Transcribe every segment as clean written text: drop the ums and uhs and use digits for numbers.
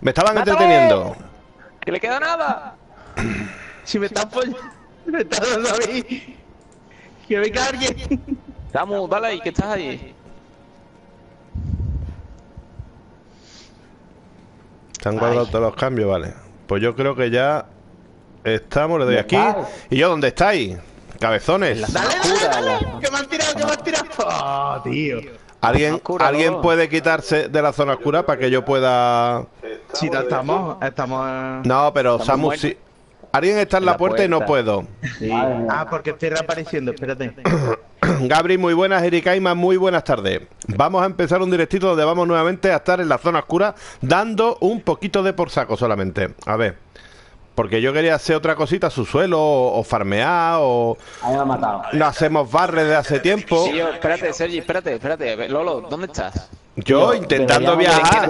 Me estaban entreteniendo. ¡Que le queda nada! Si me están por... me está dando a mí. Que me cargue. Samu, dale ahí, que estás ahí. Se han guardado todos los cambios, vale. Pues yo creo que ya estamos, le doy aquí. ¿Y yo dónde estáis? Cabezones. Dale, que me han tirado, Oh, tío. ¿Alguien puede quitarse de la zona oscura para que yo pueda...? Sí, estamos... No, pero Samu sí... Alguien está en la puerta y no puedo. Sí. Ah, porque estoy reapareciendo, espérate. Gabri, muy buenas. Jericaima, muy buenas tardes. Vamos a empezar un directito donde vamos nuevamente a estar en la zona oscura, dando un poquito de por saco solamente. A ver, porque yo quería hacer otra cosita, subsuelo, o farmear, o... Ahí me ha matado. No hacemos barres de hace tiempo. Sí, yo, espérate, Sergi, espérate. Lolo, ¿dónde estás? Yo intentando viajar.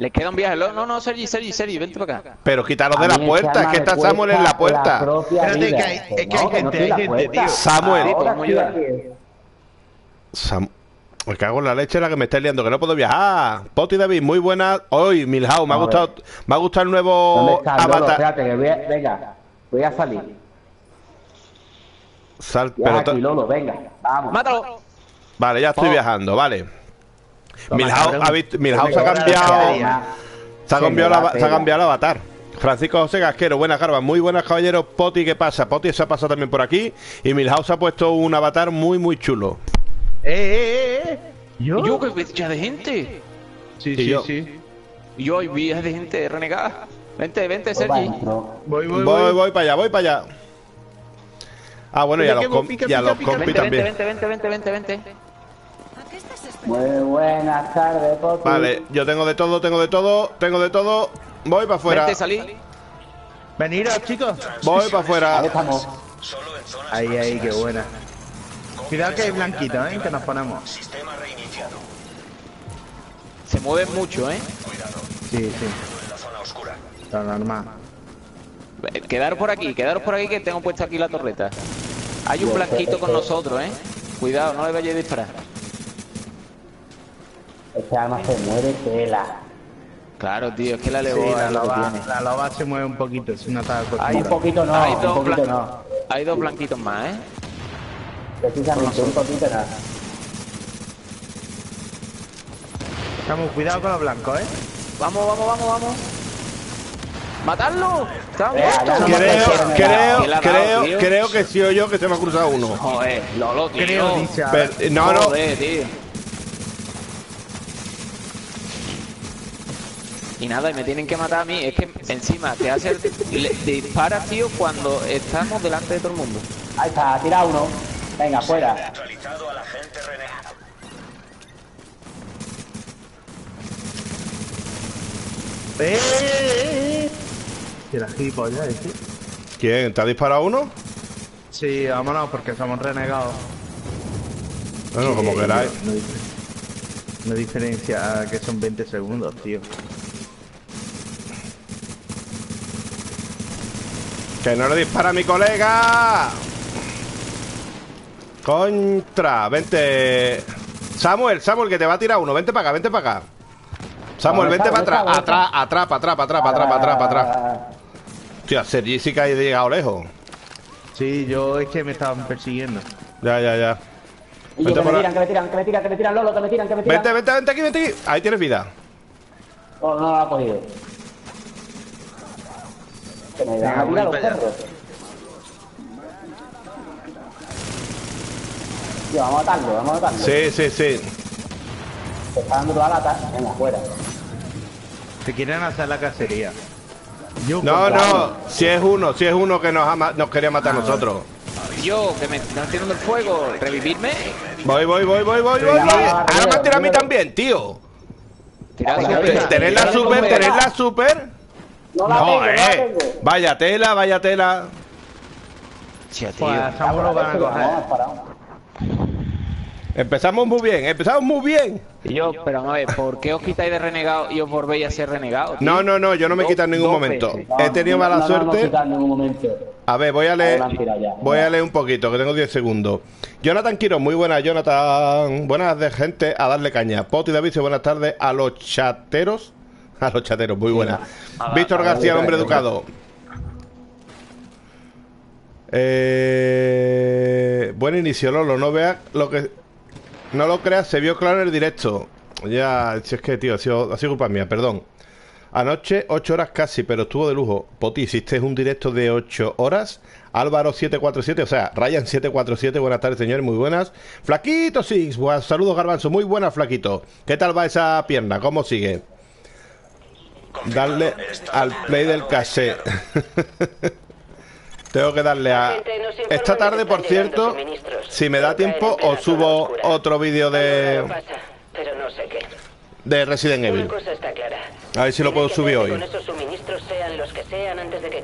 Les queda un viaje. No, Sergi, vente para acá. Pero quitaros de la puerta, es que está Samuel en la puerta. Espérate, que hay, es que hay gente, tío. Samuel. Me cago en la leche la que me estáis liando, que no puedo viajar. Poti David, muy buena. Hoy, Milhouse, me ha gustado. Me ha gustado el nuevo avatar. Espérate, que venga, voy a salir. Aquí, Lolo, venga. Vamos. Mátalo. Vale, ya estoy viajando, vale. Milhouse ha cambiado. Se ha cambiado el avatar. Francisco José Gasquero, buenas Garba, muy buenas caballeros. Poti, ¿qué pasa? Poti se ha pasado también por aquí. Y Milhouse ha puesto un avatar muy, muy chulo. Yo que veía de gente. Sí. Yo hoy vi de gente renegada. Vente, Sergi. Voy para allá, Ah, bueno, ya los compis también. Vente. Muy buenas tardes, Poti. Vale, yo tengo de todo. Voy para afuera. Veniros, chicos. Voy para afuera. Ahí estamos. Ahí, qué buena. Cuidado que hay blanquito, que nos ponemos. Sistema reiniciado. Se mueven mucho, Cuidado. Sí. En la zona oscura. Lo normal. Quedaros por aquí que tengo puesta aquí la torreta. Hay un blanquito con nosotros, Cuidado, no le vayáis a disparar. Este arma se muere tela. Claro, tío, es que la levó. Sí, la loba se mueve un poquito, si no está acostumbrada. Hay un poquito no. Hay dos blanquitos más, Precisamente, un poquito nada. Estamos, cuidado con los blancos, Vamos. ¡Matarlo! Creo que sí o yo que se me ha cruzado uno. Joder, Lolo, tío. No. Joder, tío. Y nada, y me tienen que matar a mí. Es que encima te hace... te disparas, tío, cuando estamos delante de todo el mundo. Ahí está, tira uno. Venga, fuera. Tira, gilipollas, ¿Quién? ¿Te ha disparado uno? Sí, vámonos, porque somos renegados. Bueno, como queráis. No diferencia que son 20 segundos, tío. ¡Que no le dispara a mi colega! ¡Contra! ¡Vente! Samuel, que te va a tirar uno. Vente para acá. Samuel, vente para atrás. Atrás. Hostia, Sergi sí que ha llegado lejos. Sí, yo es que me estaban persiguiendo. Ya. Que me tiran, Lolo, que me tiran. Vente aquí. Ahí tienes vida. No la ha cogido. Tío, vamos a matarlo. Sí. Se está dando toda la lata. Venga, fuera. Se quieren hacer la cacería. No. Si es uno que nos quería matar a nosotros. Yo, que me están tirando el fuego. ¿Revivirme? Voy. Ahora me han tirado a mí también, tío. Tener la super. No, Vaya tela. Tía, tío. Empezamos muy bien. Y yo, pero no, ¿por qué os quitáis de renegado y os volvéis a ser renegado, tío? No, yo no me he quitado en ningún momento. He tenido mala suerte. A ver, voy a leer un poquito, que tengo 10 segundos. Jonathan Quiroz, muy buenas, Jonathan. Buenas de gente, a darle caña. Poti David, buenas tardes a los chateros. A los chateros, muy buena. Víctor García, hombre educado. Buen inicio, Lolo. No veas lo que... No lo creas, se vio claro en el directo. Ya, si es que, tío, ha sido culpa mía, perdón. Anoche, 8 horas casi, pero estuvo de lujo. Poti, hiciste un directo de 8 horas. Álvaro 747, o sea, Ryan 747, buenas tardes, señores, muy buenas. Flaquito Six, saludos, Garbanzo, muy buenas, Flaquito. ¿Qué tal va esa pierna? ¿Cómo sigue? Darle al play del cassette. Tengo que darle a... Esta tarde, por cierto, si me da tiempo, os subo otro vídeo de... de Resident Evil. A ver si lo puedo subir hoy.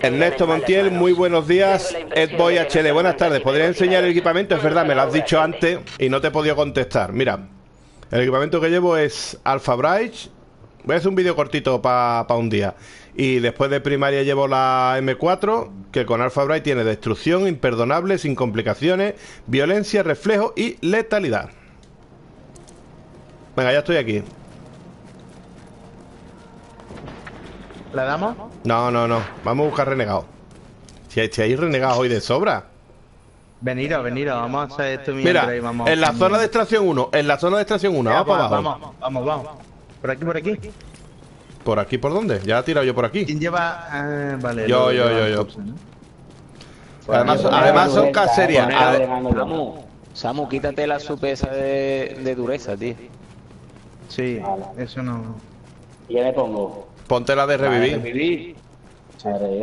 Ernesto Montiel, muy buenos días. Edboy HL, buenas tardes. ¿Podrías enseñar el equipamiento? Es verdad, me lo has dicho antes y no te he podido contestar. Mira, el equipamiento que llevo es Alpha Bridge. Voy a hacer un vídeo cortito para un día. Y después de primaria llevo la M4, que con Alpha Bridge tiene destrucción, imperdonable, sin complicaciones, violencia, reflejo y letalidad. Venga, ya estoy aquí. ¿La damos? No, no, no. Vamos a buscar renegados. Si hay renegados hoy de sobra. Venido, vamos a hacer esto. Mira, vamos en la zona de extracción 1. En la zona de extracción 1, vamos para abajo. Vamos. ¿Por aquí? ¿Por aquí por dónde? Ya he tirado yo por aquí. ¿Quién lleva...? Vale. Yo. Además son cacerías. Samu, quítate la supe esa de dureza, tío. Sí, eso no... ¿Y ya le pongo? Ponte la de revivir.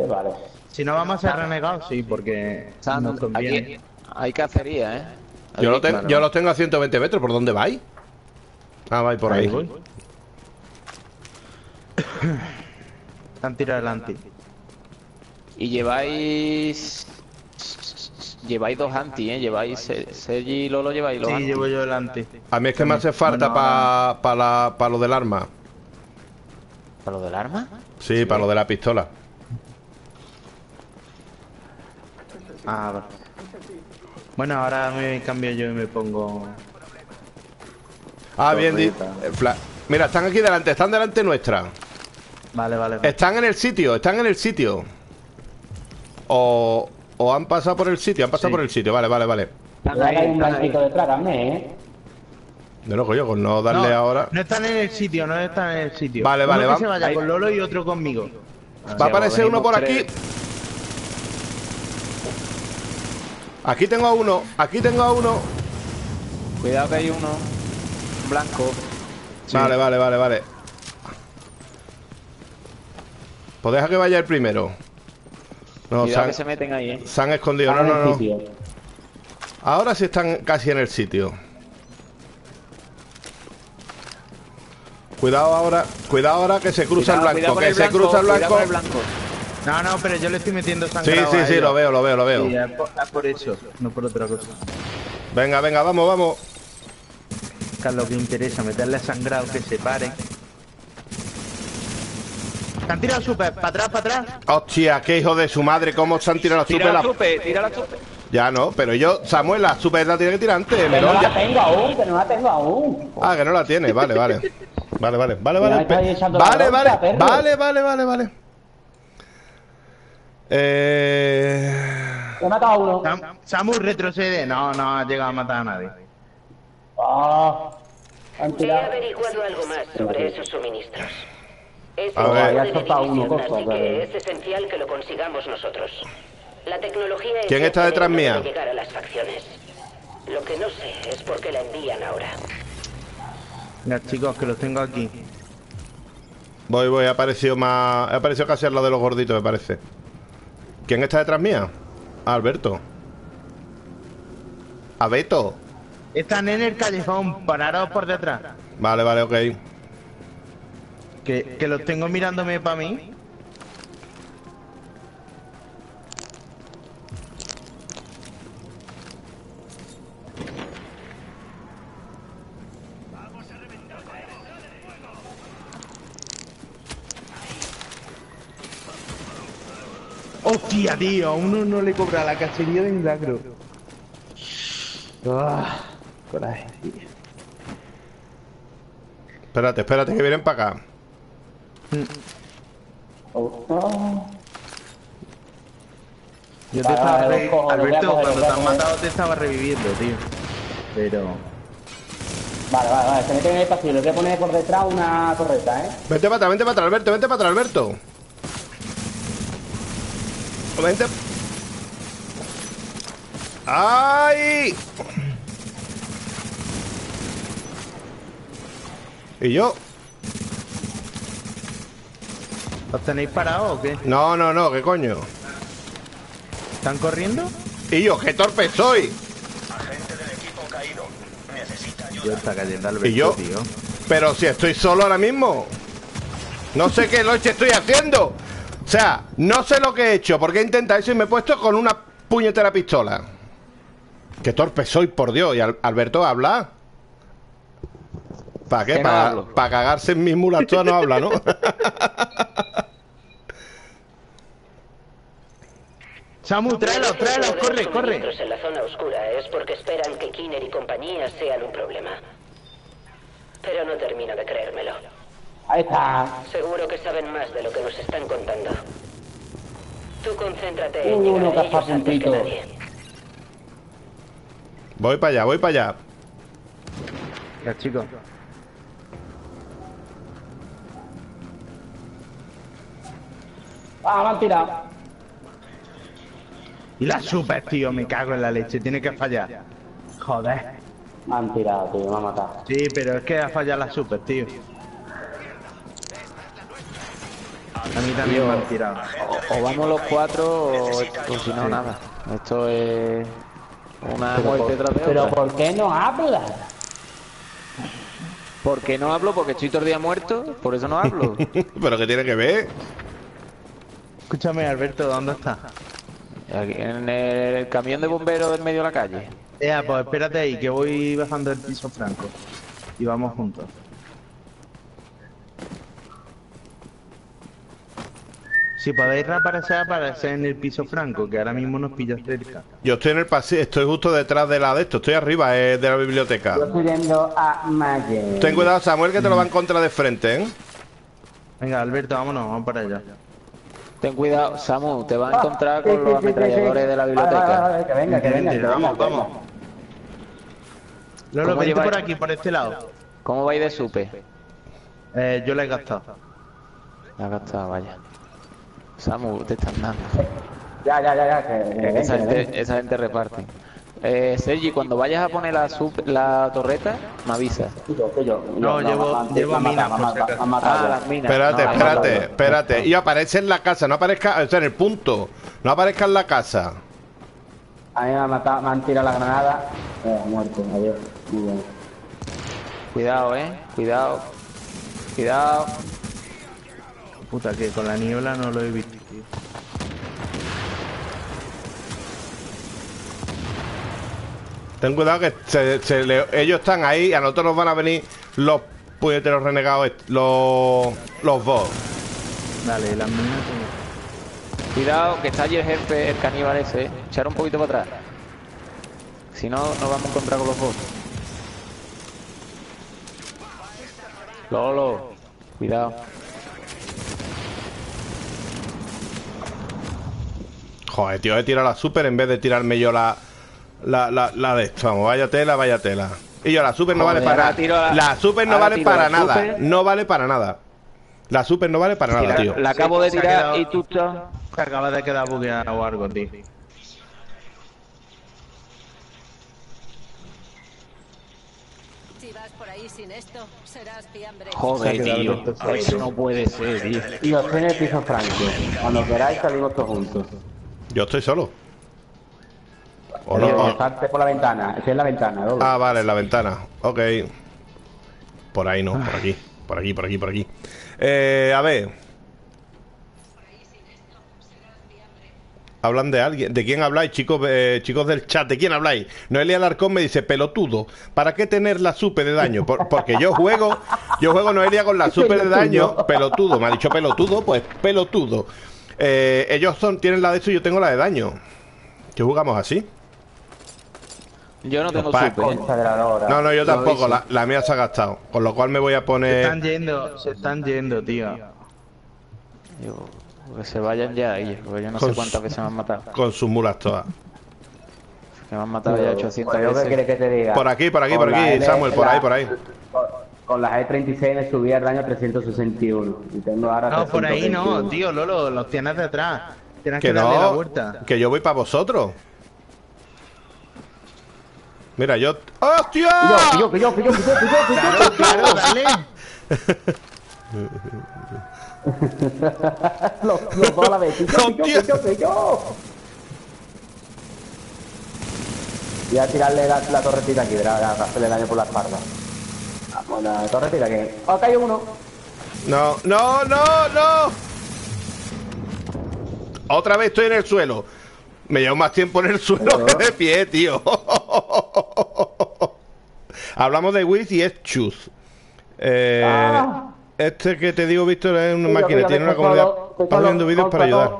Vale. Si no vamos a ser renegados, sí, porque no conviene. Hay cacería, ¿eh? Aquí, yo los tengo a 120 metros. ¿Por dónde vais? Ah, vais por ahí. Voy. Están tirados adelante. Y lleváis dos anti, ¿eh? Lleváis... Sergi y Lolo lleváis los anti. Sí, llevo yo el anti. A mí es que me hace falta para lo del arma. ¿Para lo del arma? Sí, para lo de la pistola. Ah, vale. Bueno, ahora me cambio yo y me pongo... Ah, bien, mira, están aquí delante, están delante nuestra. Vale. Están en el sitio. O han pasado por el sitio, vale. Hay un blanquito detrás también, ¿eh? No, no, coño, con no darle ahora. No están en el sitio. Vale, uno que se vaya con Lolo y otro conmigo. Va a aparecer uno por aquí. Aquí tengo a uno. Cuidado que hay uno. Blanco. Sí. Vale. Pues deja que vaya el primero. No, cuidado que se meten ahí, ¿eh? Se han escondido, no. Ahora sí están casi en el sitio. Cuidado ahora que se cruza el blanco. No, pero yo le estoy metiendo sangre. Sí, lo veo. Sí, es por eso, no por otra cosa. Venga, vamos. Lo que interesa, meterle sangrado, que se pare. Se han tirado super, para atrás. Hostia, qué hijo de su madre, cómo se han tirado los super. Tira la super. Ya no, pero yo, Samuel, la super la tiene que tirar antes. Que no la tengo aún. Ah, que no la tiene, vale. Vale. He matado a uno. Samu retrocede. No ha llegado a matar a nadie. He averiguado algo más sobre esos suministros. Es esencial que lo consigamos nosotros. La tecnología es... ¿Quién está detrás mía? Llegar a las facciones. Lo que no sé es por qué la envían ahora. Ya, chicos, que los tengo aquí. Voy, ha aparecido casi al lado de los gorditos, me parece. ¿Quién está detrás mía? Alberto. A Beto. Están en el callejón, parados por detrás. Vale, ok. Que los tengo mirándome para mí. Hostia, tío, a uno no le cobra la cacería de milagro. Coraje, tío. Espérate, que vienen para acá. Yo te estaba reviviendo. Alberto, cuando te han matado te estaba reviviendo, tío. Pero... Vale, se meten en el pasillo. Les voy a poner por detrás una torreta, ¿eh? Vente para atrás, Alberto, vente para atrás, Alberto. ¡Ay! ¿Y yo? ¿Los tenéis parados o qué? No, ¿qué coño? ¿Están corriendo? ¡Y yo, qué torpe soy! Agente del equipo caído. Necesita ayuda. Está cayendo Alberto, ¿y yo? Tío. Pero si estoy solo ahora mismo. No sé qué noche estoy haciendo. O sea, no sé lo que he hecho, porque he intentado eso y me he puesto con una puñetera pistola. Qué torpe soy, por Dios. Y Alberto habla. ¿Para qué? Para cagarse en mis mulas. Todas no habla, ¿no? Samu, tráelos, corre. En la zona oscura es porque esperan que Kinner y compañía sean un problema. Pero no termino de creérmelo. Ahí está. Seguro que saben más de lo que nos están contando. Tú concéntrate en llegar a ellos antes que nadie. Voy para allá. Ya, chicos. Ah, me han tirado. Y la super, tío, me cago en la leche. Tiene que fallar. Joder. Me han tirado, tío, me han matado. Sí, pero es que ha fallado la super, tío. A mí también tío, me han tirado. O vamos los cuatro o si no, nada. Esto es... una muerte tras de otra. Pero ¿por qué no hablas? ¿Por qué no hablo? Porque estoy todo el día muerto, por eso no hablo. ¿Pero qué tiene que ver? Escúchame, Alberto, ¿dónde está? Aquí, en el camión de bomberos del medio de la calle. Pues espérate ahí, que voy bajando el piso franco. Y vamos juntos. Si podéis aparecer en el piso franco, que ahora mismo nos pilla cerca. Yo estoy en el pasillo, estoy justo detrás de la de esto, estoy arriba de la biblioteca. Yo estoy yendo a Mayer. Ten cuidado, Samuel, que te lo va a encontrar de frente, ¿eh? Venga, Alberto, vámonos, vamos para allá. Ten cuidado, Samu, te va a encontrar con los ametralladores de la biblioteca. Vale, que venga. Vamos. Lolo, venid por aquí, por este lado. ¿Cómo vais de supe? Yo la he gastado. La he gastado, vaya. Samu, te están dando. Ya. Que esa gente reparte. Sergi, cuando vayas a poner la torreta, me avisas. No, llevo minas. Espérate. Y aparece en la casa, no aparezca, o sea, en el punto. No aparezca en la casa. A mí me han matado, me han tirado la granada. Muerto, adiós. Cuidado, Cuidado. Puta, que con la niebla no lo he visto, tío. Ten cuidado que ellos están ahí y a nosotros nos van a venir los puñeteros renegados, los bots. Dale, las minas. Cuidado, que está allí el jefe, el caníbal ese, echar un poquito para atrás. Si no, nos vamos a encontrar con los bots. Lolo, cuidado. Joder, tío, he tirado la super en vez de tirarme yo la de esto. Vamos, vaya tela. Y yo, la super no vale para nada. La super no vale para nada. Tío. La acabo de tirar y tú estás... Te acabas de quedar bugueado o algo, tío. Si vas por ahí sin esto, serás fiambre. Joder, tío. Eso no puede ser, tío. Y os tenéis piso franco. Cuando queráis salimos todos juntos. Yo estoy solo. ¿O no? Por la ventana. Es en la ventana, doble. Ah, vale, en la ventana. Ok. Por ahí no, por aquí. Por aquí. A ver. Hablan de alguien. ¿De quién habláis, chicos? Chicos del chat, ¿de quién habláis? Noelia Alarcón me dice, pelotudo, ¿para qué tener la super de daño? Porque yo juego Noelia con la super de daño. Pelotudo, me ha dicho pelotudo, pues pelotudo. Ellos tienen la de eso y yo tengo la de daño. ¿Qué jugamos así? Yo no tengo super. No, yo tampoco. La mía se ha gastado. Con lo cual me voy a poner... Se están yendo, tío. Yo, que se vayan ya ellos, porque yo no sé cuántas veces me han matado. Con sus mulas todas. Que me han matado ya 800 veces. ¿Qué quieres que te diga? Por aquí, Samuel, por ahí. Con las E36 me subí al daño 361. Y tengo ahora 331. No, por ahí no, tío, Lolo, los tienes detrás. Tienes que darle la vuelta. Que yo voy para vosotros. Mira, yo... ¡Hostia! Yo, claro, dale. Los dos a la vez. Yo. Voy a tirarle la torretita aquí, para hacerle daño por la espalda. Vamos, la torretita aquí. ¡Oh, cayó uno! ¡No! Otra vez estoy en el suelo. Me llevo más tiempo en el suelo que de pie, tío. Hablamos de Wiz y es Chus. Este que te digo, Víctor, es una máquina. Tiene una comunidad. Está viendo vídeos para ayudar.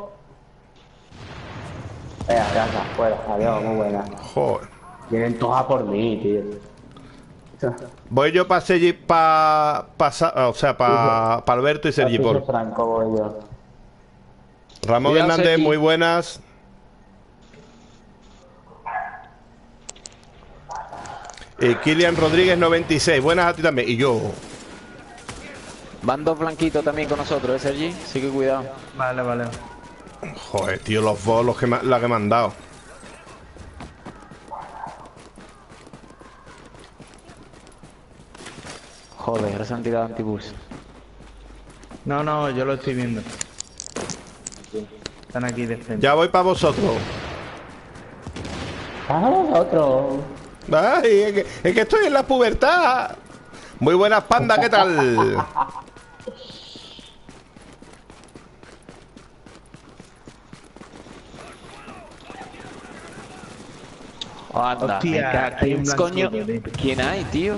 Ya está, fuera. Adiós, muy buena. Joder. Vienen todos a por mí, tío. Voy yo para Sergi, para Alberto y Sergi por. Ramón Hernández, muy buenas. Y Kylian Rodríguez 96, buenas a ti también. Y yo. Van dos blanquitos también con nosotros, Sergi. Así que cuidado. Vale. Joder, tío, los bolos que me han dado. Joder, ahora se han tirado antibus. No, yo lo estoy viendo. Están aquí de frente. Ya voy para vosotros. Para vosotros. Ay, es que estoy en la pubertad. Muy buenas, panda, ¿qué tal? Anda, hostia, coño, ¿quién hay, tío?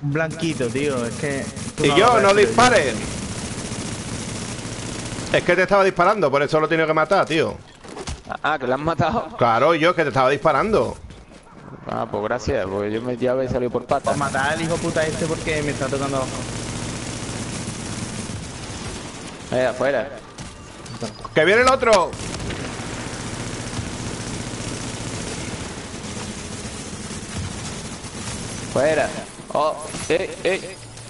Un blanquito, tío, es que... Y yo, no dispares. Es que te estaba disparando, por eso lo he tenido que matar, tío. Ah, que lo han matado. Claro, yo, es que te estaba disparando. Ah, pues gracias, porque yo me llevo y salió por patas. Pues matar al hijo puta este porque me está tocando abajo. Afuera. ¡Que viene el otro! Fuera. Oh,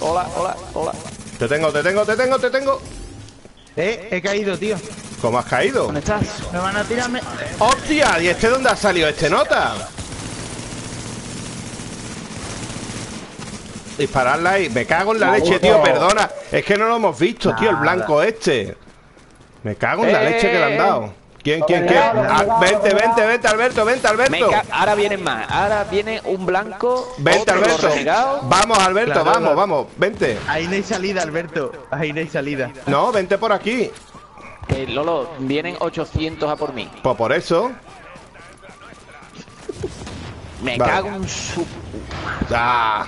hola. Te tengo. He caído, tío. ¿Cómo has caído? ¿Dónde estás? Me van a tirarme. ¡Hostia! ¿Y este dónde ha salido? Este nota. Dispararla ahí. Me cago en la leche, tío, perdona. Es que no lo hemos visto, tío, el blanco este. Me cago en la leche que le han dado. ¿Quién? Vente, Alberto. Ahora vienen más. Ahora viene un blanco. Vente, Alberto. Vamos, Alberto, claro, vamos. Vente. Ahí no hay salida, Alberto. No, vente por aquí. Lolo, vienen 800 a por mí. Pues por eso. Cago en su... Ah.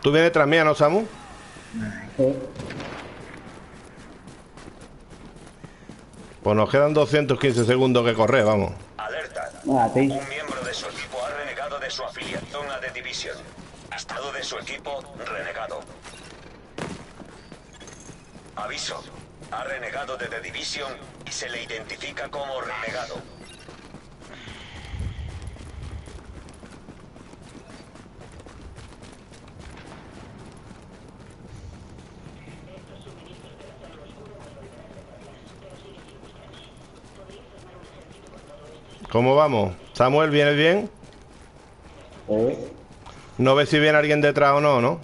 ¿Tú vienes tras mía, no, Samu? Sí. Pues nos quedan 215 segundos que correr, vamos. Alerta. Un miembro de su equipo ha renegado de su afiliación a The Division. Ha estado de su equipo renegado. Aviso. Ha renegado de The Division y se le identifica como renegado. ¿Cómo vamos? Samuel, ¿vienes bien? No ves si viene alguien detrás o no, ¿no?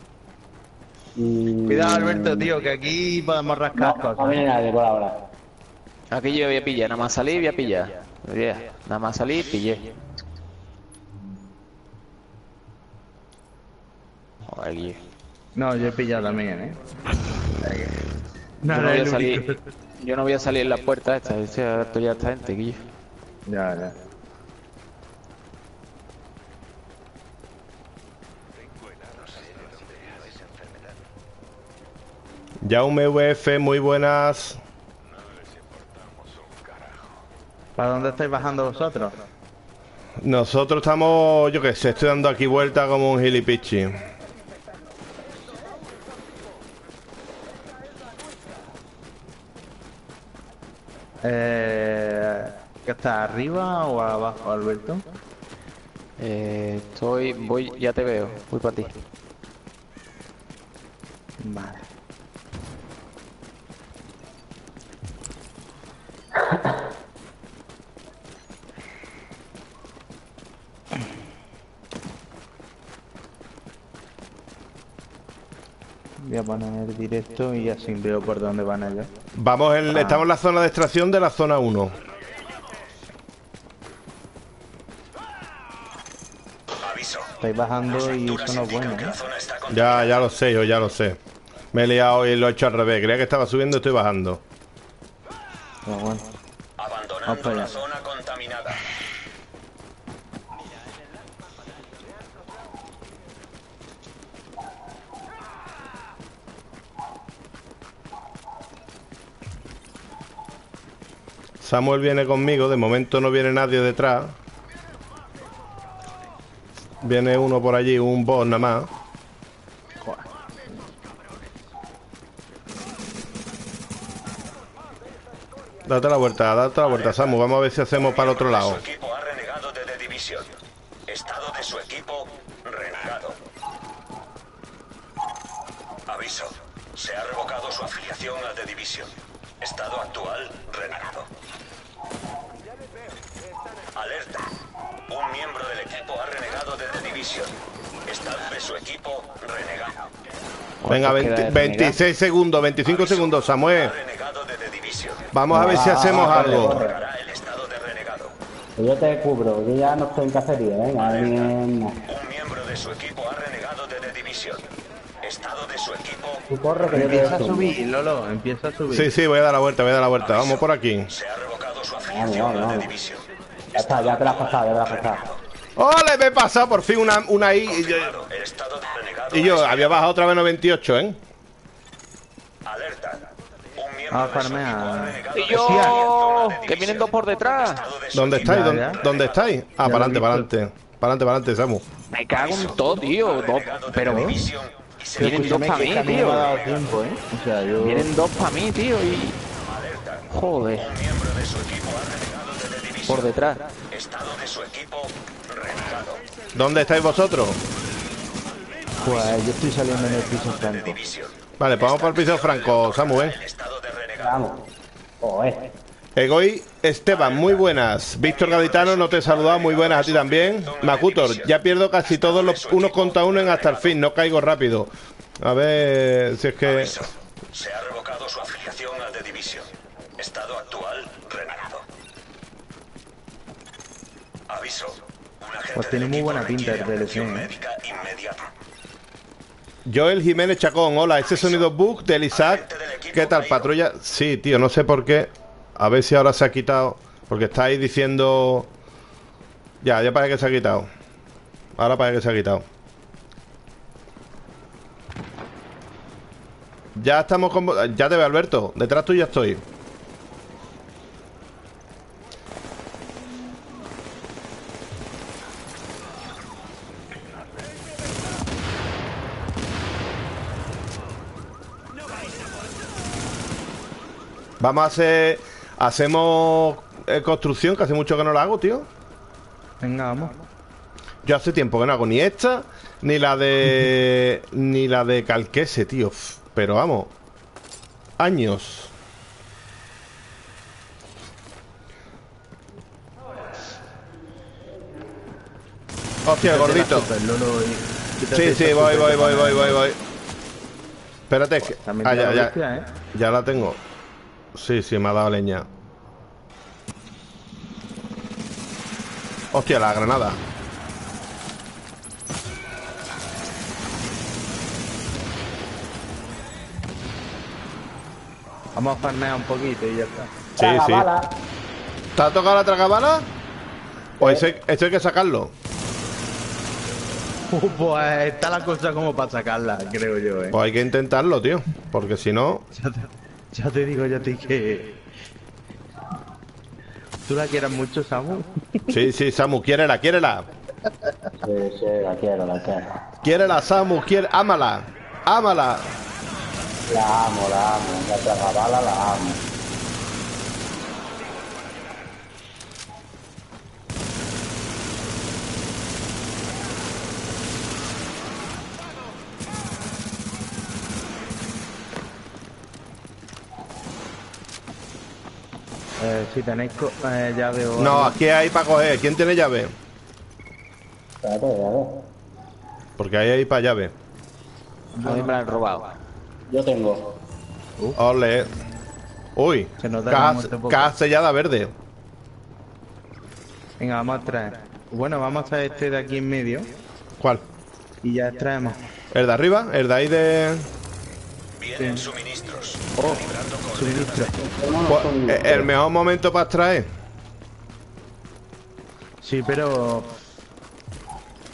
Cuidado, Alberto, tío, que aquí podemos rascar cosas. No viene nadie por ahora. Aquí yo voy a pillar, nada más salí, voy a pillar. Nada más salí, pillé. Joder, no, yo he pillado también, yo no voy a salir en la puerta esta, Alberto ya está gente, Guillo. Ya. Ya un MVF, muy buenas. ¿Para dónde estáis bajando vosotros? Nosotros estamos, yo qué sé, estoy dando aquí vuelta como un gilipichi. ¿Qué está, arriba o abajo, Alberto? Voy, ya te veo, voy para ti. Vale. Voy a poner el directo y así veo por dónde van ellos. Vamos, estamos en la zona de extracción de la zona 1. Aviso. Estáis bajando y eso no es bueno, ¿eh? Ya lo sé, yo ya lo sé. Me he liado y lo he hecho al revés. Creía que estaba subiendo y estoy bajando. Pero bueno. Abandonando la zona contaminada. Samuel viene conmigo, de momento no viene nadie detrás. Viene uno por allí, un boss nada más. Date la vuelta, Samu. Vamos a ver si hacemos para el otro lado. Estado de su equipo renegado. Aviso. Se ha revocado su afiliación a The Division. Estado actual renegado. Alerta. Un miembro del equipo ha renegado de The Division. Estado de su equipo renegado. Venga, 26 segundos, 25 Aviso. Segundos, Samuel. Vamos a ver si hacemos algo. Corre. Yo te cubro, yo ya no estoy en cacería, venga. Un miembro de su equipo ha renegado de The Division. Estado de su equipo. Tú corre, que empieza a subir, Lolo, empieza a subir. Sí, voy a dar la vuelta, voy a dar la vuelta. Vamos por aquí. Se ha revocado su afiliación a The Division. Ya está, ya te la has pasado, ya te la has pasado. ¡Ole! Me he pasado por fin una I. Y yo había bajado otra vez 98, ¿eh? Alerta. A farmear. ¡Yo! ¡Que vienen dos por detrás! ¿Dónde estáis? ¿Dónde estáis? Ah, para adelante, para adelante. Para adelante, para adelante, Samu. Me cago en todo, tío. Pero vienen dos para mí, tío. Vienen dos para mí, tío. Joder. Por detrás. ¿Dónde estáis vosotros? Pues yo estoy saliendo en el piso franco. Vale, pues vamos por el piso franco, Samu, ¿eh? Vamos. Egoy Esteban, muy buenas. Víctor Gaditano, no te he saludado, muy buenas a ti también. Macutor, ya pierdo casi todos los unos contra uno en hasta el fin, no caigo rápido. A ver si es que... Se ha revocado su afiliación al The Division. Estado actual renegado. Aviso. Pues tiene muy buena pinta de lesión, ¿eh? Joel Jiménez Chacón, hola, ese sonido bug del Isaac. ¿Qué tal, patrulla? Sí, tío, no sé por qué. A ver si ahora se ha quitado. Porque está ahí diciendo... Ya parece que se ha quitado. Ahora parece que se ha quitado. Ya estamos con... Ya te veo, Alberto. Detrás tuyo estoy. Vamos a hacer... Hacemos construcción, que hace mucho que no la hago, tío. Venga, vamos. Yo hace tiempo que no hago ni esta, ni la de... ni la de Calquese, tío. Pero vamos. Años. Hostia, gordito. Sí, voy. Espérate, es que... Ah, ya la tengo. Sí, me ha dado leña. Hostia, la granada. Vamos a farmear un poquito y ya está. Sí. ¿Te ha tocado la tragabala? ¿O eso hay que sacarlo? Pues está la cosa como para sacarla, creo yo, ¿eh? Pues hay que intentarlo, tío. Porque si no... Ya te digo, que... ¿Tú la quieres mucho, Samu? Sí, sí, Samu, quiérela, quiérela. Sí, sí, la quiero, la quiero. Quiérela, Samu, quiere... ámala, ámala. La amo, la tragabala la amo. Si tenéis llave o... No, aquí hay para coger. ¿Quién tiene llave? Llave. Porque ahí hay para llave. A mí me la han robado. Yo tengo. Ole. Uy. Caja sellada verde. Venga, vamos a traer. Bueno, vamos a este de aquí en medio. ¿Cuál? Y ya traemos. ¿El de arriba? ¿El de ahí de...? Vienen suministros. Oh, suministros. El mejor momento para extraer. Sí, pero...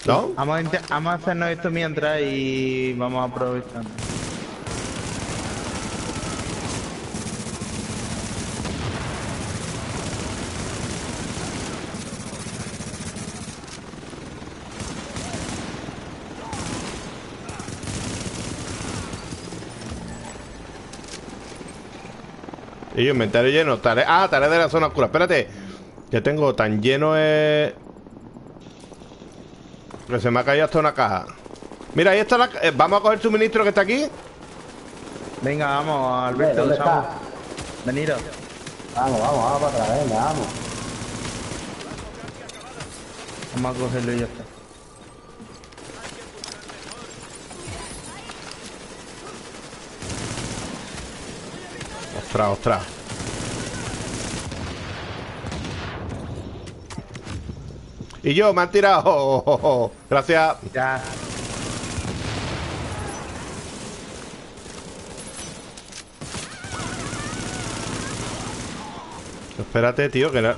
¿No? Vamos a hacernos esto mientras y vamos aprovechando. Y yo inventario lleno, tarea. Ah, tarea de la zona oscura. Espérate, que tengo tan lleno que se me ha caído hasta una caja. Mira, ahí está la... vamos a coger el suministro que está aquí. Venga, vamos, Alberto. ¿Dónde está? Venido. Vamos, vamos, vamos para atrás, venga, vamos. Vamos a cogerlo y ya está. Ostras, ostras. Y yo, me han tirado. Oh, oh, oh. Gracias. Ya. Espérate, tío, que no.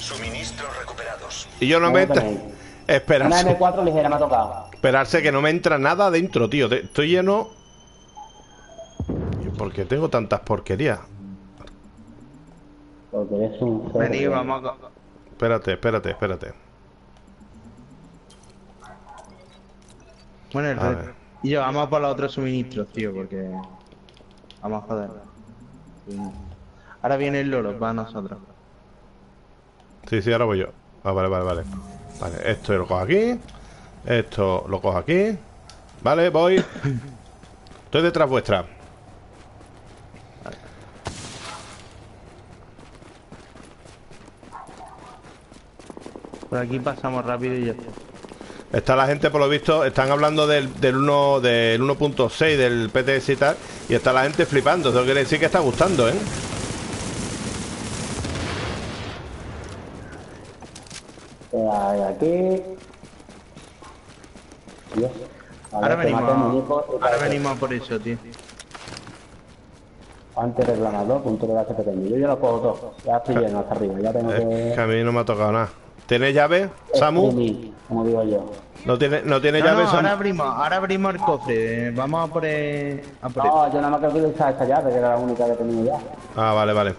Suministros recuperados. Y yo no me entra. Esperarse. Una M4 ligera me ha tocado. Esperarse que no me entra nada dentro, tío. Estoy lleno. ¿Por qué tengo tantas porquerías? Porque es un... Vení, vamos a... Espérate, espérate, espérate. Bueno, y yo, vamos a por los otros suministros, tío, porque... Vamos a joder. Ahora viene el Lolo, para nosotros. Sí, sí, ahora voy yo. Ah, vale, vale, vale. Vale, esto lo cojo aquí. Esto lo cojo aquí. Vale, voy. Estoy detrás vuestra. Por aquí pasamos rápido y ya está. Está la gente, por lo visto, están hablando del 1.6 del PTS y tal. Y está la gente flipando. Eso quiere decir que está gustando, ¿eh? Aquí. Dios. Ahora venimos por eso, tío. Antes reclamador, punto de base pequeño. Yo ya lo cojo todo. Ya estoy lleno hasta arriba. Ya tengo que a mí no me ha tocado nada. ¿Tienes llave, Samu? Sí, como digo yo. ¿No tiene llave, Samu? Ahora abrimos el cofre. Vamos a por el... No, yo nada más que quiero usar esta llave, que era la única que tenía ya. Ah, vale, vale.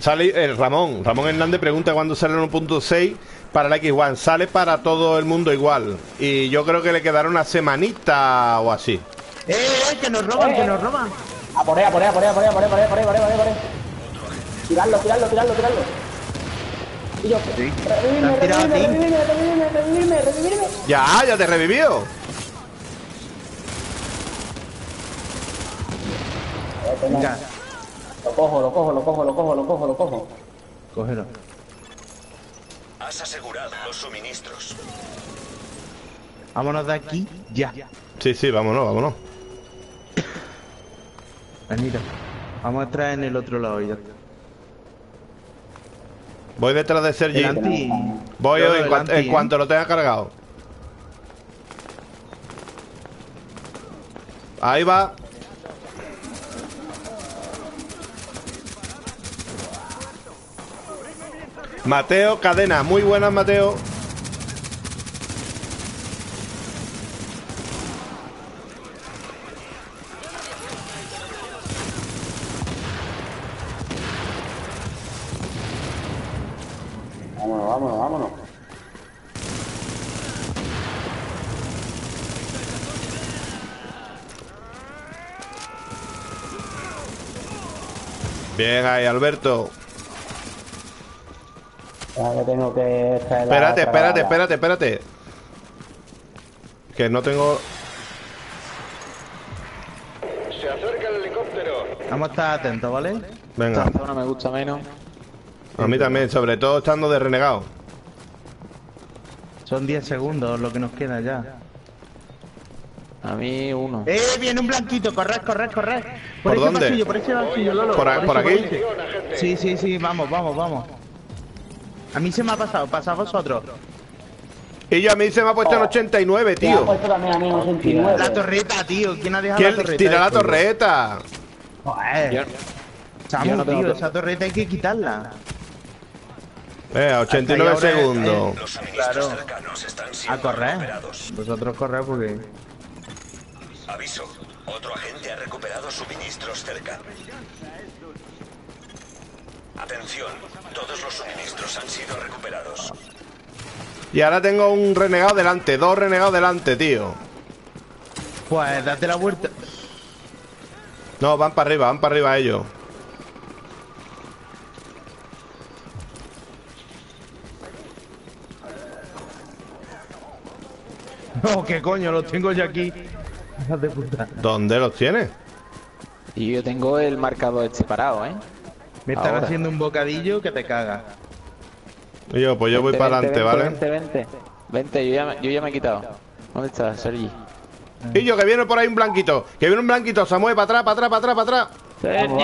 Sale el Ramón. Ramón Hernández pregunta cuándo sale el 1.6 para la X1. Sale para todo el mundo igual. Y yo creo que le quedará una semanita o así. Que nos roban, que nos roban. A por ahí, a por ahí, a por ahí, a por ahí, a por ahí, a por ahí, a por ahí, a por ahí. Tirarlo, tirarlo, tirarlo, tirarlo. Y yo, sí. Revivirme. Ya te he revivido. Venga. Lo cojo. Cógelo. Has asegurado los suministros. Vámonos de aquí ya. Sí, sí, vámonos. Mira, vamos a traer en el otro lado ya. Voy detrás de Sergi. Voy en cuanto lo tenga cargado. Ahí va. Mateo Cadena. Muy buenas, Mateo. vámonos, vámonos. Bien ahí, Alberto. Ahora tengo que... Espérate. Que no tengo... Se acerca el helicóptero. Vamos a estar atentos, ¿vale? Venga. Esta zona me gusta menos. A mí también, sobre todo estando de renegado. Son 10 segundos lo que nos queda ya. A mí uno. Viene un blanquito, corred. ¿Por dónde? Pasillo, por ese pasillo, Lolo. ¿Por aquí? Sí, vamos. A mí se me ha pasado, pasa a vosotros. Y yo, a mí se me ha puesto en 89, tío. Me ha puesto también a mí en 89. La torreta, tío. ¿Quién ha dejado la torreta? ¡Tira la torreta! Joder. Samu, tío, esa torreta hay que quitarla. 89 segundos. Claro. A correr. Vosotros corred porque... Aviso, otro agente ha recuperado suministros cerca. Atención, todos los suministros han sido recuperados. Y ahora tengo un renegado delante, dos renegados delante, tío. Pues date la vuelta. No, van para arriba ellos. No, qué coño, los tengo yo aquí. De puta. ¿Dónde los tienes? Y yo tengo el marcador este parado, ¿eh? Me están ahora haciendo un bocadillo que te caga. Yo, pues yo voy para adelante, ¿vale? Vente, yo ya me he quitado. ¿Dónde estás, Sergi? Y yo, que viene por ahí un blanquito. Samuel, para atrás. ¡Sergi! No,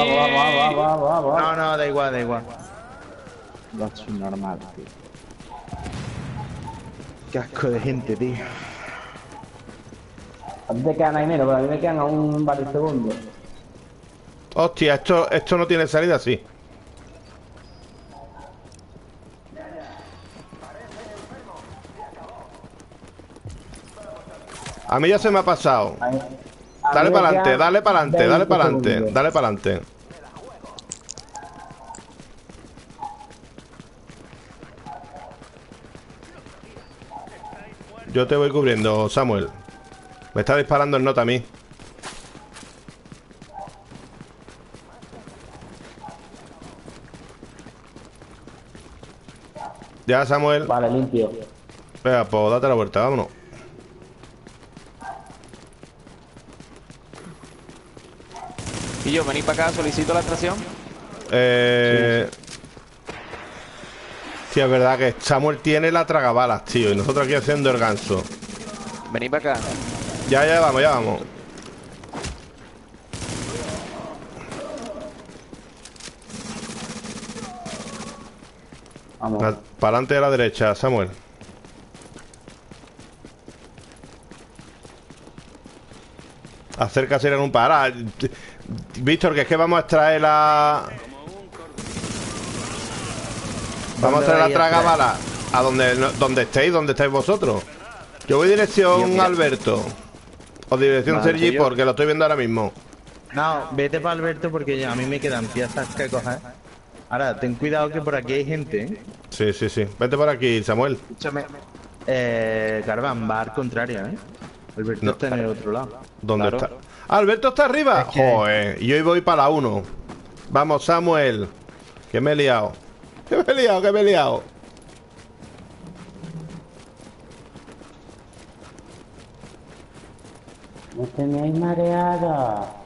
da igual. Lo has hecho normal, tío. Qué asco de gente, tío. A ti te quedan ahí menos, pero a mí me quedan a un par de segundos. Hostia, esto no tiene salida, sí. A mí ya se me ha pasado. Dale para adelante. Yo te voy cubriendo, Samuel. Me está disparando el nota a mí. Ya, Samuel. Vale, limpio. Venga, pues date la vuelta, vámonos. Y yo, vení para acá, solicito la extracción. Sí. Sí, es verdad que Samuel tiene la tragabalas, tío. Y nosotros aquí haciendo el ganso. Vení para acá. Ya vamos. Para adelante de la derecha, Samuel. Acércase en un par. Víctor, que es que vamos a extraer la... Vamos a traer la tragabala. A donde estéis vosotros. Yo voy dirección Alberto. O dirección Sergi, porque lo estoy viendo ahora mismo. No, vete para Alberto porque a mí me quedan piezas que coger. Ahora, ten cuidado que por aquí hay gente, ¿eh? Sí. Vete por aquí, Samuel. Escúchame. Garban, va al contrario, ¿eh? Alberto está en el otro lado. ¿Dónde está? ¡Alberto está arriba! Es que... ¡Joder! Y hoy voy para la 1. Vamos, Samuel. Que me he liado. No tenéis mareada.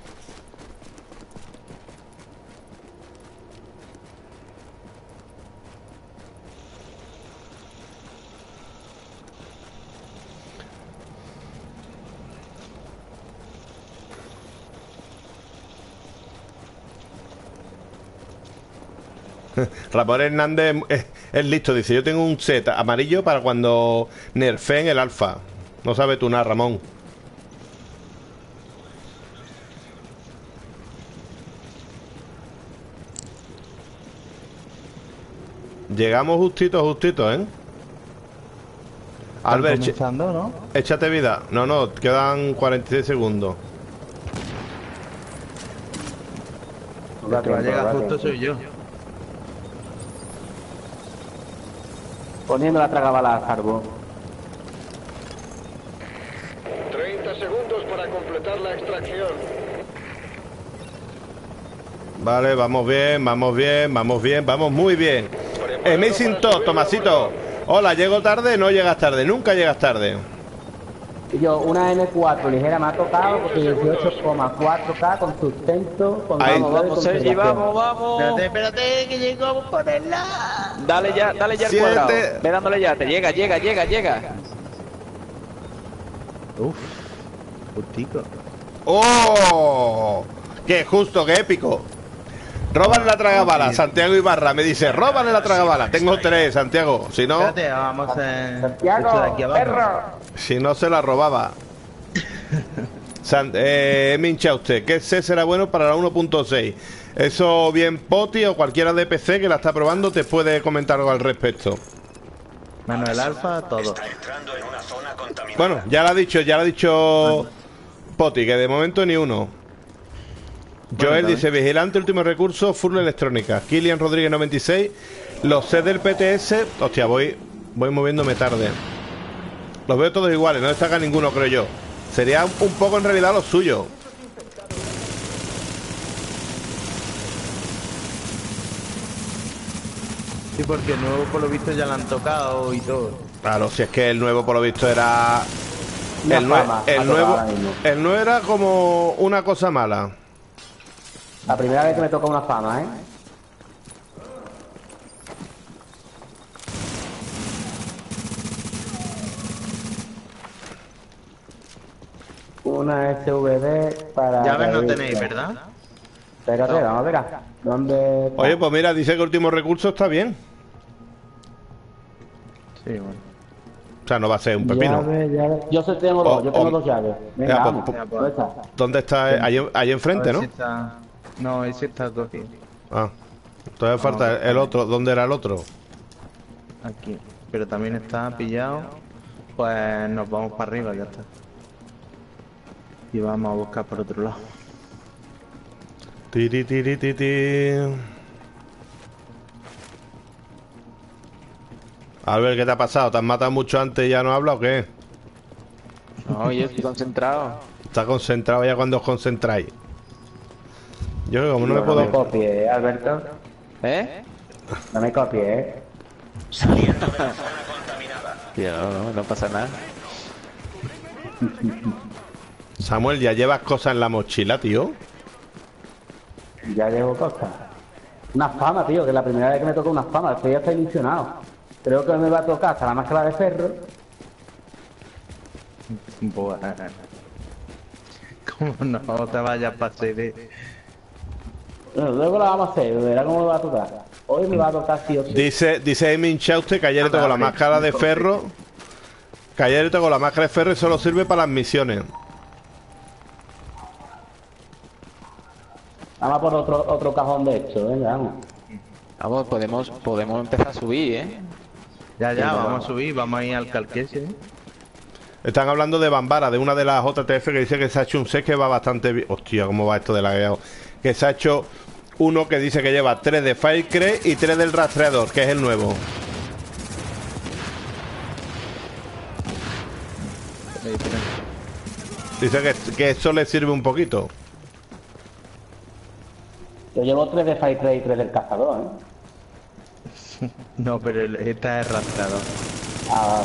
Ramón Hernández es listo, dice: yo tengo un set amarillo para cuando nerfeen el alfa. No sabes tú nada, Ramón. Llegamos justito, ¿eh? Albert, ¿no? Échate vida. No, quedan 46 segundos. El que va a llegar justo soy yo. Poniendo la tragabalas a cargo. 30 segundos para completar la extracción. Vale, vamos bien, vamos bien, vamos bien, vamos muy bien. Amazing Top, Tomásito. Hola, ¿llego tarde? No llegas tarde, nunca llegas tarde. Yo, una N4 ligera me ha tocado porque 18,4K con sustento. Con ahí. Vamos, Sergi, vamos, vamos. Espérate, espérate, que llegamos a ponerla. Dale ya el cuadrado. Ve dándole ya, te llega. Uff, justico. ¡Oh! ¡Qué justo, qué épico! Roban la tragabala, Santiago Ibarra me dice, róbale la tragabala. Tengo tres, Santiago, si no... Espérate, vamos a... Santiago, perro. Si no se la robaba. Mincha usted, ¿qué C será bueno para la 1.6? Eso bien Poti o cualquiera de PC que la está probando te puede comentar algo al respecto. Manuel Alfa, todo. Bueno, ya lo ha dicho Poti, que de momento ni uno. Joel dice, vigilante, último recurso, full electrónica. Kylian Rodríguez 96. Los C del PTS. Hostia, voy moviéndome tarde. Los veo todos iguales, no destaca ninguno, creo yo. Sería un poco en realidad lo suyo. Sí, porque el nuevo por lo visto ya lo han tocado y todo. Claro, si es que el nuevo por lo visto era... El nuevo era como una cosa mala. La primera vez que me toca una fama, ¿eh? Una SVD para... Llaves no tenéis, ¿verdad? Espérate, no. Vamos a ver. ¿Dónde...? Oye, pues mira, dice que último recurso está bien. Sí, bueno. O sea, no va a ser un pepino. Llave. Yo tengo dos llaves. Venga, ya, vamos. ¿Dónde está? Ahí enfrente, ¿no? No, ese está todo aquí. Ah, todavía falta el otro. ¿Dónde era el otro? Aquí. Pero también está pillado. Pues nos vamos para arriba, ya está. Y vamos a buscar por otro lado. Albert, ¿qué te ha pasado? ¿Te has matado mucho antes y ya no habla o qué? No, yo estoy concentrado. Está concentrado ya cuando os concentráis. Yo creo que como no me puedo... No me copies, Alberto. ¿Eh? No me copies, Saliendo de la zona contaminada. Tío, no pasa nada. Samuel, ¿ya llevas cosas en la mochila, tío? Ya llevo cosas. Una fama, tío, que es la primera vez que me toca una fama. Después ya estoy ilusionado. Creo que me va a tocar hasta la máscara de ferro. ¿Cómo no te vayas para CD? Bueno, luego la vamos a hacer, verá cómo me va a tocar. Hoy me va a tocar sí o sí. Dice Emin Chauste que ayer le tocó la máscara de ferro. Que ayer le tocó la máscara de ferro y solo sirve para las misiones. Vamos a por otro cajón de esto, venga, vamos. Vamos, podemos empezar a subir, ¿eh? Ya, vamos a subir, vamos a ir al Calquese, ¿eh? Están hablando de Bambara, de una de las JTF que dice que se ha hecho un set que va bastante bien. Hostia, cómo va esto de lagueado. Que se ha hecho uno que dice que lleva 3 de Firecrane y 3 del rastreador, que es el nuevo. Dice que eso le sirve un poquito. Yo llevo 3 de Firecrane y 3 del cazador, ¿eh? No, pero esta es rastreador. Ah,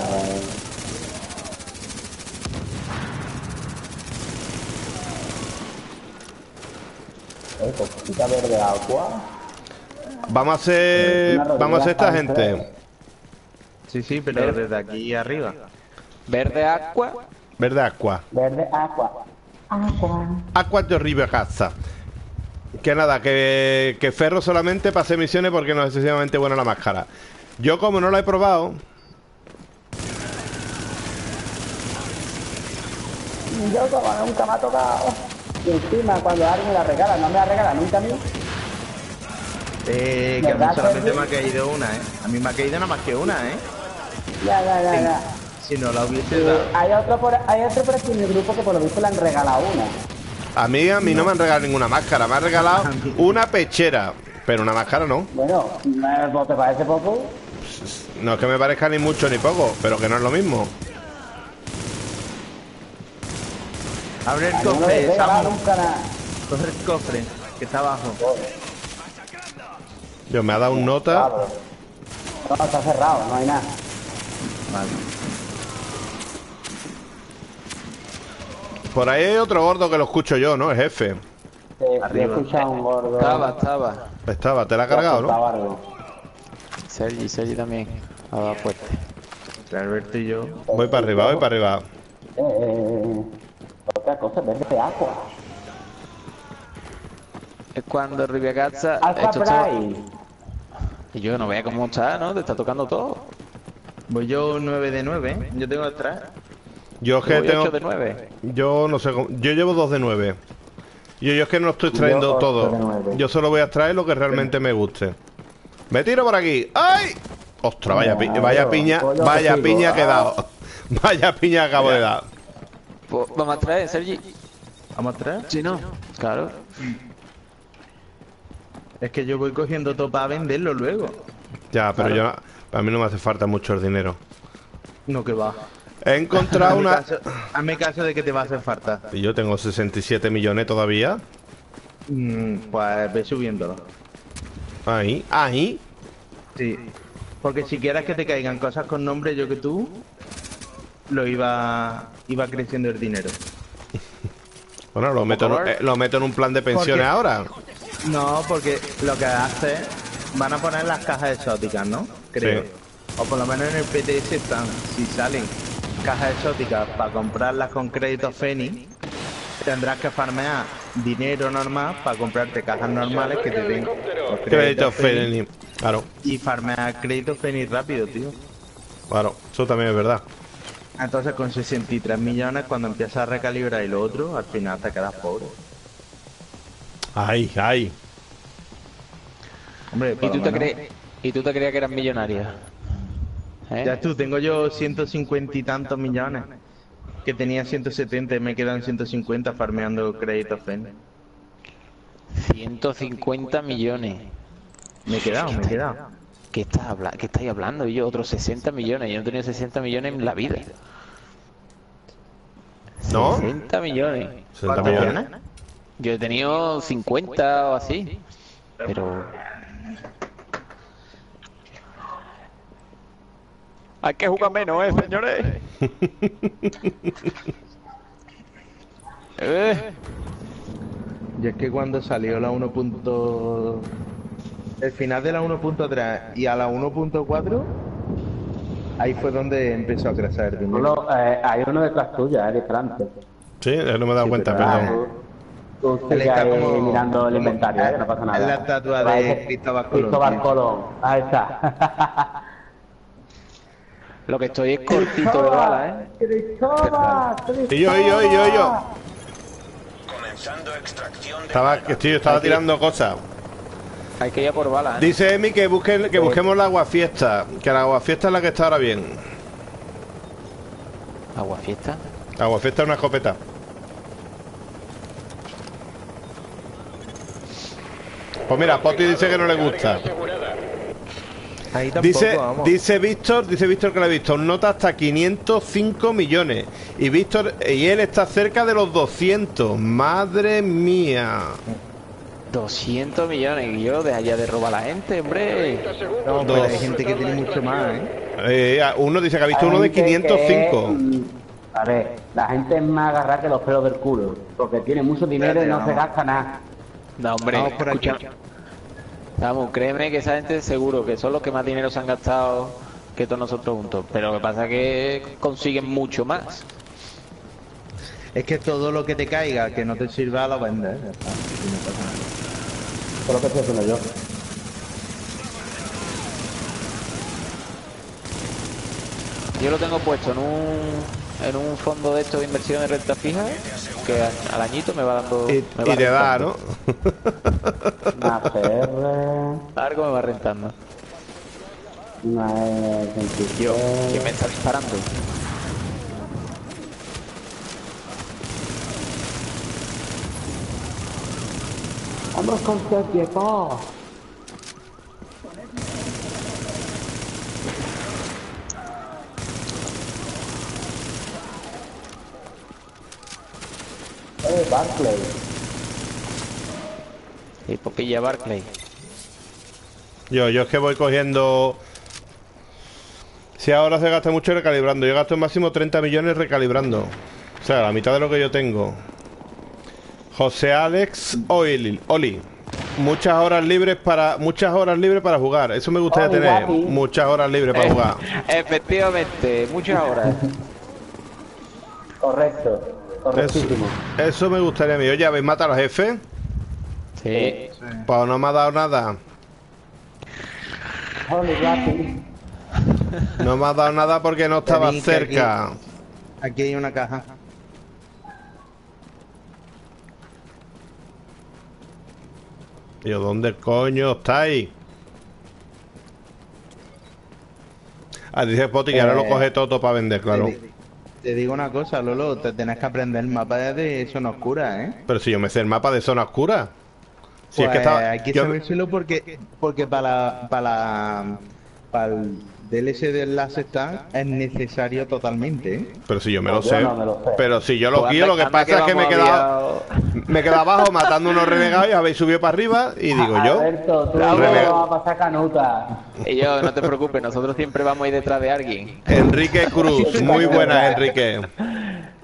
verde agua. Vamos a hacer esta gente. Sí, pero verde. Desde aquí arriba. Verde agua. Verde agua. Verde agua. Agua de River Casa. Que nada, que ferro solamente para hacer misiones porque no es excesivamente buena la máscara. Yo como no la he probado. Yo como nunca me ha tocado. Y encima cuando alguien me la regala, no me la regala nunca a mí. Que a mí solamente me ha caído una, ¿eh? A mí me ha caído nada más que una, ¿eh? Ya. Si no la hubiese dado. Hay otro por aquí en el grupo que por lo visto le han regalado una. A mí no me han regalado ninguna máscara, me han regalado una pechera, pero una máscara no. Bueno, ¿no te parece poco? No es que me parezca ni mucho ni poco, pero que no es lo mismo. Abre el cofre, coge el cofre, que está abajo. Dios, me ha dado un nota. No, está cerrado, no hay nada. Vale. Por ahí hay otro gordo que lo escucho yo, ¿no? El jefe. Arriba. Un gordo. Estaba, te la ha cargado, ¿no? Sergi también. Ha dado fuerte. Entre Alberto y yo. Voy para arriba. Otra cosa, verde agua. Es cuando Riviagazza... Y yo no vea cómo está, ¿no? Te está tocando todo. Voy yo 9 de 9, ¿eh? Yo tengo atrás. Yo es que tengo... 8 de 9. Yo no sé cómo... Yo llevo 2 de 9. Yo es que no estoy extrayendo todo. Yo solo voy a extraer lo que realmente me guste. ¡Me tiro por aquí! ¡Ay! ¡Ostras! Vaya piña que he dado. Vaya piña que acabo de dar. Vamos a traer, Sergi. ¿Vamos a traer? Sí, no. Claro. Es que yo voy cogiendo todo para venderlo luego. Ya, pero claro. A mí no me hace falta mucho el dinero. No, que va. He encontrado una... Hazme caso de que te va a hacer falta. Y yo tengo 67 millones todavía. Pues ve subiéndolo. Ahí. Sí. Porque si quieras que te caigan cosas con nombre, yo que tú... Lo iba creciendo el dinero. Bueno, lo meto en un plan de pensiones ahora. No, porque lo que hace van a poner las cajas exóticas, ¿no? Creo. Sí. O por lo menos en el PTS están, si salen cajas exóticas para comprarlas con crédito Feni, tendrás que farmear dinero normal para comprarte cajas normales que te den crédito Feni. Claro. Y farmear crédito Feni rápido, tío. Claro, eso también es verdad. Entonces con 63 millones cuando empiezas a recalibrar y lo otro, al final te quedas pobre. Ay. Hombre, ¿Y tú te creías que eras millonaria? ¿Eh? Ya tú, tengo yo 150 y tantos millones. Que tenía 170 y me quedan 150 farmeando créditos. 150 millones. Me he quedado. ¿Qué estáis hablando? Y yo, otros 60 millones. Yo no tenía 60 millones en la vida. ¿No? 60 millones. ¿60 millones? Yo he tenido 50 o así, pero... Hay que jugar menos, señores. Y es que cuando salió la 1. El final de la 1.3 y a la 1.4, ahí fue donde empezó a crecer. Lolo, hay uno detrás tuya, eres delante. Sí, no me he dado cuenta, perdón. Usted está como mirando el inventario, que no pasa nada. Es la estatua de Cristóbal Colón. Ahí está. Lo que estoy es cortito de bala, ¿eh? Y yo. Comenzando extracción de estaba tirando cosas. Hay que ir a por balas, ¿eh? Dice Emi que busquemos la aguafiesta. Que la aguafiesta es la que está ahora bien. ¿Aguafiesta? Aguafiesta es una escopeta. Pues mira, Poti dice que no le gusta. Ahí tampoco, dice Víctor que lo ha visto. Un nota hasta 505 millones. Y Víctor, y él está cerca de los 200. Madre mía. 200 millones. Y yo, deja ya de robar a la gente, hombre. No, pero hay gente que tiene mucho más, ¿eh? Uno dice que ha visto uno de 505. A ver, la gente es más agarrada que los pelos del culo. Porque tiene mucho dinero y no se gasta nada. No, hombre, vamos, créeme que esa gente seguro que son los que más dinero se han gastado que todos nosotros juntos. Pero lo que pasa es que consiguen mucho más. Es que todo lo que te caiga, que no te sirva, lo vendes. Por lo que estoy haciendo yo. Yo lo tengo puesto en un fondo de estos de inversión de renta fija que al añito me va dando... Y te da, ¿no? Algo me va rentando. Yo, ¿quién me está disparando? ¡Vamos con tiempo! de Barclay. Y poquilla Barclay. Yo es que voy cogiendo... Si ahora se gasta mucho recalibrando. Yo gasto en máximo 30 millones recalibrando. O sea, la mitad de lo que yo tengo. José Alex Oli. Muchas horas libres para jugar. Eso me gustaría tener. Guapi. Muchas horas libres para jugar. Efectivamente, muchas horas. Correcto. Correctísimo. Eso me gustaría a mí. Oye, ¿habéis matado a los jefes? Sí. Pues no me ha dado nada. Oli, guapi. No me has dado nada porque no estaba cerca. Aquí hay una caja. Tío, ¿dónde coño estáis? Ah, dice Poti que ahora lo coge todo para vender, claro. Te digo una cosa, Lolo, te tenés que aprender el mapa de zona oscura, ¿eh? Pero si yo me sé el mapa de zona oscura. Si pues, es que estaba... Hay que sabérselo porque para el DLC de enlace está, es necesario totalmente, ¿eh? Pero si yo me lo sé. No me lo sé. Pero si yo lo guío, pues lo que pasa es que me he quedado abajo matando unos renegados y habéis subido para arriba y digo yo... Alberto, tú vas a pasar canuta. Y yo, no te preocupes, nosotros siempre vamos a ir detrás de alguien. Enrique Cruz, muy buena, Enrique.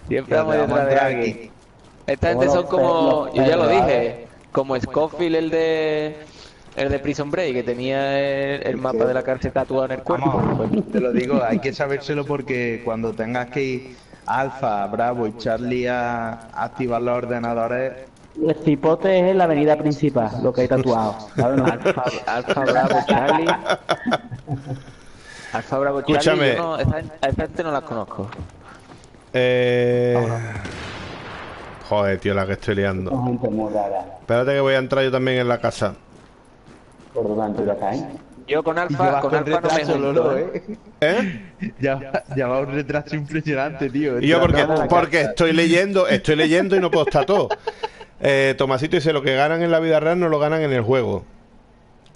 Siempre vamos detrás de alguien. Esta gente son como... Yo ya lo dije, como Scofield el de Prison Break, que tenía el mapa de la cárcel tatuado en el cuerpo. Vamos, te lo digo, hay que sabérselo porque cuando tengas que ir Alfa, Bravo y Charlie a activar los ordenadores... El cipote es la avenida principal, lo que hay tatuado. ¿Sabes? Alfa, Bravo, Charlie... Alfa, Bravo, Charlie... Escúchame. Yo no, esa gente no las conozco. Vámonos. Joder, tío, la que estoy liando. Es gente muy rara. Espérate que voy a entrar yo también en la casa. Yo con Alfa no me junto, Ya va un retraso impresionante, tío. Y yo porque estoy leyendo y no puedo estar todo. Tomásito dice, lo que ganan en la vida real no lo ganan en el juego.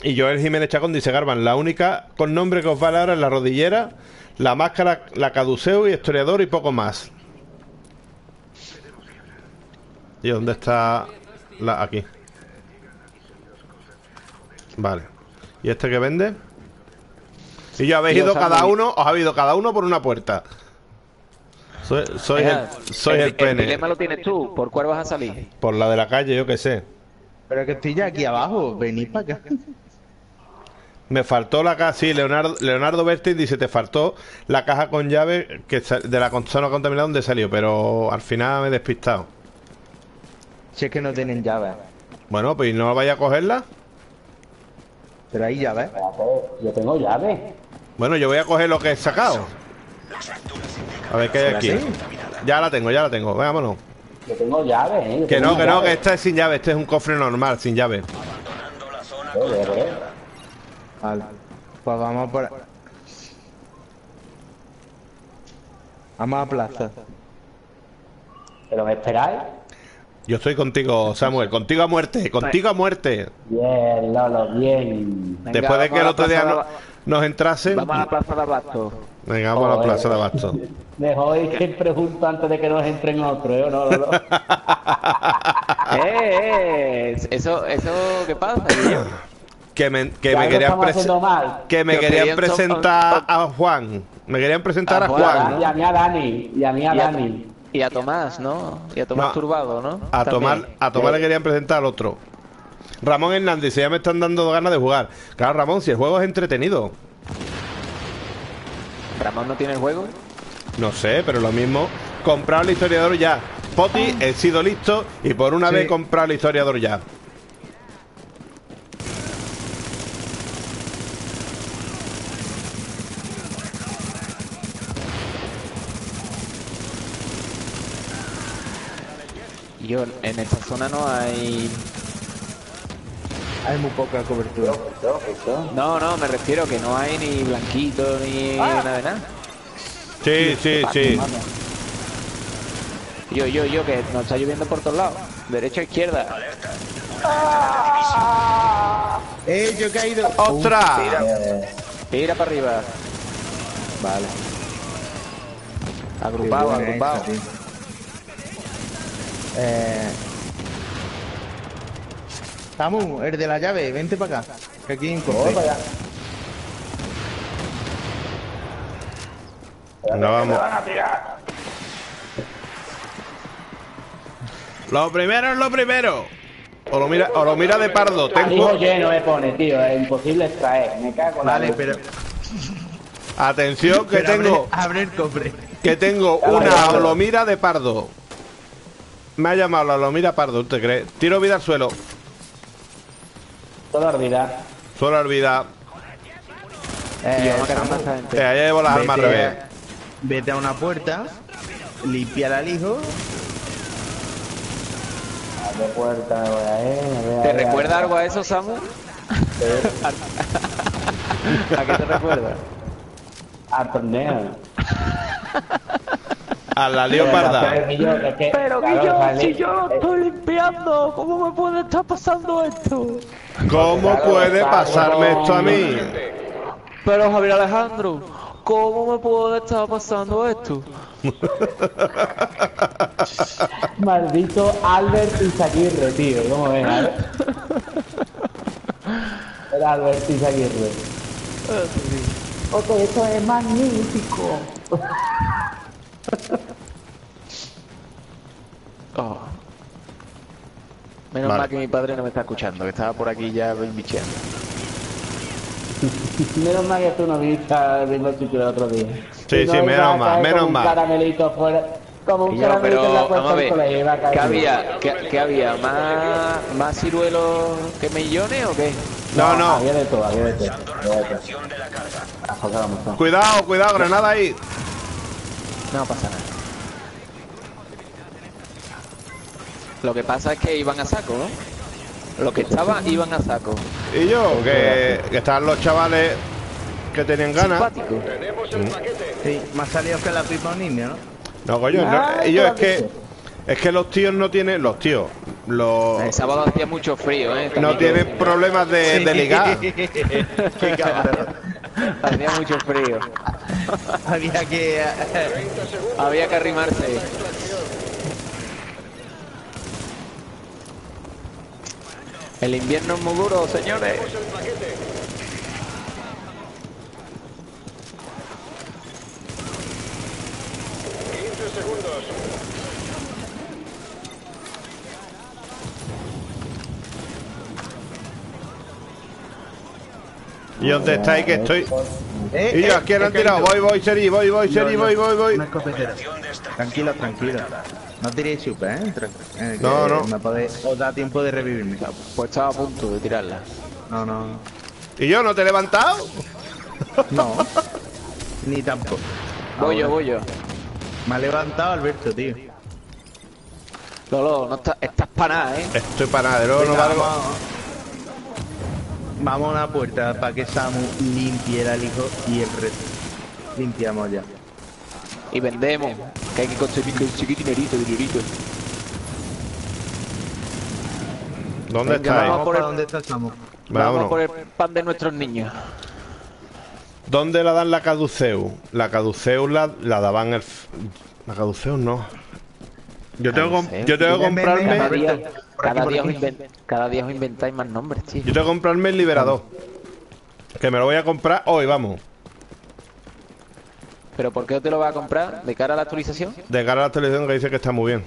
Y Joel Jiménez Chacón dice, Garban, la única con nombre que os vale ahora es la rodillera, la máscara, la caduceo y historiador y poco más. ¿Y dónde está la...? Aquí. Vale. ¿Y este que vende? Y yo habéis ido cada uno, os ha ido cada uno por una puerta. Soy el pene. El dilema lo tienes tú. ¿Por cuál vas a salir? Por la de la calle, yo qué sé. Pero que estoy ya aquí abajo. Venid para acá. Me faltó la caja. Sí, Leonardo Bertin dice, te faltó la caja con llave que de la zona contaminada donde salió. Pero al final me he despistado. Si es que no tienen llave. Bueno, pues no vaya a cogerla. Pero ahí llave. Yo tengo llave. Bueno, yo voy a coger lo que he sacado. A ver qué hay aquí. Ya la tengo. Vámonos. Yo tengo llave, ¿eh? Que no, que esta es sin llave. Este es un cofre normal, sin llave. Vale. Pues vamos por... Vamos a plaza. ¿Pero me esperáis? Yo estoy contigo, Samuel, contigo a muerte. Bien, Lolo, bien. Después de que el otro día nos entrasen... Vamos a la plaza de Abasto. Venga, vamos a la plaza de Abasto. Mejor ir siempre juntos antes de que nos entren otros, ¿eh? No, Lolo. Eso, ¿qué pasa, tío? Que me querían presentar a Juan. Me querían presentar a Juan. Y a mí a Dani. Y a Tomás, ¿no? Y a Tomás Turbado, ¿no? A Tomás le querían presentar al otro. Ramón Hernández, ya me están dando ganas de jugar. Claro, Ramón, si el juego es entretenido. ¿Ramón no tiene el juego? No sé, pero lo mismo. Comprar el historiador ya. Poti, he sido listo y por una vez comprar el historiador ya. En esta zona no hay... Hay muy poca cobertura. No, me refiero que no hay ni blanquito, ni nada de nada. Sí. Yo, que nos está lloviendo por todos lados. Derecha, izquierda. Yo he caído. ¡Ostras! Tira para arriba. Vale. Agrupado. Samu, el de la llave, vente para acá. Que aquí encontré. Para allá. No, vamos. Lo primero es lo primero. O lo mira de pardo. Tengo lleno me pone, tío. Es imposible extraer. Me cago en la luz. Pero... Atención, que pero tengo... Abre el cofre. Que tengo una olomira de pardo. Me ha llamado la olomira pardo, ¿te crees? Tiro vida al suelo. Solo olvidar. Solo olvidar. Allá llevo las armas al revés. Vete a una puerta. Limpia al hijo. A la puerta, voy a ¿Te recuerda algo a eso, Samu? ¿A qué te recuerda? A torneo. A la leoparda. Pero Guillo, si yo lo estoy limpiando, ¿cómo me puede estar pasando esto? ¿Cómo puede pasarme esto a mí? Pero Javier Alejandro, ¿cómo me puede estar pasando esto? Maldito Albert Izaguirre, tío, ¿cómo ves? El Albert Izaguirre. Ok, esto es magnífico. Oh. Menos mal que mi padre no me está escuchando, que estaba por aquí ya bicheando. Menos mal que tú no viniste al mismo sitio el otro día. Sí, no sí, menos mal, menos mal. Caramelito fuera, como un caramelito en la puerta del colegio. ¿Qué había? ¿Más ciruelos que millones o qué? No. Había de todo, había de todo. Cuidado, granada ahí. No pasa nada. Lo que pasa es que iban a saco, ¿no? Lo que estaba, iban a saco. Y yo, que estaban los chavales que tenían ganas. Sí, más salidos que la pipa niña, ¿no? No, coño, no, y yo es que los tíos no tienen... Los tíos, los... El sábado hacía mucho frío, ¿eh? No tienen problemas de ligar. Qué cabrón. Hacía mucho frío. Había que arrimarse. El invierno es muy duro, señores. ¿Y dónde estáis que estoy? Y yo, ¿a quién han tirado? Voy, Sergi, voy. Tranquilo. No tiréis chupa, ¿eh? No. Me podéis... Os da tiempo de revivirme. Pues estaba a punto de tirarla. No. ¿Y yo no te he levantado? No. Ni tampoco. Voy yo. Me ha levantado Alberto, tío. Lolo, estás para nada, ¿eh? Estoy para nada, Lolo no valgo. Vamos a una puerta para que Samu limpie el hijo y el resto. Limpiamos ya. Y vendemos, que hay que conseguir un dinerito. ¿Dónde está? ¿Dónde está Samu? Vamos por el pan de nuestros niños. ¿Dónde la dan la caduceu? La caduceu la daban el... La caduceu no. Yo tengo que comprarme... Cada día os inventáis más nombres, tío. Yo tengo que comprarme el liberador. Que me lo voy a comprar hoy, vamos. ¿Pero por qué te lo vas a comprar? ¿De cara a la actualización? De cara a la actualización que dice que está muy bien.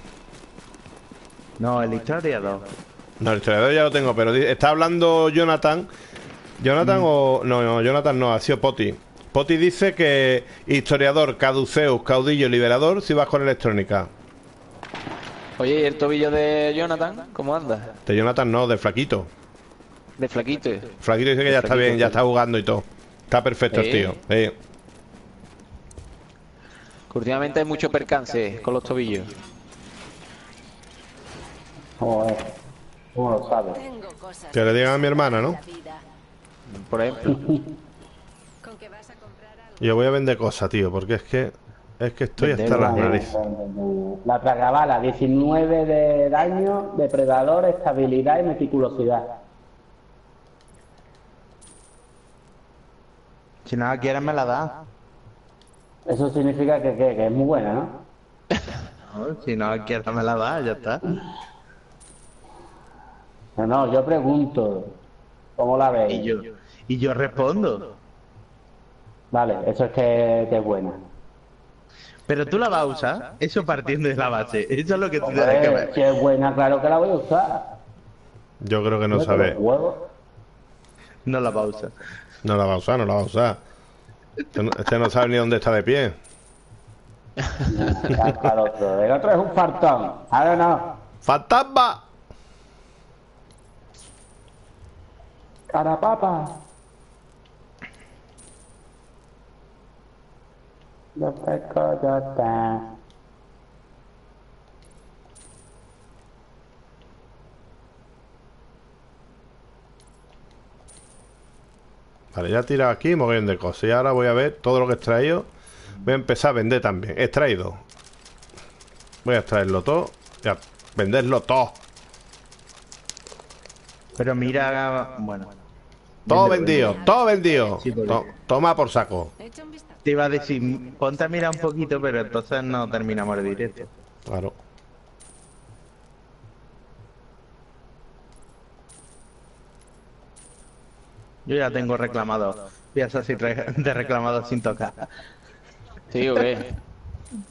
No, el historiador. No, el historiador ya lo tengo, pero está hablando Jonathan. Jonathan no, ha sido Poti. Poti dice que historiador, caduceus, caudillo, liberador, si vas con electrónica. Oye, ¿y el tobillo de Jonathan? ¿Cómo anda? De Jonathan no, de Flaquito. ¿De Flaquito? Flaquito dice que ya está bien, ya está jugando y todo. Está perfecto el tío. Últimamente hay mucho percance con los tobillos. Joder, ¿cómo lo sabes? Que le digan a mi hermana, ¿no? Por ejemplo. Yo voy a vender cosas, tío, porque es que estoy hasta las narices. La tragabala, 19 de daño, depredador, estabilidad y meticulosidad. Si nada quieres me la da. Eso significa que es muy buena, ¿no? No, si no quieres me la da, ya está. No, no, yo pregunto. ¿Cómo la veis? Y yo respondo. Vale, eso es que es buena. Pero tú la vas a usar, eso partiendo de la base. Eso es lo que tú tienes que ver. Si es buena, claro que la voy a usar. Yo creo que no sabe. No la va a usar. No la va a usar, no la va a usar. Este no sabe ni dónde está de pie. El otro es un fartón. Ahora no. ¡Fantasma! ¡Carapapa! Los frescos ya están. Vale, ya he tirado aquí mogollón de cosas. Y ahora voy a ver todo lo que he extraído. Voy a empezar a vender también. He extraído. Voy a extraerlo todo. Y a venderlo todo. Pero mira... Bueno. Todo vendido. Todo vendido. Sí, toma por saco. Te iba a decir, ponte a mirar un poquito, pero entonces no terminamos el directo. Claro. Yo ya tengo reclamado. Piezas de reclamado sin tocar. Sí, ¿qué?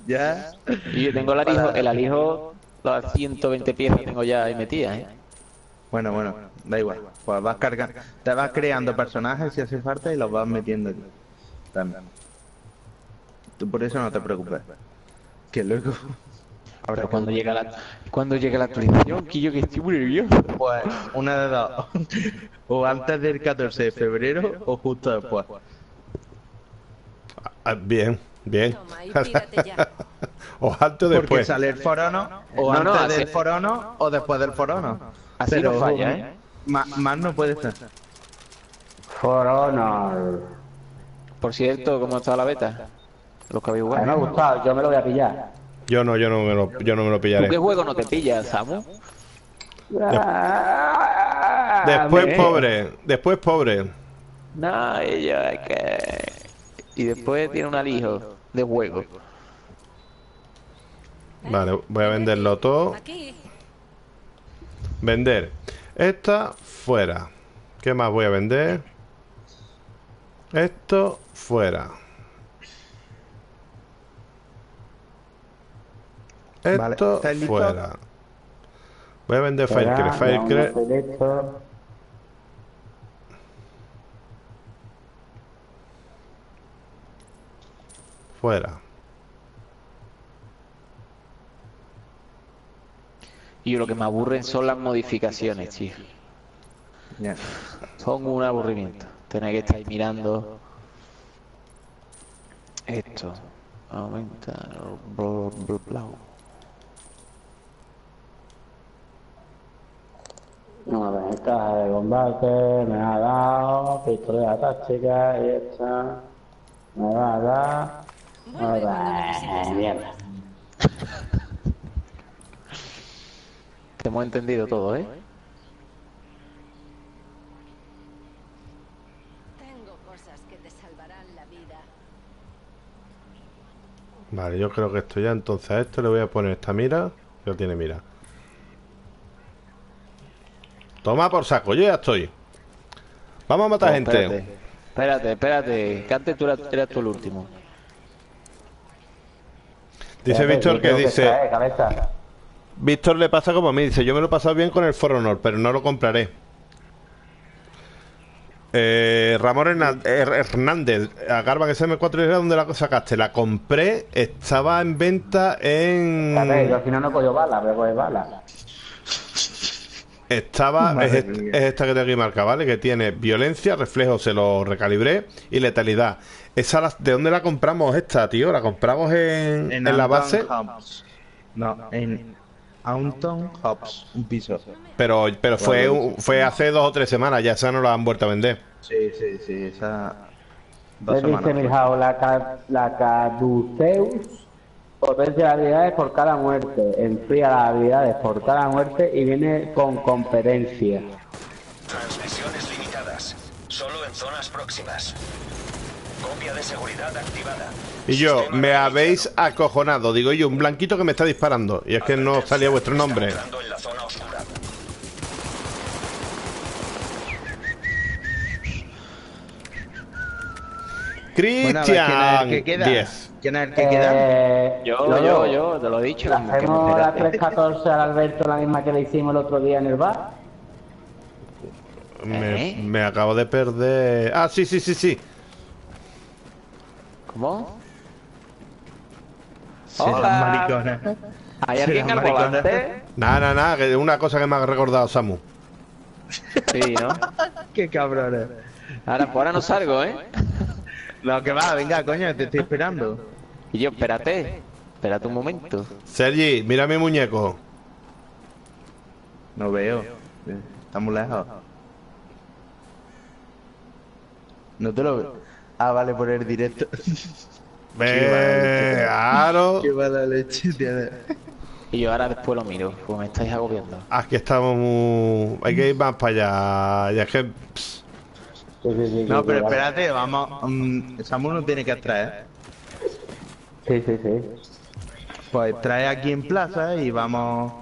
¿Ya? Y yo tengo el alijo, las 120 piezas tengo ya ahí metidas, ¿eh? Bueno, da igual. Pues vas cargando, te vas creando personajes si hace falta y los vas metiendo aquí. También. Tú por eso no te preocupes. Que luego... Ahora cuando llega la actualización, que yo que estoy muy nervioso. Pues una de dos. O antes del 14 de febrero o justo después. Bien, bien. O antes o después. Porque sale el forono, o antes del forono o después del forono. Así no falla, ¿eh? Más no puede ser. Forono. Por cierto, ¿cómo está la beta? Los que habéis jugado. Me ha gustado, yo me lo voy a pillar. Yo no me lo pillaré. ¿Tú qué juego no te pillas, Samu? Después pobre. No, ella es que... Y después tiene un alijo de juego. Vale, voy a venderlo todo. Vender. Esta, fuera. ¿Qué más voy a vender? Esto, fuera. Esto, vale, fuera. Voy a vender Firecrack. No, fuera. Y lo que me aburren son las modificaciones, tío. Yeah. Son un aburrimiento. Tener que estar mirando esto. Aumenta. Bla, bla, bla. No, a ver, caja de combate, me ha dado, pistola táctica y esta, me va a dar, mierda. Te hemos entendido todo, ¿eh? Tengo cosas que te salvarán la vida. Vale, yo creo que esto ya, entonces a esto le voy a poner esta mira, ya tiene mira. Toma por saco, yo ya estoy. Vamos a matar gente. Espérate, que antes tú eras tú el último. Dice Víctor que dice... Víctor le pasa como a mí, dice, yo me lo he pasado bien con el For Honor, pero no lo compraré. Ramón Hernández, Garban SM4 era donde la sacaste. La compré, estaba en venta en... Yo al final no cojo bala, pero cojo bala. Es esta que tengo aquí marcada, ¿vale? Que tiene violencia, reflejo, se lo recalibré, y letalidad. ¿De dónde la compramos esta, tío? ¿La compramos en la base? No, en Aunton Hops, un piso. Pero fue hace 2 o 3 semanas, ya esa no la han vuelto a vender. Sí, esa... Me dice Milhouse, la Caduceus... Potencia de habilidades por cada muerte. Enfría las habilidades por cada muerte y viene con competencia. Transmisiones limitadas. Solo en zonas próximas. Copia de seguridad activada. Y yo, sistema me habéis acojonado. Digo yo, un blanquito que me está disparando. Y es que no salía vuestro nombre. En la zona oscura. Cristian Diez. ¿Quién es el que queda? Yo, te lo he dicho. ¿Hacemos la 314 al Alberto, la misma que le hicimos el otro día en el bar? Me acabo de perder. Ah, sí. ¿Cómo? Hola. Maricones. ¿Hay alguien al volante? Nada, una cosa que me ha recordado Samu. Sí, ¿no? Qué cabrones. Ahora no salgo, ¿eh? No, que va, venga, coño, te estoy esperando. Y yo, espérate un momento. Sergi, mira mi muñeco. No veo. Está muy lejos. No te lo veo. Ah, vale, por el directo. Ve, claro. Qué mala leche tiene. Y yo ahora después lo miro, pues me estáis agobiando. Ah, que estamos muy... Hay que ir más para allá. Ya es que... No, pero espérate, vamos. Samuel no tiene que extraer. Sí. Pues trae aquí en plaza y vamos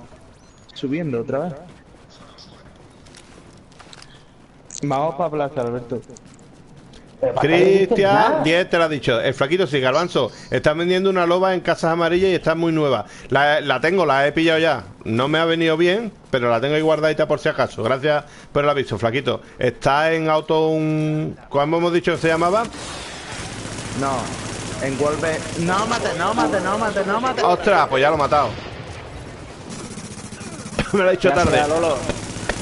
subiendo otra vez. Vamos para plaza, Alberto. Cristian Diez te lo ha dicho. El flaquito sí, Garbanzo. Están vendiendo una loba en Casas Amarillas y está muy nueva. La he pillado ya. No me ha venido bien, pero la tengo ahí guardadita por si acaso. Gracias por el aviso, flaquito. Está en auto un... ¿Cómo hemos dicho que se llamaba? No, en golpe. No mate. Ostras, pues ya lo he matado. Me lo he dicho tarde. Gracias, Lolo.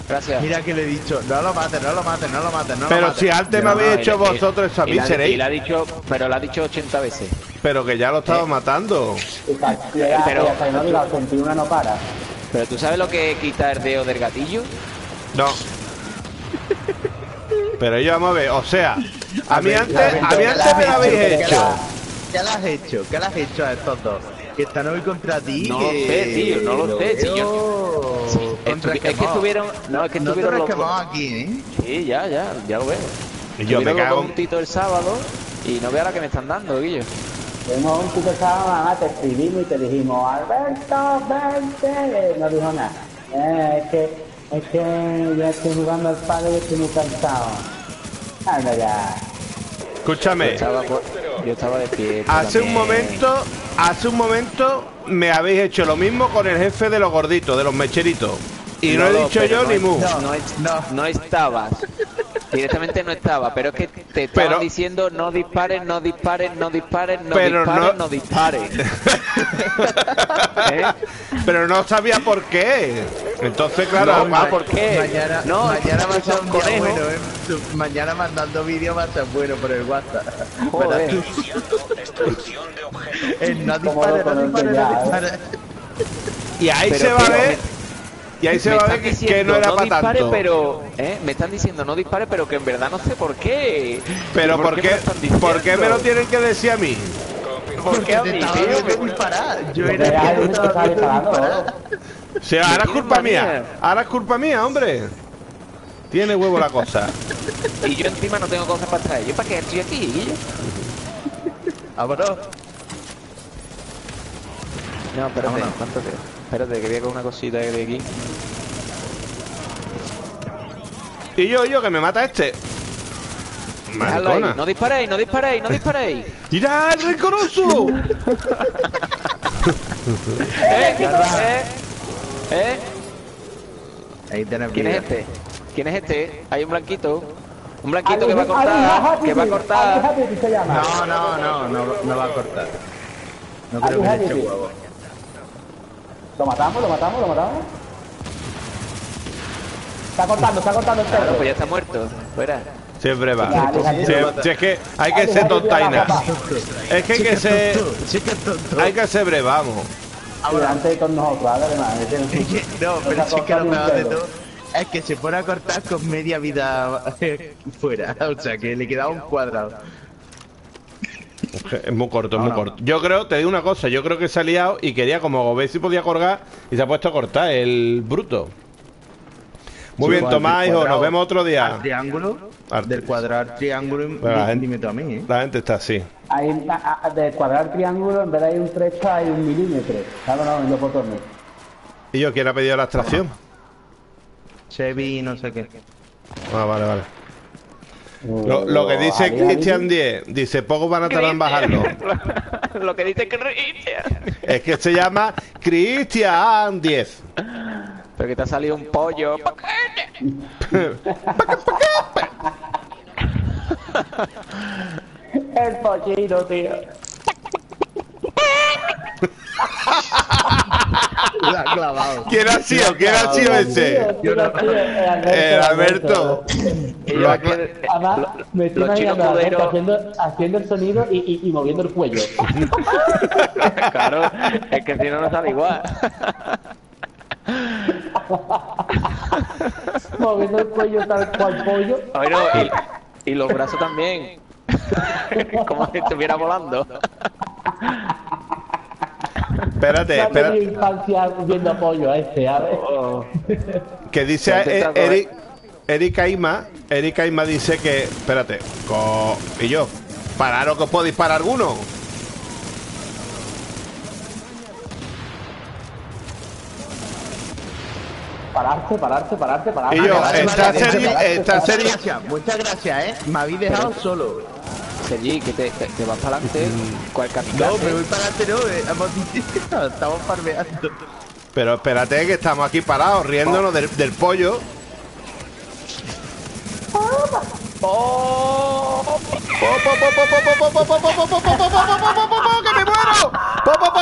Gracias. Mira que le he dicho, no lo mates. Pero si antes me habéis hecho vosotros esa miseria. Y le ha dicho, pero lo ha dicho 80 veces. Pero que ya lo estaba matando. Pero la 81 no para. Pero tú sabes lo que quita el dedo del gatillo. No. Pero yo vamos a ver, o sea, a mí antes me lo habéis hecho. ¿Qué le has hecho a estos dos? Que están hoy contra ti. No lo sé, tío, no lo sé, tío. Es que estuvieron locos aquí, ¿eh? Sí, ya lo veo. Y yo me cago un tito el sábado y no veo la que me están dando, Guillo. Tuvimos un tito el sábado, mamá, te escribimos y te dijimos, Alberto, vente. No dijo nada. Es que ya estoy jugando al padre y estoy muy cansado. Anda ya. Escúchame. Yo estaba de pie. Hace un momento me habéis hecho lo mismo con el jefe de los gorditos, de los mecheritos. Y no, he dicho yo no, ni mu. No estabas. Directamente no estaba, pero es que te estaban diciendo no dispares. ¿Eh? Pero no sabía por qué. Entonces, claro, ¿por qué? Mañana va a ser un conejo. Bueno, mañana mandando vídeos va a ser bueno por el WhatsApp. Joder. No dispares. Y ahí pero se va a ver... Y ahí se va a ver que no era para tanto. Pero, me están diciendo no dispare, pero que en verdad no sé por qué. Pero ¿por qué me lo tienen que decir a mí? Porque a mí, tío, yo era el que estaba disparando. O sea, ahora es culpa mía. Ahora es culpa mía, hombre. Tiene huevo la cosa. Y yo encima no tengo cosas para traer. ¿Yo para qué estoy aquí, Guillo? Vámonos. No, espérate, ¿cuánto queda? Espérate, que voy a con una cosita de aquí. Y yo, que me mata este. Maricona. No disparéis. ¡Tira el rencoroso! ¿Quién es este? Hay un blanquito. Un blanquito que va a cortar. No va a cortar. No creo que le eche huevo. Lo matamos. Está cortando el pelo. Claro, pues ya está muerto. Fuera. Siempre va. Si es que hay que ser tontaina. Es que hay que ser... Hay que ser brevamos. Delante con nosotros, además. No, pero si es que lo mejor de todo es que se fuera a cortar con media vida fuera. O sea, que le quedaba un cuadrado. Es muy corto, es muy corto. Yo creo, te digo una cosa, yo creo que se ha liado y quería como ver si podía colgar y se ha puesto a cortar el bruto. Muy bien, Tomás, hijo, nos vemos otro día. Al triángulo, del cuadrar triángulo, milímetro a mí, ¿eh? La gente está así. Hay, del cuadrar triángulo, en vez de hay un 3, hay un milímetro. No, en los botones. ¿Y yo quién ha pedido la abstracción? Sevi, no sé qué. Ah, vale, vale. Lo que dice Cristian Diez, dice, pocos van a tardar en bajarlo. Lo que dice Cristian. Es que se llama Cristian Diez. Pero que te ha salido un pollo. El pollito, tío. La ha clavado. ¿Quién ha sido? ¿Quién ha sido ese? El Alberto. Además, me estoy imaginando a Alberto haciendo el sonido y moviendo el cuello. Claro, es que si no, no sale igual. Moviendo el cuello tal cual pollo. Oye, no, y los brazos también. Como si estuviera volando. Espérate, espérate. Infancia viendo pollo a este, a ver. Que dice Jericaima. Jericaima dice que. Espérate. Y yo. Pararos que os puedo disparar alguno. Pararse. Y yo, está Sergi. Muchas gracias, Me habéis dejado solo. Sergi, que vas para adelante. ¿Cuál capitán? No, me voy para adelante, no. Estamos farmeando. Pero espérate, que estamos aquí parados, riéndonos del pollo.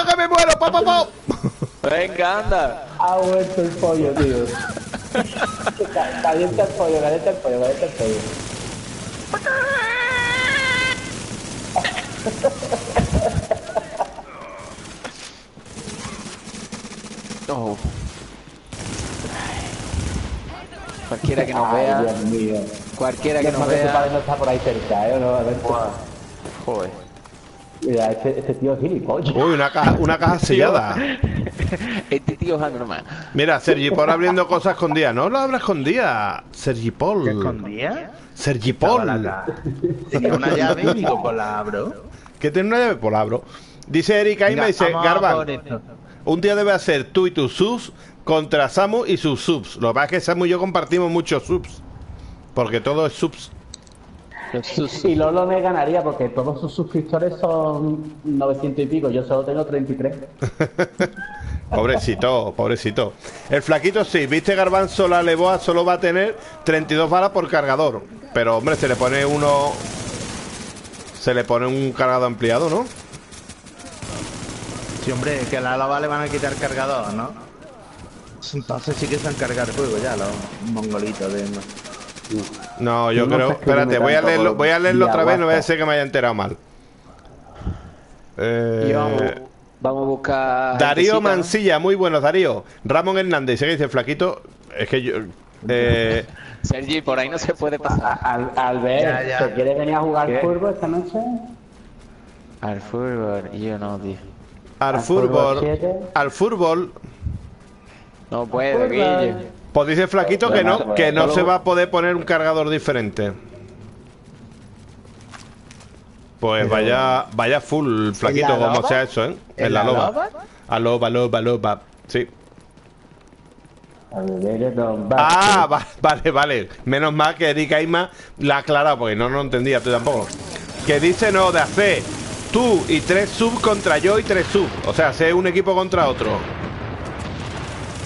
¡Que me muero! ¡Que me muero! Venga, anda. Ha vuelto el pollo, tío. Calienta el pollo. No. Cualquiera que nos vea. Dios mío. Cualquiera que nos vea. Su padre no está por ahí cerca, ¿eh? No, joder. Mira, este tío es gilipollas. Uy, una caja sellada. Este tío es anormal. Mira, Sergi Paul abriendo cosas escondidas. No lo abras escondidas, Sergi Paul. ¿Qué escondía? Sergi Paul. Tenía una llave y digo, pues la abro. ¿Qué tiene una llave? Pues la abro. Dice Jericaima, dice, Garbanzo, un día debe hacer tú y tus subs contra Samu y sus subs. Lo que pasa es que Samu y yo compartimos muchos subs. Porque todo es subs. Y Lolo me ganaría porque todos sus suscriptores son 900 y pico. Yo solo tengo 33. Pobrecito, pobrecito. El flaquito sí, viste Garbanzo, la leboa solo va a tener 32 balas por cargador. Pero hombre, se le pone uno. Se le pone un cargador ampliado, ¿no? Sí, hombre, que a la lava le van a quitar cargador, ¿no? Entonces sí que se han cargado el juego ya, los mongolitos de... No, yo creo... Espérate, voy a leerlo otra vez, no voy a decir que me haya enterado mal. Vamos a buscar... Darío Mancilla, muy buenos, Darío. Ramón Hernández, ¿qué dice Flaquito? Es que yo... Sergi, por ahí no se puede pasar. Albert, ¿te quieres venir a jugar al fútbol esta noche? Al fútbol, yo no, tío. Al fútbol... No puedo, Guille. Pues dice Flaquito que no se va a poder poner un cargador diferente. Pues vaya full, Flaquito, como sea eso, ¿eh? En la loba. A loba. Sí. Ah, vale. Menos mal que Jericaima la ha aclarado, porque no lo entendía tú tampoco. Que dice no, de hacer tú y 3 sub contra yo y 3 sub. O sea, hacer un equipo contra otro.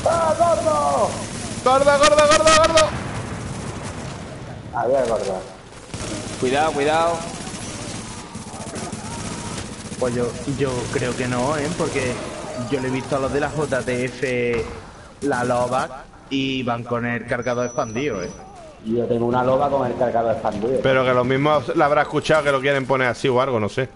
¡Ah, gordo! A ver, gordo. Cuidado. Pues yo creo que no, porque yo le he visto a los de la JTF la loba y van con el cargador expandido, Yo tengo una loba con el cargador expandido. Pero que los mismos la habrá escuchado que lo quieren poner así o algo, no sé.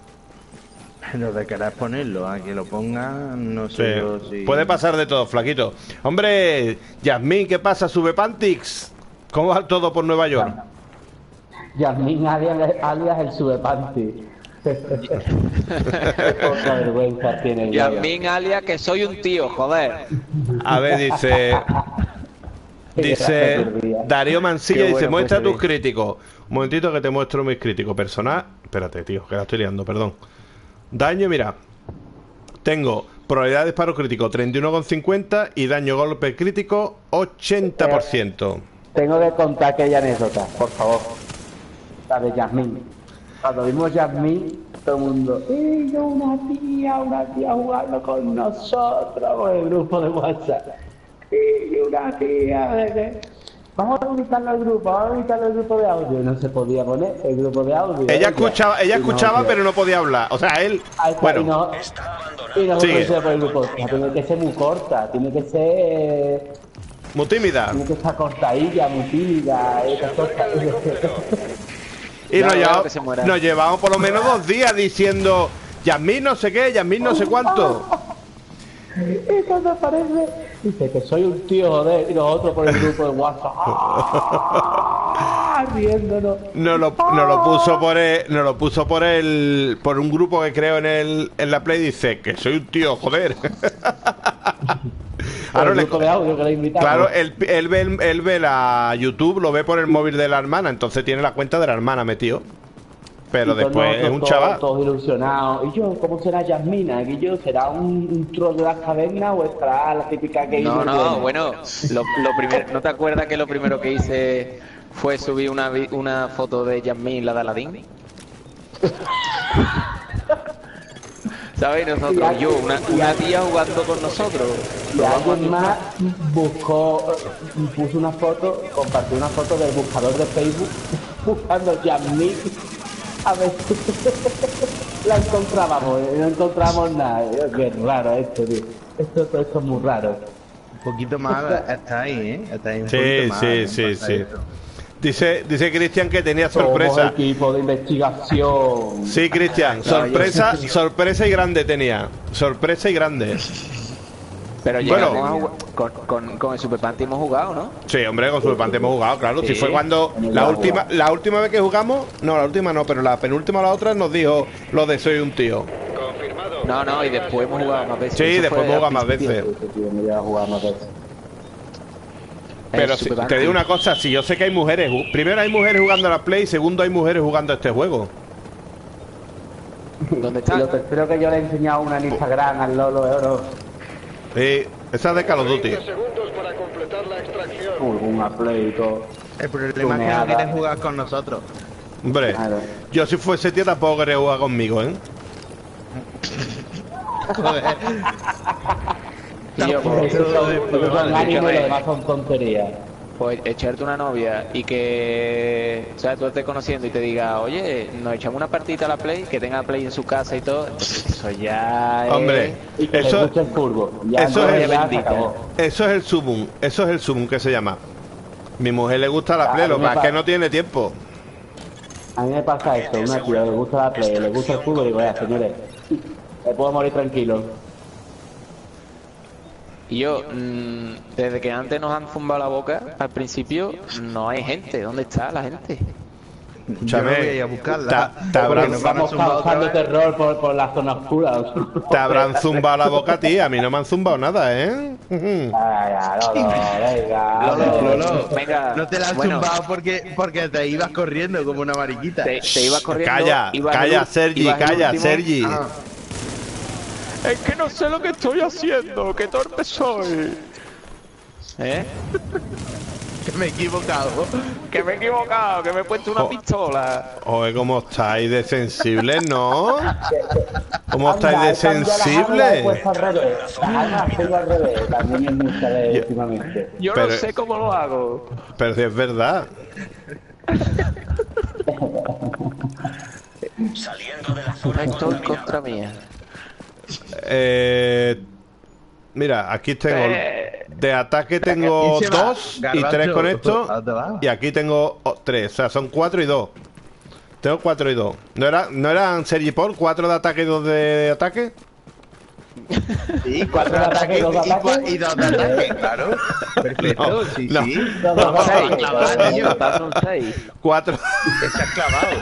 Lo de querer ponerlo, a que lo ponga, no sé. Sí. Puede pasar de todo, Flaquito. Hombre, Yasmín, ¿qué pasa? Sube Pantix. ¿Cómo va todo por Nueva York? Yasmín alias el Sube Pantix. Poca vergüenza tiene. Yasmín alias que soy un tío, joder. A ver, dice. Dice Darío Mancilla, bueno, dice, muestra tus críticos. Un momentito que te muestro mis críticos. Personal, espérate, tío, que la estoy liando, perdón. Daño, mira. Tengo probabilidad de disparo crítico 31,50 y daño golpe crítico 80%. Tengo que contar aquella anécdota, por favor. La de Yasmín. Cuando vimos Yasmín, todo el mundo, una tía jugando con nosotros, con el grupo de WhatsApp. Una tía, vamos a invitarlo al grupo, vamos a invitarlo al grupo de audio. No se podía poner el grupo de audio. Ella escuchaba, pero no podía hablar. O sea, él. Bueno. Y no se puede por el grupo. O sea, tiene que ser muy corta, tiene que ser. Muy tímida. Tiene que estar cortadilla, muy tímida. Y nos llevamos por lo menos 2 días diciendo: Yasmín no sé qué, Yasmín no sé cuánto. Y cuando parece, dice que soy un tío, joder, y nosotros por el grupo de WhatsApp riéndonos. Nos lo puso por un grupo que creo en la Play, dice que soy un tío, joder. Ahora el grupo de audio que le invitamos. Claro, él ve la YouTube, lo ve por el móvil de la hermana, entonces tiene la cuenta de la hermana metido. Pero después es un chaval. Todos ilusionados. ¿Y yo? ¿Cómo será Yasmina? ¿Y yo? ¿Será un troll de las cavernas o estará la típica que hice? No, bueno, ¿no te acuerdas que lo primero que hice fue subir una foto de Yasmín, la de Aladín? ¿Sabéis? Nosotros, yo, una tía jugando con nosotros. Y alguien más puso una foto, compartió una foto del buscador de Facebook buscando Yasmín. A ver, la encontrábamos, no encontramos nada. Qué raro esto, tío. Esto es muy raro. Un poquito más hasta ahí, ¿eh? Hasta ahí un sí. Dice Cristian que tenía sorpresa. Somos equipo de investigación. Sí, Cristian, sorpresa y grande tenía. Sorpresa y grande. Pero bueno, con el Sube Pantix hemos jugado, ¿no? Sí, hombre, con Sube Pantix hemos jugado, claro. Sí, si fue cuando la última vez que jugamos, no, la última no, pero la penúltima o la otra nos dijo lo de soy un tío. Confirmado. No, y después hemos jugado más veces. Sí, después hemos jugado más veces. Pero si, te digo una cosa, si yo sé que hay mujeres, primero hay mujeres jugando a la Play, segundo hay mujeres jugando a este juego. ¿Dónde está? Lo tercero que yo le he enseñado una en Instagram al Lolo de Oro. Sí, esa es de Call of Duty. Un apleito. El problema es que no quieren jugar con nosotros. Hombre, claro. Yo si fuese tío tampoco quería jugar conmigo, ¿eh? Joder. Tío, son tonterías. Pues echarte una novia y que, o sea, tú estés conociendo y te diga, oye, nos echamos una partida a la Play, que tenga Play en su casa y todo, eso ya es... Hombre, eso es el sumum, que se llama. Mi mujer le gusta la Play, lo que pasa es que no tiene tiempo. A mí me pasa esto, una tía le gusta la Play, le gusta el fútbol y digo, ya, señores, me puedo morir tranquilo. Y yo, desde que antes nos han zumbado la boca, al principio no hay gente. ¿Dónde está la gente? Yo no voy a ir a buscarla. Estamos causando terror por la zona oscura. Te habrán zumbado la boca, tío. A mí no me han zumbado nada, ¿eh? Venga, no te la han zumbado porque te ibas corriendo como una mariquita. Te ibas corriendo. Calla, Sergi, calla, Sergi. Es que no sé lo que estoy haciendo, qué torpe soy. ¿Eh? Que me he equivocado. Que me he puesto una pistola. Oye, ¿cómo estáis de sensible, no? ¿Cómo estáis de sensible? Yo no sé cómo lo hago. Pero si es verdad. Saliendo de la zona estoy contra mía. Mira, aquí tengo de ataque tengo 2 y 3 con esto y aquí tengo 3, o sea, son 4 y 2. Tengo 4 y 2. ¿No eran Sergi Paul? 4 de ataque y 2 de ataque. Sí, 4 de ataque y 2 de ataque, claro. Perfecto, no, sí, no. Sí. 4. Estás clavado.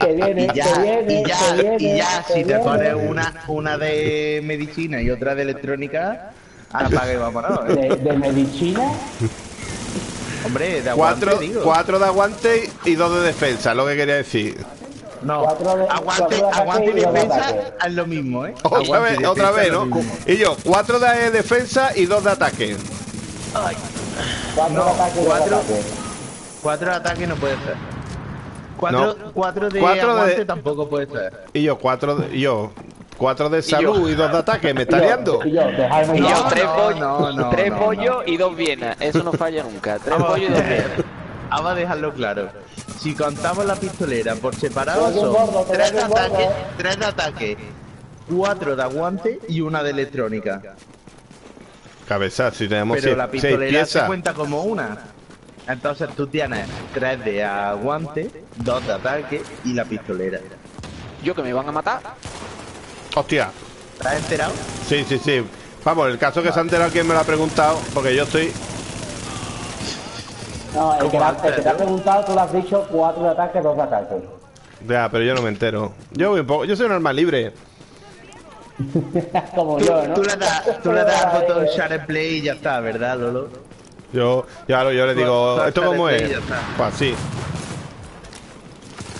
Que viene, si te pones una de medicina y otra de electrónica, Apaga el evaporador. ¿De medicina? Hombre, de aguante. 4 de aguante y 2 de defensa, lo que quería decir. No, aguante y defensa es lo mismo, ¿eh? Otra vez, ¿no? Y yo, 4 de defensa y 2 de ataque. Ay. 4 de ataque no puede ser. 4 de aguante tampoco puede ser. Y yo, 4 de salud y 2 de ataque, me está liando. Y yo, 3 pollos y 2 vienas. Eso no falla nunca. 3 pollos y 2 vienas. Vamos a dejarlo claro. Si contamos la pistolera por separado son 3 de ataque, 4 de aguante y 1 de electrónica. Cabeza, si tenemos 6 piezas. Pero la pistolera se cuenta como una. Entonces tú tienes 3 de aguante, 2 de ataque y la pistolera. ¿Yo que me van a matar? Hostia. ¿Te has enterado? Sí, sí, sí. Vamos, el caso que se ha enterado quien me lo ha preguntado, porque yo estoy... No, el que te ha preguntado, tú le has dicho 4 de ataque, 2 de ataque. Ya, pero yo no me entero. Yo voy un poco... Yo soy un arma libre. Como yo, ¿no? Tú le das a foto share play y ya está, ¿verdad, Lolo? Yo le digo... ¿Esto cómo es? Pues así.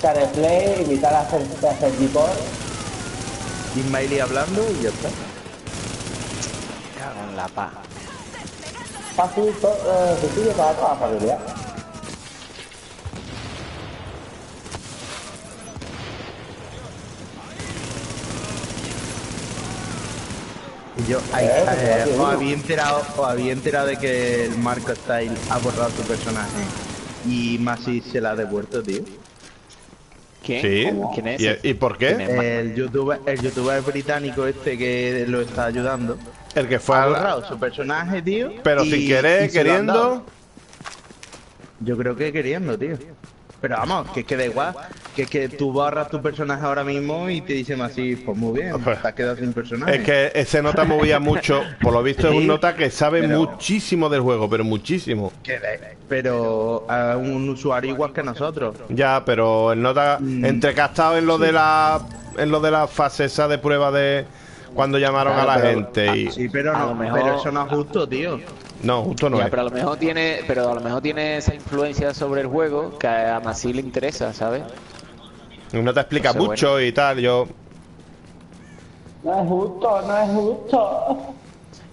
Share play, invitar a Sergi por... Ismaily hablando y ya está. Cago en la paz. Fácil, sencillo para toda la familia. Yo os había enterado de que el Marco Style ha borrado su personaje y Masi se la ha devuelto, tío. ¿Quién? Sí. ¿Quién es? ¿Y por qué? El youtuber británico este que lo está ayudando. El que fue borrado su personaje, tío. Pero sin querer, queriendo. Yo creo que queriendo, tío. Pero vamos, que es que da igual. Que es que tú borras tu personaje ahora mismo y te dicen así, pues muy bien, te has quedado sin personaje. Es que ese nota movía mucho. Por lo visto es un nota que sabe muchísimo del juego, pero muchísimo. Pero a un usuario igual que nosotros. Ya, pero el nota entre que ha estado en lo de la fase esa de prueba de cuando llamaron a la gente y... Sí, pero no, pero eso no es justo, tío. No, justo no. Ya, pero a lo mejor tiene esa influencia sobre el juego que a Masi le interesa, ¿sabes? No te explica mucho, bueno, y tal, yo... No es justo, no es justo.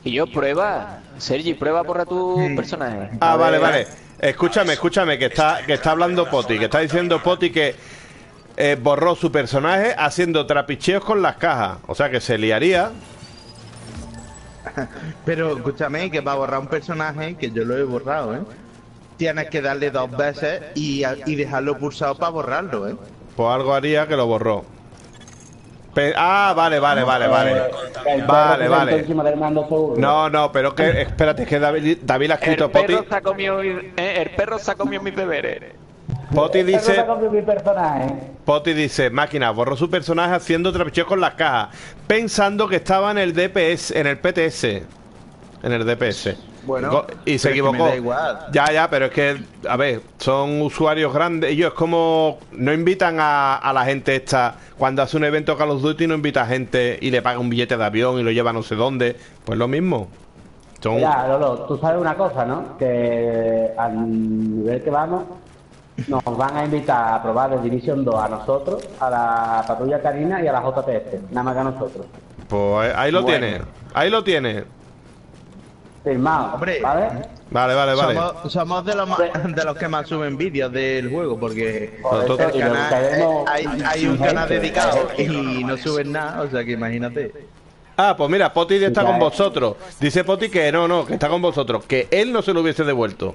Y yo, prueba, Sergi, prueba, borra tu personaje. Ah, vale. Escúchame, que está hablando Poti, que está diciendo Poti que borró su personaje haciendo trapicheos con las cajas. O sea, que se liaría... Pero escúchame, que para borrar un personaje, que yo lo he borrado, ¿eh? Tienes que darle 2 veces y dejarlo pulsado para borrarlo, ¿eh? Pues algo haría que lo borró. Vale. No, pero que... Espérate, es que David ha escrito el Poti... El perro se ha comido mis deberes. Poti dice, máquina, borró su personaje haciendo trapicheos con las cajas, pensando que estaba en el DPS, en el PTS. En el DPS. Bueno, y se equivocó. Me da igual. Ya, pero es que, a ver, son usuarios grandes. Ellos es como, no invitan a la gente esta. Cuando hace un evento Call of Duty no invita a gente y le paga un billete de avión y lo lleva a no sé dónde. Pues lo mismo. Son... Ya, Lolo, tú sabes una cosa, ¿no? Que al nivel que vamos... Nos van a invitar a probar el Division 2 a nosotros, a la patrulla Karina y a la JTF, nada más que a nosotros. Pues ahí lo tiene. Firmado, hombre, vale. Somos de los que más suben vídeos del juego, porque el canal, hay un canal dedicado y no suben nada, o sea que imagínate. Ah, pues mira, Poti está con vosotros. Dice Poti que no, que está con vosotros, que él no se lo hubiese devuelto.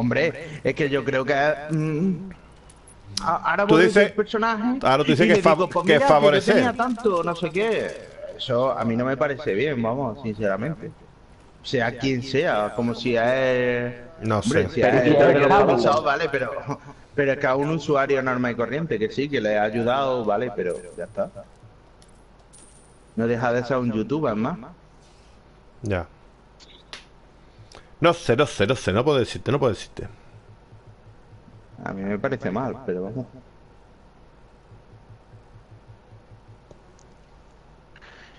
Hombre, es que yo creo que... ahora voy a ver personaje... Ahora tú dices que favorece. Que tenía tanto, no sé qué... Eso a mí no me parece bien, vamos, sinceramente. Sea quien sea, como si es... No sé. Vale, pero es que a un usuario normal y corriente, que sí, que le ha ayudado, vale, pero ya está. No deja de ser un youtuber más. Ya. No sé, no puedo decirte. A mí me parece mal, pero vamos.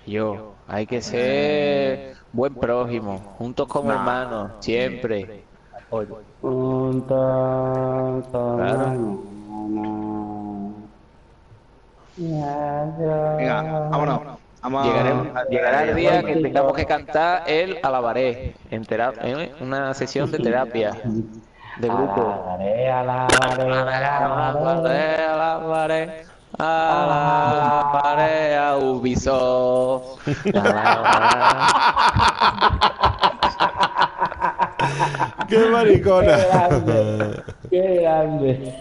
Yo, hay que ser buen prójimo, juntos como hermanos, siempre. Claro. Venga, vámonos. Llegará el día que tengamos que cantar el alabaré en una sesión de terapia de grupo. Alabaré, alabaré, alabaré, alabaré a Ubisoft. ¡Qué maricona! ¡Qué grande! ¡Qué grande!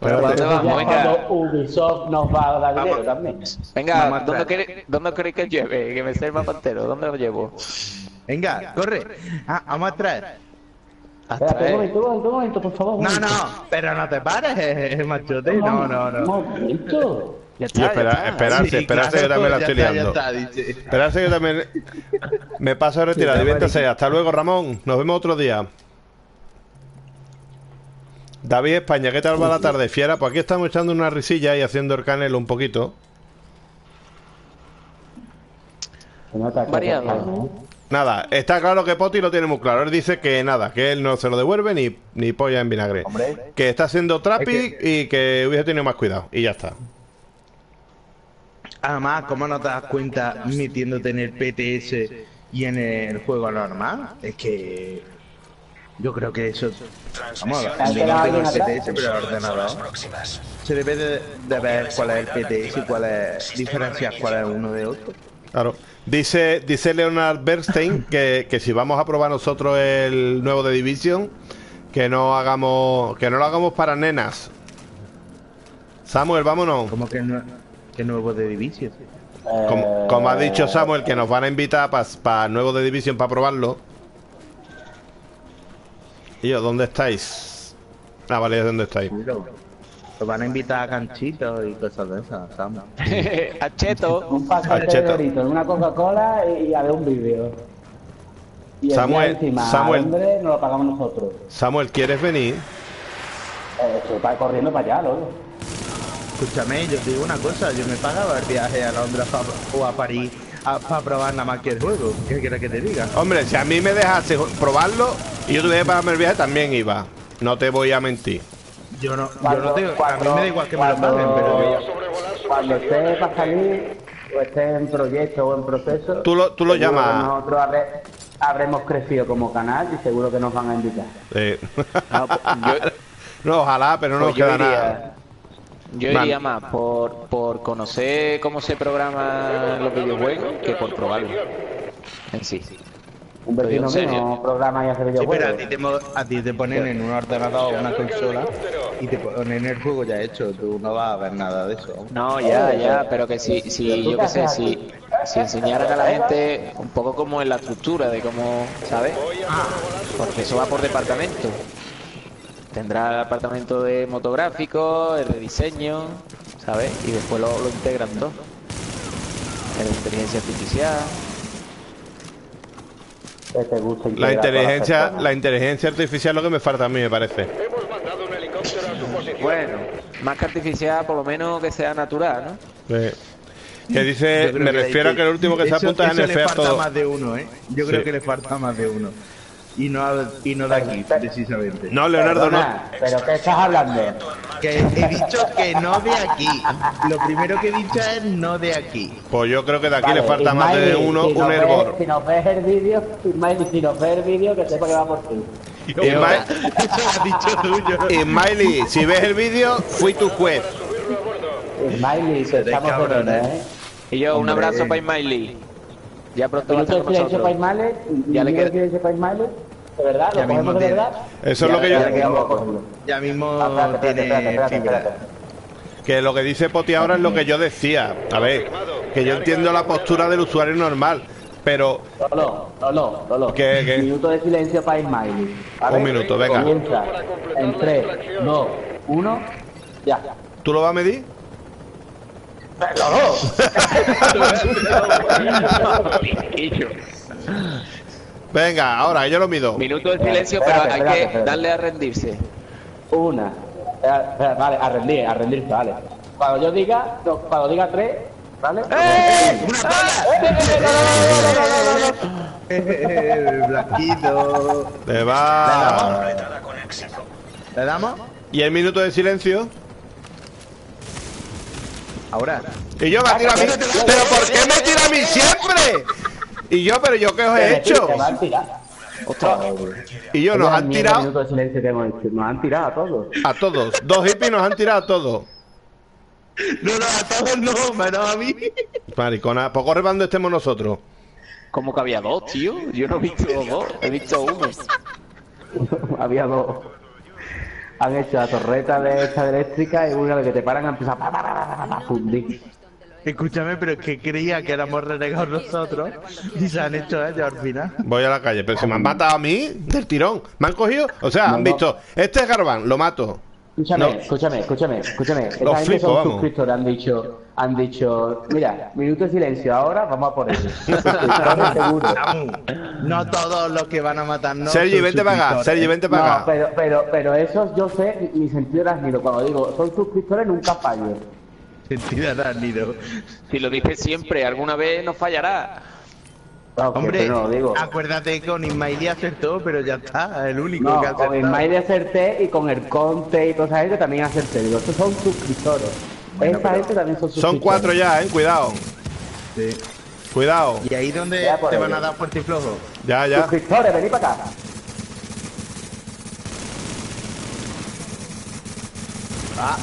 Pero cuando Ubisoft nos va a dar dinero también. Venga, ¿dónde queréis que lleve? Que me sirva pantero. ¿Dónde lo llevo? Venga, corre. Ah, vamos a traer. Espérate, un momento, por favor. No, no, pero no te pares, machote. No, no, no. Un momento. Esperarse que también la estoy liando. Esperarse que también me paso a retirar. Diviértase. Hasta luego, Ramón. Nos vemos otro día. David España, ¿qué tal va la tarde, fiera? Pues aquí estamos echando una risilla y haciendo el canelo un poquito. Variado. Nada, está claro que Poti lo tiene muy claro. Él dice que nada, que él no se lo devuelve ni polla en vinagre. Hombre. Que está haciendo trapi y que hubiese tenido más cuidado. Y ya está. Además, ¿cómo no te das cuenta metiéndote en el PTS y en el juego normal? Es que... yo creo que eso... vamos a ver, yo no tengo el PTS, pero el ordenador. Se debe de ver cuál es el PTS y cuál es... diferenciar cuál es uno de otro. Claro. Dice Leonardo Bertin que si vamos a probar nosotros el nuevo The Division, que no lo hagamos para nenas. Samuel, vámonos. ¿Cómo que no? ¿Qué nuevo The Division? Como ha dicho Samuel, que nos van a invitar para el nuevo The Division para probarlo. Y yo, ¿dónde estáis? Ah, vale, ¿dónde estáis? Nos van a invitar a Canchito y cosas de esas, Samuel. A Cheto. Un paquete de Doritos, una Coca-Cola y a ver un vídeo. Samuel, hombre, nos lo pagamos nosotros. Samuel, ¿quieres venir? Estoy corriendo para allá, Lolo. Escúchame, yo te digo una cosa, yo me pagaba el viaje a Londres o a París para probar nada más que el juego. ¿Qué quieres que te diga? Hombre, si a mí me dejase probarlo y yo tuviera que pagarme el viaje, también iba. No te voy a mentir. Yo no te digo, a mí me da igual que me lo paguen, pero yo... cuando esté para salir, o esté en proyecto o en proceso... Tú lo llamas... nosotros habremos crecido como canal y seguro que nos van a invitar. Sí. No, pues, no, ojalá, pero no pues nos queda nada. Yo iría más por conocer cómo se programan los videojuegos que por probarlo en sí. Un vecino mío programa y hace videojuegos. Sí, pero a ti te ponen en un ordenador o una consola y te ponen el juego ya hecho. Tú no vas a ver nada de eso. No, ya, pero que si yo qué sé, si enseñaran a la gente un poco como en la estructura de cómo, ¿sabes? Porque eso va por departamento. Tendrá el apartamento de motográfico, el de diseño, ¿sabes? Y después lo integran todo. La inteligencia artificial. La inteligencia artificial es lo que me falta a mí, me parece. Hemos mandado un helicóptero a su posición. Bueno, más que artificial, por lo menos que sea natural, ¿no? Sí. Que dice, me refiero a que el último que se apunta es en el feo todo. Yo creo que le falta más de uno, ¿eh? Yo creo que le falta más de uno. Y no de aquí, precisamente. No, Leonardo, perdona, no. ¿Pero qué estás hablando? Que he dicho que no de aquí. Lo primero que he dicho es no de aquí. Pues yo creo que de aquí vale, le falta más de uno, si un hervor. Si nos ves el vídeo, Ismaily, si nos ves el vídeo, que sepa que va por ti. Ismaily, si ves el vídeo, fui tu juez. Ismaily, se estamos cabrones, ¿eh? Y yo, hombre, un abrazo para Ismaily. Ya pronto va a estar con nosotros. Ya le queda. ¿De verdad? ¿Lo podemos de verdad? Eso es lo que yo... ya mismo tiene fibra. Que lo que dice Poti ahora es lo que yo decía. A ver, que yo entiendo la postura del usuario normal, pero... Lolo. Un minuto de silencio para Ismaily. Un minuto, venga. Comienza. En 3, 2, 1... ya. ¿Tú lo vas a medir? Venga, ahora yo lo mido. Minuto de silencio, pero hay que darle a rendirse. Vale, a rendirse, vale. Cuando diga tres, ¿Vale? ¡Una pala! Blanquito. Te va. ¿Le damos? ¿Y el minuto de silencio? Ahora. Y yo me ha tirado a mí. ¿Pero por qué me tira a mí siempre? Y yo, pero yo qué os he hecho. Ostras. Y yo, nos han tirado. Nos han tirado a todos. A todos. Dos hippies nos han tirado a todos. No, no, a todos no, menos a mí. Maricona, ¿por qué rebando estemos nosotros? ¿Cómo que había dos, tío? Yo no he visto dos, he visto uno. Había dos. Han hecho la torreta de esta eléctrica y una de que te paran a empezar a fundir. Escúchame, pero es que creía que éramos renegados nosotros y se han hecho ellos al final. Voy a la calle, pero si me han matado a mí del tirón. Me han cogido, o sea, han visto, este es Garbanzo, lo mato. Escúchame, no. escúchame. Esta gente son suscriptores, han dicho, mira, minuto de silencio, ahora vamos a por ello. No todos los que van a matar, no. Sergi, vente para acá, No, pero esos yo sé, mi sentido arácnido, cuando digo, son suscriptores nunca fallo. Sentido arácnido. Si lo dices siempre, alguna vez no fallará. Okay, hombre, no, digo. Acuérdate que con Ismaily acertó, pero ya está, el único que acertó. Con Ismaily acerté y con el Conte y toda esa gente también acerté. Digo, estos son suscriptores. Bueno, esta gente también son suscriptores. Son 4 ya, cuidado. Sí. Cuidado. ¿Y ahí donde te van a dar fuerte y flojo? Ya, ya. Suscriptores, venid para acá. Ah,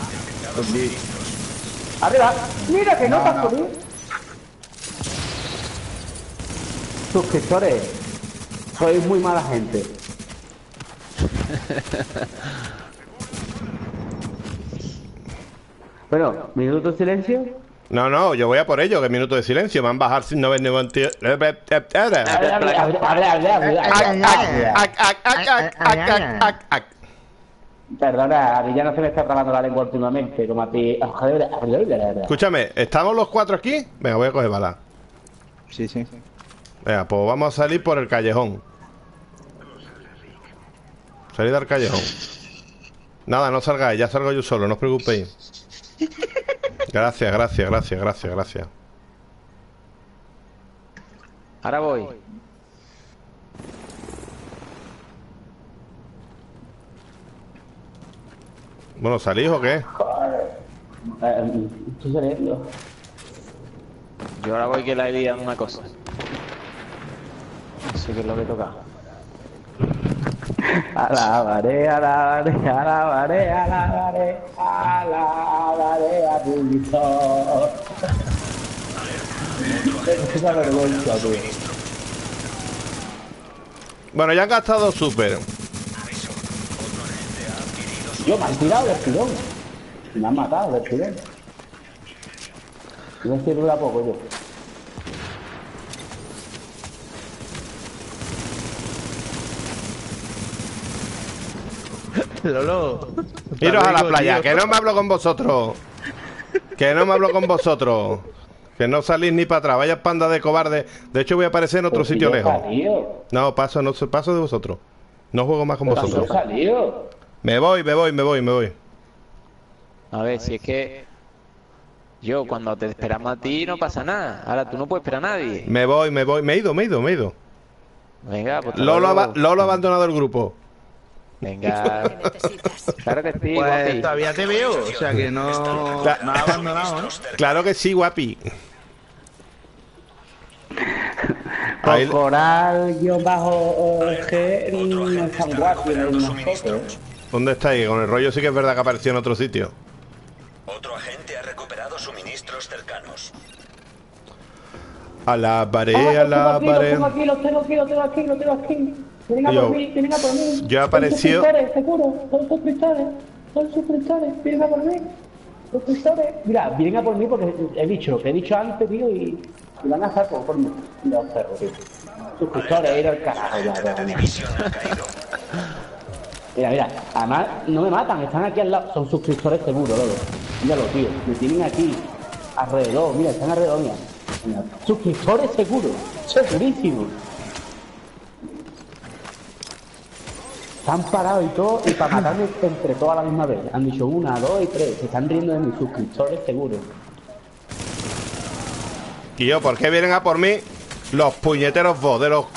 sí. Arriba. Mira que no pasó bien. Suscriptores, sois muy mala gente. Bueno, ¿minuto de silencio? No, no, yo voy a por ello, que minuto de silencio. Van a bajar sin 90. Perdona, a mí ya no se me está trabando la lengua últimamente. Como a ti. Escúchame, ¿estamos los 4 aquí? Venga, voy a coger bala. Sí, sí. Venga, pues vamos a salir por el callejón. Salid al callejón. Nada, no salgáis, ya salgo yo solo, no os preocupéis. Gracias, gracias, gracias, gracias, gracias. Ahora voy. Bueno, ¿salís o qué? Estoy saliendo. Yo ahora voy que la herida es una cosa. Así que es lo que toca. Alabaré, alabaré, alabaré, alabaré, alabaré a tu Víctor. Es una vergüenza, tú. Bueno, ya han gastado súper. Yo me han tirado del tirón. Me han matado del tirón. No estoy dura poco yo. Lolo, iros a la playa, que no me hablo con vosotros. Que no me hablo con vosotros. Que no salís ni para atrás. Vaya panda de cobarde. De hecho voy a aparecer en otro sitio lejos. No, paso de vosotros. No juego más con vosotros. Me voy. A ver, si es que yo cuando te esperamos a ti no pasa nada. Ahora tú no puedes esperar a nadie. Me voy. Me he ido. Venga, pues Lolo ha abandonado el grupo. Venga, claro que sí, pues guapi. Todavía te veo, o sea que no, no ha abandonado, ¿no? Claro que sí, guapi. ¿Dónde estáis? Con el rollo sí que es verdad que apareció en otro sitio. Otro agente ha recuperado suministros cercanos. A la pared. Lo tengo aquí. Venga por mí. Yo apareció. Son suscriptores, vienen a por mí. Suscriptores. Mira, vienen a por mí porque he dicho antes, tío, y van a saco por mí. Mira, un perro, tío. Suscriptores, era el carajo, Mira, además no me matan, están aquí al lado. Son suscriptores seguros, Lolo. Míralo, tío. Me tienen aquí alrededor, mira, están alrededor, mira. Suscriptores seguros. Segurísimos. Han parado y todo, y para matarme entre todas a la misma vez. Han dicho 1, 2 y 3. Se están riendo de mis suscriptores, seguro. Tío, ¿por qué vienen a por mí los puñeteros boderos?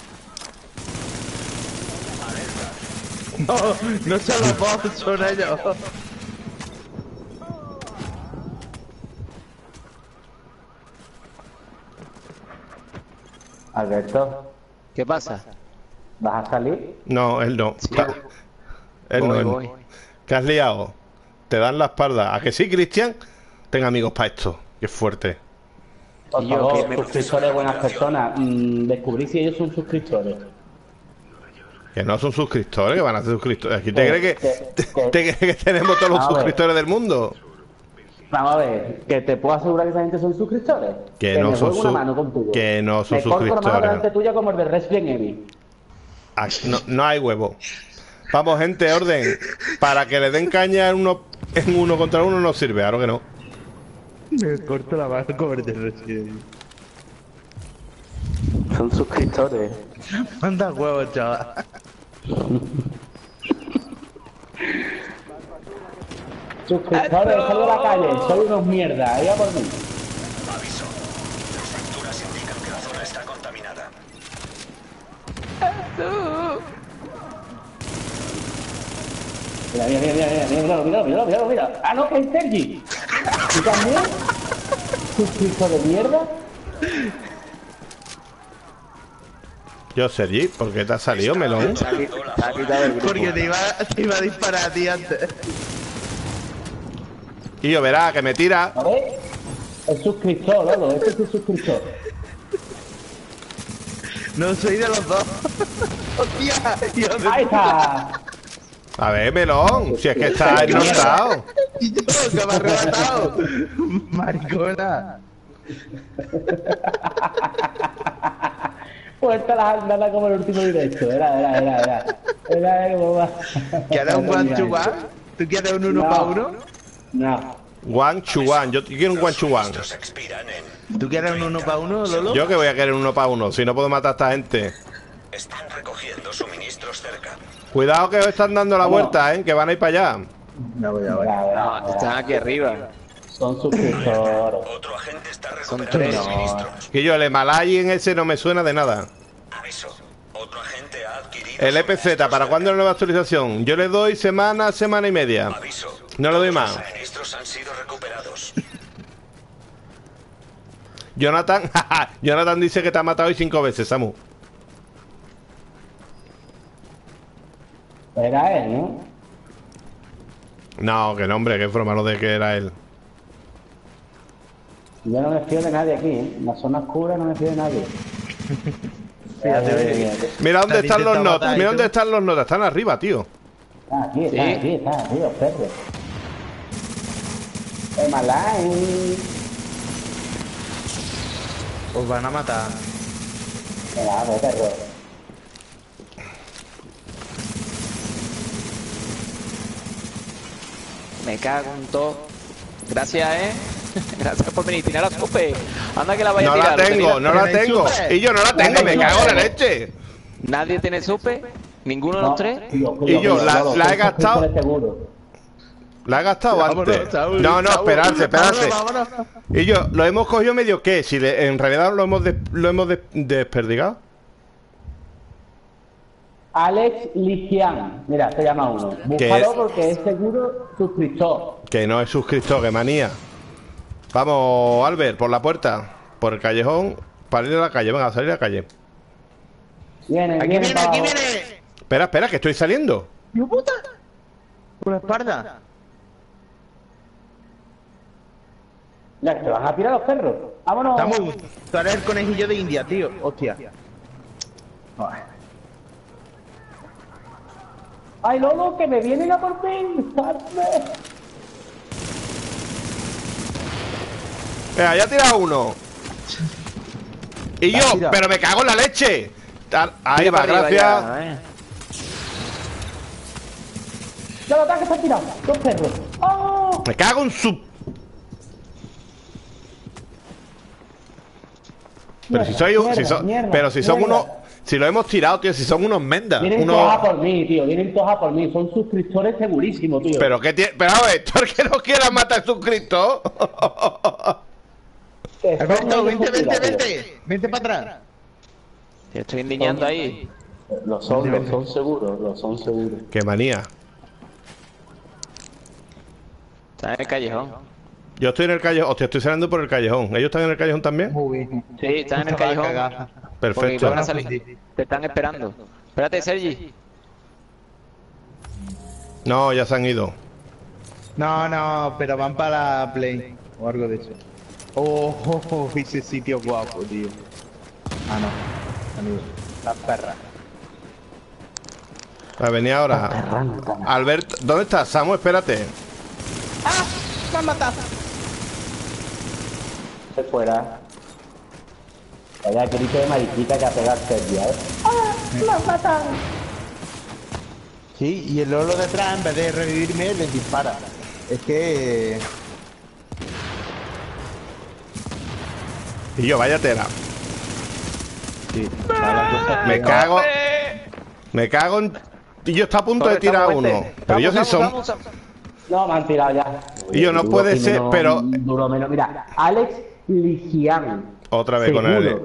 No, no son los bots, son ellos. Alberto, ¿qué pasa? ¿Vas a salir? No, él no. Sí, él no. ¿Qué has liado? Te dan la espalda. ¿A que sí, Cristian? Ten amigos para esto. Qué fuerte. Por favor, suscriptores, buenas personas. Descubrí si ellos son suscriptores. Que no son suscriptores, que van a ser suscriptores. Aquí te crees que tenemos todos los suscriptores del mundo. Vamos a ver, que te puedo asegurar que esa gente son suscriptores. Que no son suscriptores. Que no son suscriptores. Me corto la mano delante tuya como el de Resident Evil. No, no hay huevo. Vamos, gente, orden. Para que le den caña en uno contra uno no sirve, claro que no. Me corto la mano como el de Resident Evil. Son suscriptores. Manda huevos, chaval. Suscriptores, sal de la calle, soy unos mierda, allá por mí. Aviso, las facturas indican que la zona está contaminada. Mira, mira, mira, mira. Ah, no, que es Sergi. ¿Y también? ¿Suscriptor de mierda? Yo, Sergi, ¿por qué te ha salido, melón? Porque te iba a disparar a ti antes. Y yo verá que me tira. A ver, es suscriptor, Lolo, este es el suscriptor. No soy de los dos. ¡Hostia! ¡Ahí está! A ver, melón, si es que está enlotado. Y yo, que me ha arrebatado. Maricona. Puesta las andadas como el último directo. Era como va. ¿Quieres un one to one? ¿Tú quieres un uno para uno? No. One to one. Yo quiero un one to one. ¿Tú quieres un uno para uno, Lolo? Yo que voy a querer un uno para uno, si no puedo matar a esta gente. Están recogiendo suministros cerca. Cuidado que están dando la vuelta, que van a ir para allá. No, no, están aquí arriba. Son suscriptores. Otro agente está recuperando suministros. Que yo, el Himalayi en ese no me suena de nada. Aviso. Otro agente ha adquirido. El EPZ, ¿para cuándo la nueva actualización? Yo le doy semana, semana y media. Aviso. No le doy más. Los registros han sido recuperados. Jonathan dice que te ha matado hoy 5 veces, Samu. Era él, ¿no? No, que no, hombre, que broma lo de que era él. Yo no me fío de nadie aquí, ¿eh? En la zona oscura no me fío de nadie. Mira dónde están los notas, mira dónde están los notas, están arriba, tío. Aquí, está, ¿sí? Aquí, está, tío, perro. Emalay. Os van a matar. Claro, perro. Me cago en todo. Gracias, Gracias por venir, tirar a tope. Anda que la vaya a tirar. No la tengo. Y yo no la tengo, me cago en la leche. ¿Nadie tiene supe? ¿Ninguno de los tres? Y yo, la he gastado. La he gastado antes. No, no, esperarse, esperarse. Y yo, lo hemos cogido medio que, si en realidad lo hemos desperdigado. Alex Ligian, mira, se llama uno. Búscalo porque es seguro suscriptor. Que no es suscriptor, que manía. Vamos, Albert, por la puerta. Por el callejón, para ir a la calle. Venga, salir a la calle. Aquí viene. Espera, que estoy saliendo. ¡Yo puta! Por la espalda. Ya, te vas a tirar los perros. Vámonos. Estamos. Tú eres el conejillo de India, tío. Hostia. ¡Ay, Lolo, que me vienen a por fin! Ya ha tirado uno. Y yo, pero me cago en la leche. Ahí va, gracias. Ya lo ataques, se han tirado. Dos perros. ¡Oh! Me cago en su. Pero si soy un. Pero si son unos. Si lo hemos tirado, tío, si son unos mendas. Vienen todos a por mí, tío. Vienen todos a por mí. Son suscriptores segurísimos, tío. Pero a ver, ¿por qué no quieras matar suscriptor? Alberto, vente. Vente para atrás. Te estoy indignando ahí. Los son seguros. Qué manía. Está en el callejón. Yo estoy en el callejón. Hostia, estoy saliendo por el callejón. ¿Ellos están en el callejón también? Muy bien. Sí, están en el callejón. Perfecto. Van a salir. Te están esperando. Espérate, Sergi. No, ya se han ido. No, pero van para la Play o algo de eso. Oh, ese sitio guapo, tío. Ah, no. Han ido. La perra. Va a venir ahora. Alberto, ¿dónde estás, Samu? Espérate. ¡Ah! ¡Me han matado! Se fuera. Vaya grito de mariquita que ha pegado Sergi, ¿eh? ¡Ah! ¡Me han matado! Sí, y el Lolo detrás, en vez de revivirme, le dispara. Es que... Y yo, vaya tela. Sí. Me cago en... Y yo está a punto de tirar uno. Pero yo sí son... No, me han tirado ya. Y yo no puede ser, pero... Duro menos, mira. Alex Ligian. Otra vez con él.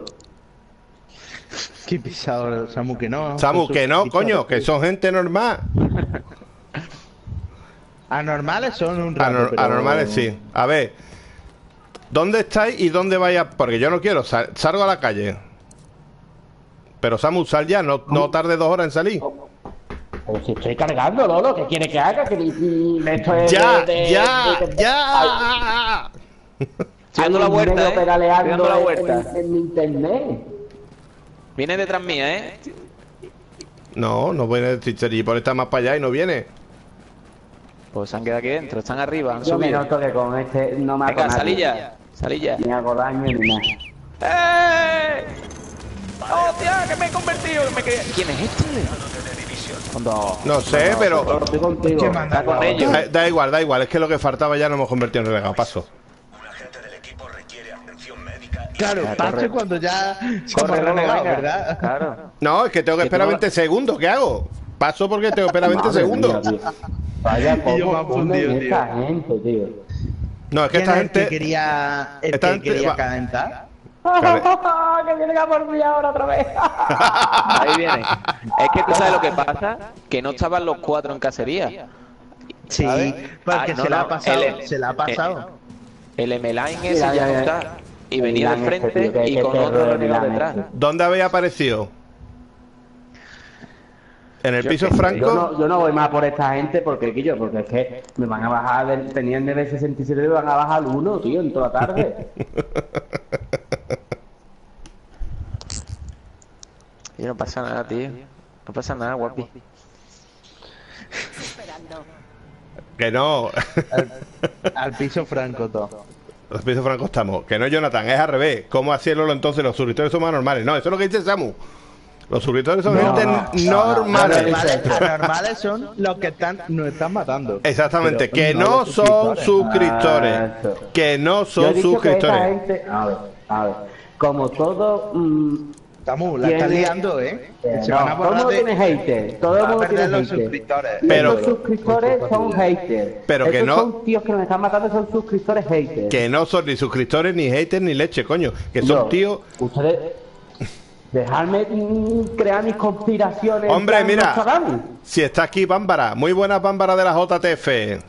Qué pisado, Samu, que no. Samu, que no, coño, que son gente normal. Anormales son un rato. Anormales sí. A ver, ¿dónde estáis y dónde vais a...? Porque yo no quiero, salgo a la calle. Pero Samu, sal ya, no tarde 2 horas en salir. Pues si estoy cargando, Lolo, ¿qué quiere que haga? ¡Ya! Estoy dando la vuelta, pedaleando la vuelta en internet. Viene detrás mía, ¿eh? No viene Sergi, por estar más para allá y no viene. Pues se han quedado aquí dentro, están arriba, han subido. Yo me noto que con este no me hago daño. Venga, salí ya. Ni hago daño ni nada. ¡Eh! ¡Hostia, que me he convertido! ¿Quién es este? No sé, pero... Estoy contigo. Está con ellos. Da igual, es que lo que faltaba ya no hemos convertido en relegado, paso. Claro, paso cuando ya... Corre, renegado, ¿verdad? Claro. No, es que tengo que esperar 20 segundos, ¿qué hago? Paso porque tengo que esperar 20 segundos. Mía, tío. Vaya, tío. No, es que esta gente... ¿El que quería calentar? ¡Que viene a por mí ahora otra vez! Ahí viene. Es que tú sabes lo que pasa, que no estaban los 4 en cacería. Sí, porque se la ha pasado. El Emeline ese ya no está. Y venía al frente y con otro detrás. ¿Dónde habéis aparecido? ¿En el piso franco? Yo no voy más por esta gente porque es que me van a bajar, tenían 9.67 y me van a bajar 1, tío, en toda la tarde. Y no pasa nada, tío. No pasa nada, guapi. Que no. Al piso franco todo. Los pisos francos estamos. Que no, Jonathan, es al revés. ¿Cómo hacía Lolo entonces? Los suscriptores son más normales. No, eso es lo que dice Samu. Los suscriptores son gente normales. Anormales son los que nos están matando. Exactamente. Pero que no son suscriptores. Gente... A ver. Como todo... la está liando, ¿eh? Todo tiene haters. Todo el mundo tiene los suscriptores. Pero los suscriptores son haters. Pero que no. Son tíos que me están matando, son suscriptores haters. Que no son ni suscriptores, ni haters, ni leche, coño. Que son tíos. Ustedes. Dejadme crear mis conspiraciones. Hombre, mira. Si está aquí Bambara. Muy buena Bambara de la JTF.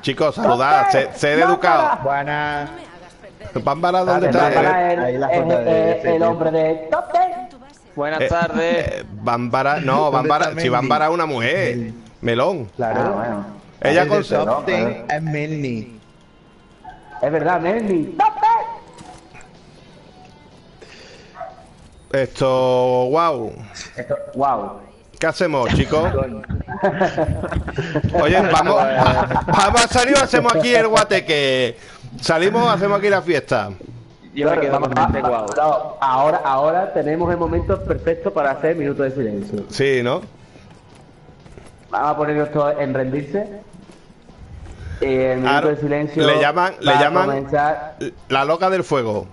Chicos, saludad. Sed educados. Buenas. Bambara, ¿dónde está? El hombre de Topper. Buenas tardes. Bambara, no, Bambara. Si Bambara es una mujer. Melón. Claro. Ah, bueno. Ella con Topper es Melny. Es verdad, Melny. ¡Topper! Esto, wow. ¿Qué hacemos, chicos? Oye, vamos a salir, hacemos aquí el guateque. Salimos, hacemos aquí la fiesta. Yo me quedo bastante guau. Ahora tenemos el momento perfecto para hacer minutos de silencio. Sí, ¿no? Vamos a poner esto en rendirse. El minuto de silencio. Le llaman la loca del fuego.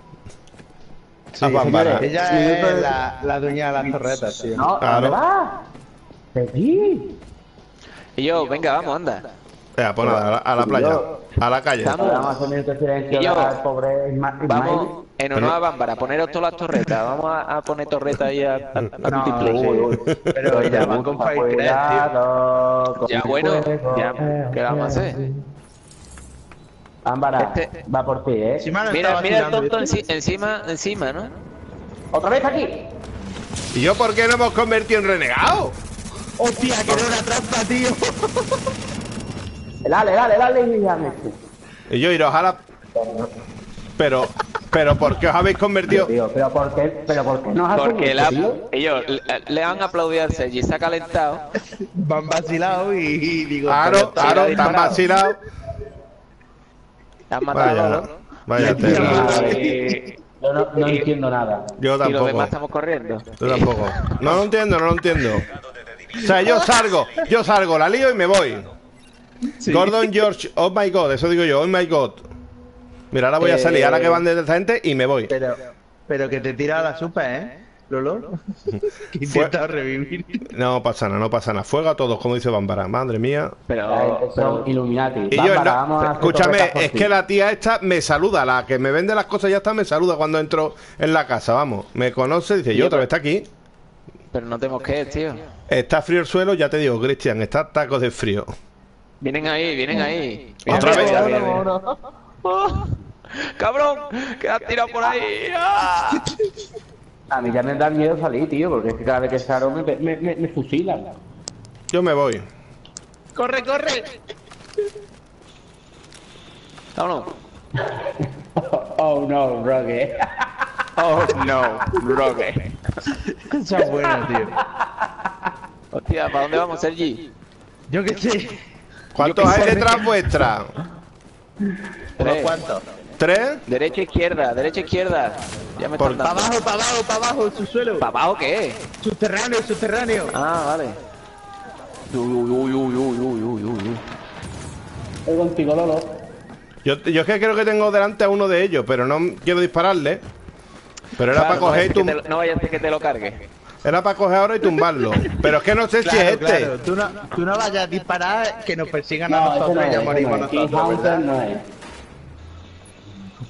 Sí, señores, ella es la dueña de las torretas, tío. No, claro. ¿Dónde va? ¡Seguí! Y yo, venga, vamos, anda. sea, pues nada, a la playa, a la calle. Vamos en honor a Bambara, poneros todas las torretas. Vamos a poner torretas ahí a multiplayer. Pero ya van con Fire 3, tío. Ya bueno, ya, ¿qué vamos a hacer? Bambara, va por ti, ¿eh? Mira, mira el tonto encima, ¿no? ¡Otra vez aquí! ¿Y yo por qué no hemos convertido en renegado? ¡Hostia, que era una trampa, tío! Dale, y dame. Y yo, y ojalá... Pero, ¿por qué os habéis convertido? Tío, pero, ¿por qué no has convertido? Porque ellos le han aplaudido al Sergi, se ha calentado. Van vacilados y digo... Claro, están vacilados. Están matados, ¿no? Vaya, yo no entiendo nada. Yo tampoco. Y los demás estamos corriendo. Yo tampoco. No lo entiendo. O sea, yo salgo, la lío y me voy. Sí. Gordon George, oh my god, eso digo yo, oh my god. Mira, ahora voy a salir, ahora que van desde esta gente y me voy. Pero que te tira a la sopa, ¿eh? Lolo. Que intenta revivir. No pasa nada. Fuego a todos, como dice Bambara. Madre mía. Pero son Illuminati. Y Bambara, yo, escúchame, es que la tía esta me saluda. La que me vende las cosas ya está, me saluda cuando entro en la casa. Vamos, me conoce, dice yo otra vez está aquí. Pero no tenemos que ir, tío. Está frío el suelo, ya te digo, Cristian, está tacos de frío. Vienen ahí. Otra vez. Cabrón, que has tirado por ahí. A mí ya me da miedo salir, tío, porque es que cada vez que salgo me fusilan. Yo me voy. ¡Corre! ¡Vámonos! Oh no, Rogue. Eso es bueno, tío. Hostia, ¿para dónde vamos, Sergi? Yo qué sé. ¿Cuántos hay detrás vuestra? ¿Cuántos? ¿Tres? Derecha, izquierda. Ya me están dando. Para abajo, subsuelo. ¿Para abajo qué? Subterráneo. Ah, vale. Uy. Voy contigo, Lolo. Yo es que creo que tengo delante a uno de ellos, pero no quiero dispararle. Pero era para coger y tumbarlo. No vayas a que te lo cargue. Era para coger ahora y tumbarlo. Pero es que no sé si es este. Claro. Tú no vayas a disparar que nos persigan a nosotros y ya morimos nosotros, ¿verdad?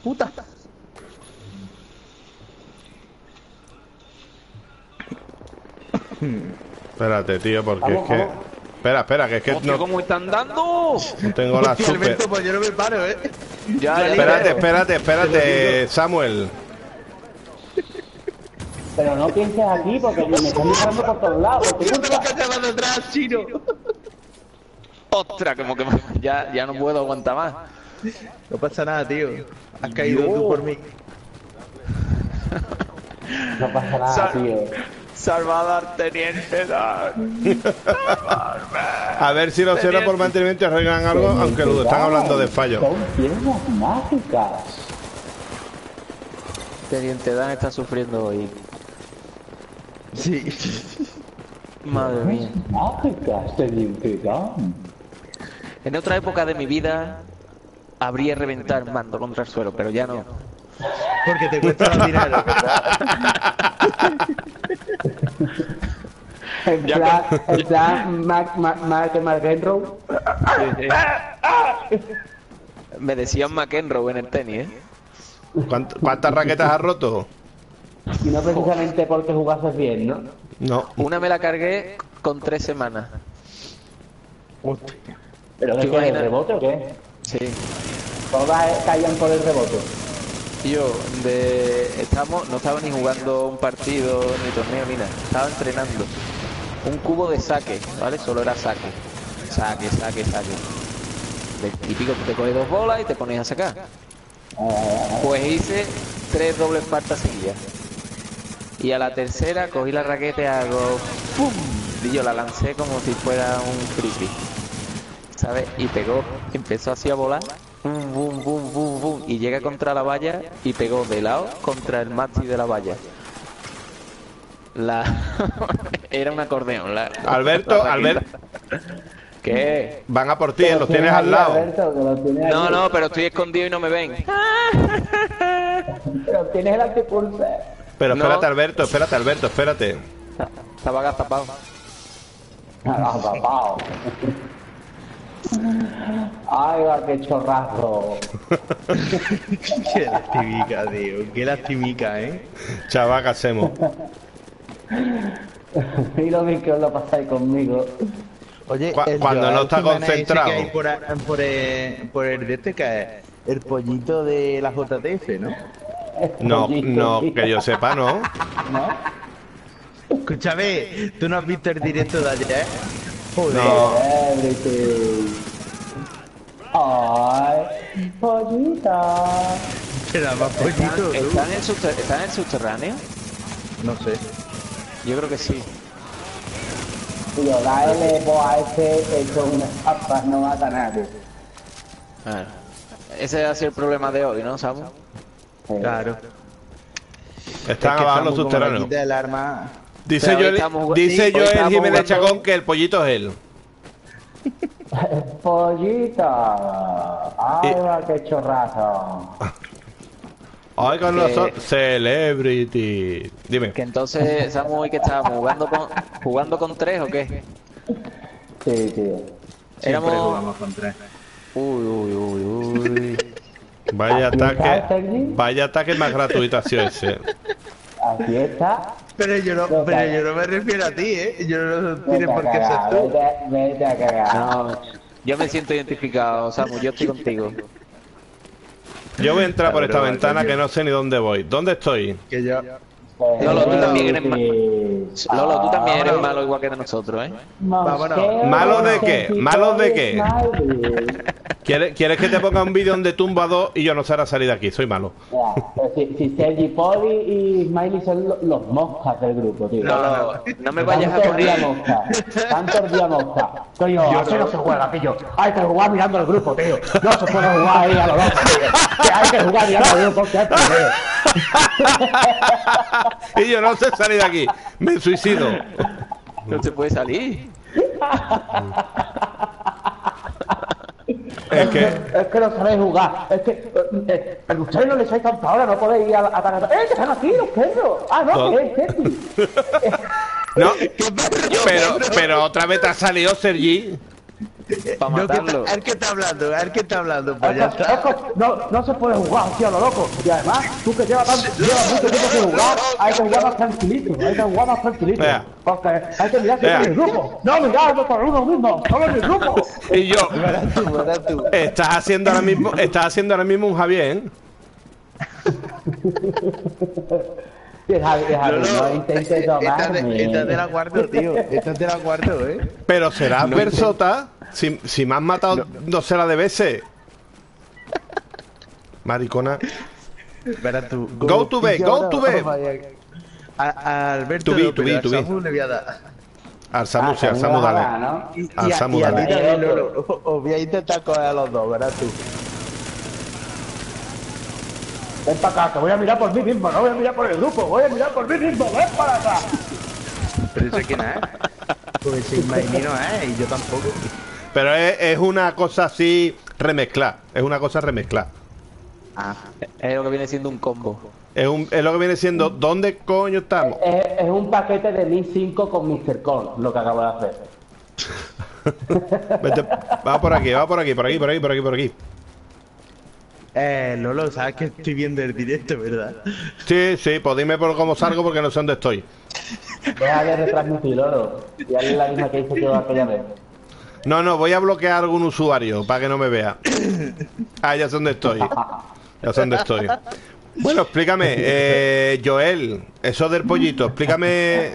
Puta. Espérate, tío, porque es que... Espera, que es que... Hostia, no... ¿Cómo están dando? No tengo la super... Alberto, pues yo no me paro, ¿eh? Ya, espérate, Samuel. Pero no pienses aquí, porque me están disparando por todos lados. Yo tengo que llevar detrás, chino. Ostras, como que ya no puedo aguantar más. No pasa nada, tío. Has caído tú por mí. No pasa nada, tío. Salvador, teniente, a ver si los cero por mantenimiento arreglan algo, aunque lo están hablando de fallo. Son piernas mágicas. Teniente Dan está sufriendo hoy. Sí. Madre mía. Mágicas, Teniente Dan. En otra época de mi vida habría reventado el mando contra el suelo, pero ya no. Porque te cuesta el dinero, ¿verdad? En plan, McEnroe. Me decían McEnroe en el tenis, ¿eh? ¿Cuántas raquetas has roto? Y no precisamente porque jugases bien, ¿no? No. Una me la cargué con 3 semanas. Hostia. ¿Pero qué con el rebote o qué? Sí. Todas caían por el rebote. Yo, no estaba ni jugando un partido, ni torneo, ni nada. Estaba entrenando. Un cubo de saque, ¿vale? Solo era saque. Saque. El típico que te coges 2 bolas y te pones a sacar. Pues hice 3 dobles faltas seguidas. Y a la tercera cogí la raqueta y hago... ¡Pum! Y yo la lancé como si fuera un frisbee, ¿sabes? Y pegó, empezó así a volar. Bum, bum. Y llega contra la valla y pegó de lado contra el maxi de la valla. Era un acordeón. Alberto. ¿Qué? Van a por ti, los tienes al lado. No, pero estoy escondido y no me ven. Pero tienes el antipulso. Pero espérate, Alberto, espérate. Estaba agazapado. Ay, va, qué chorrazo. Qué lastimica, tío. Qué lastimica, Chaval, ¿qué hacemos? Y lo bien que os lo pasáis conmigo. Oye, cuando no está concentrado. Por el de este que es el pollito de la JTF, ¿no? No, no, que yo sepa, ¿no? ¿No? Escúchame, ¿tú no has visto el directo de ayer? Joder. Ay, pollita. ¿Están en el subterráneo? No sé. Yo creo que sí. Tío, la LPOAS son unas papas, no mata a nadie. Bueno, ese va a ser el problema de hoy, ¿no, Samu? Claro. Están abajo los subterráneos. Dice Joel Jiménez Chacón que el pollito es él. ¡Pollita! ¡Ay, va, qué chorrazo! ¡Ay, con nosotros! ¡Celebrity! Dime. ¿Que entonces, Samu, hoy que estábamos jugando con tres o qué? Sí, tío. Siempre jugamos con tres. Uy, uy, uy, uy. Vaya ataque. Vaya ataque más gratuito ha sido ese. Aquí está. Pero yo no me refiero a ti, Yo no tienes por qué ser tú. Vete a cagar. No, yo me siento identificado, Samu, yo estoy contigo. Yo voy a entrar por esta ventana que no sé ni dónde voy. ¿Dónde estoy? Que yo... Lolo, tú también eres malo. Lolo, tú también eres malo igual que de nosotros, Vámonos. ¿Malo de qué? ¿Malo de qué? ¿Quieres que te ponga un vídeo donde tumba dos y yo no sé ahora salir de aquí? Soy malo. Si Sergi, Poti y Smiley son los moscas del grupo, tío. No, no me vayas a poner mosca. Tanto día mosca. Coño, así no se juega, pillo. Hay que jugar mirando al grupo, tío. No se puede jugar ahí a los dos, tío. Hay que jugar mirando al grupo, tío. Y yo no sé salir de aquí. Me suicido. No se puede salir. Es que no sabéis jugar. A ustedes no les echáis tanta hora, no podéis ir a tan... que están aquí los perros! ¡Ah, no! ¿Qué? No, pero otra vez te ha salido Sergi. Para matarlo. A ver qué está hablando, No se puede jugar, tío, lo loco. Y además, tú que llevas mucho tiempo sin jugar, hay que jugar más tranquilito, Porque hay que mirar si es mi grupo. No, mirad por uno mismo, solo mi grupo. Y yo, estás haciendo ahora mismo un Javier, No intentes tomarme. Esta te la guardo, tío. Esta te la guardo, Pero será versota. Si me has matado 12 de veces. Maricona. Verás tú. Go to B, go to B. A Alberto le voy a dar. Al Samu, sí, al Samu dale. Al Samu dale. Os voy a intentar coger a los dos, verás tú. Ven para acá, que voy a mirar por mí mismo, no voy a mirar por el grupo, voy a mirar por mí mismo, ven para acá. Pero eso es que nada. Pues se imagino, y yo tampoco. Pero es una cosa así remezclada, es una cosa remezclada. Ah, es lo que viene siendo un combo. Es lo que viene siendo, ¿dónde coño estamos? Es un paquete de 1005 con Mr. Con, lo que acabo de hacer. Vete, va por aquí. Lolo, sabes que estoy viendo el directo, ¿verdad? Sí, pues dime por cómo salgo porque no sé dónde estoy. Deja de retransmitir, Lolo. Y hazle la misma que hice yo aquella vez. No, voy a bloquear a algún usuario para que no me vea. Ya sé dónde estoy. Bueno, explícame, Joel, eso del pollito, explícame.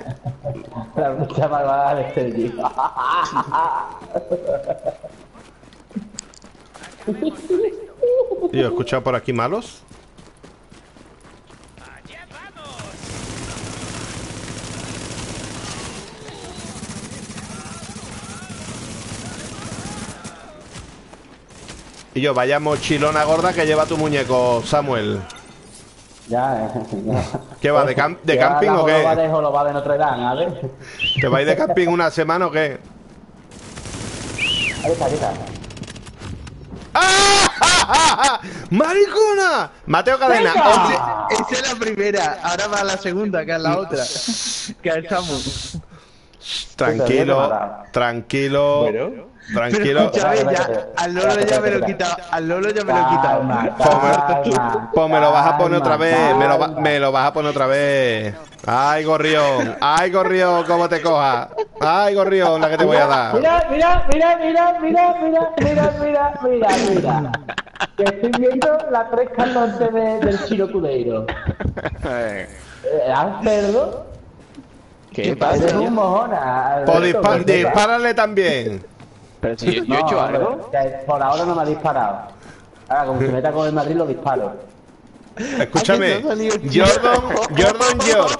La mucha malvada de Sergi. Yo he escuchado por aquí malos. Allá vamos. Y yo, vaya mochilona gorda que lleva tu muñeco, Samuel. Ya. ¿Qué va, de camping o qué? Va de Notre Dame, a ver. ¿Te vais de camping una semana o qué? Ahí está. ¡Ah! ¡Maricona! Mateo Cadena. Esa es la primera. Ahora va la segunda, que es la otra. Que estamos. Tranquilo. Tranquilo. Al Lolo ya me lo quita. Al Lolo ya me lo quita. Pues me lo vas a poner otra vez. Me lo vas a poner otra vez. Ay, gorrión. Ay, gorrión, cómo te coja. Ay, gorrión, la que te voy a dar. Mira, mira, mira, mira, mira, mira, mira, mira, mira, mira. Que estoy viendo las tres cantantes del Chiro Cudeiro. ¿Has perdido? ¿Qué pasa? Un mojona. Pues dispárale también. Pero si yo he hecho algo. Por ahora no me ha disparado. Ahora, como se meta con el Madrid, lo disparo. Escúchame, Jordan George.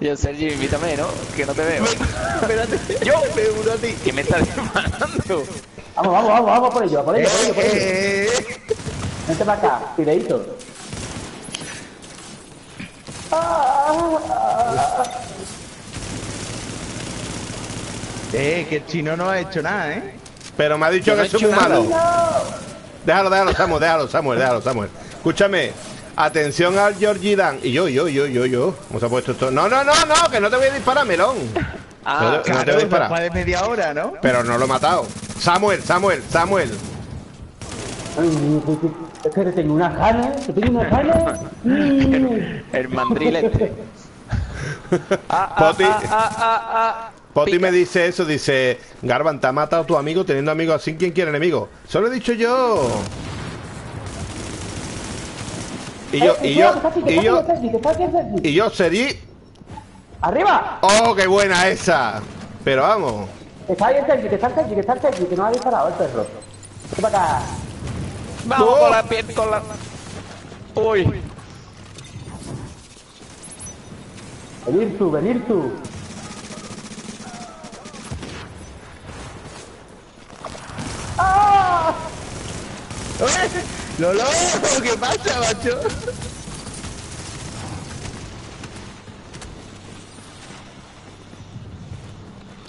Yo, Sergi, invítame, ¿no? Que no te veo. Espérate, yo me uno a ti. ¿Qué me estás disparando? Vamos, vamos, vamos, vamos por ello, por ello, por ello, por ello. Vente para acá, pideito. Que el chino no ha hecho nada, ¿eh? Pero me ha dicho que soy muy malo. Déjalo, déjalo, Samuel, déjalo, Samuel, déjalo, Samuel. Escúchame, atención al Georgie Dan. Y yo. ¿Cómo se ha puesto esto? No, no, no, no, que no te voy a disparar, melón. Ah, no te voy a disparar. Más de media hora, ¿no? Pero no lo he matado. Samuel, Samuel, Samuel. Es que tengo una jana, te tengo una jana. El mandril este. Poti. Poti me dice eso, dice: Garban, te ha matado tu amigo teniendo amigos así. ¿Quién quiere enemigo? Solo he dicho yo. Y yo, Sergi. ¡Arriba! ¡Oh, qué buena esa! Pero vamos. Está ahí el Sergi, que está el Sergi, que está el Sergi, que no ha disparado el perro. ¡Ven para acá! ¡Vamos con la piel, con la... ¡Uy! ¡Venir tú, venir tú! ¡Ah! Lolo, ¿qué pasa, macho?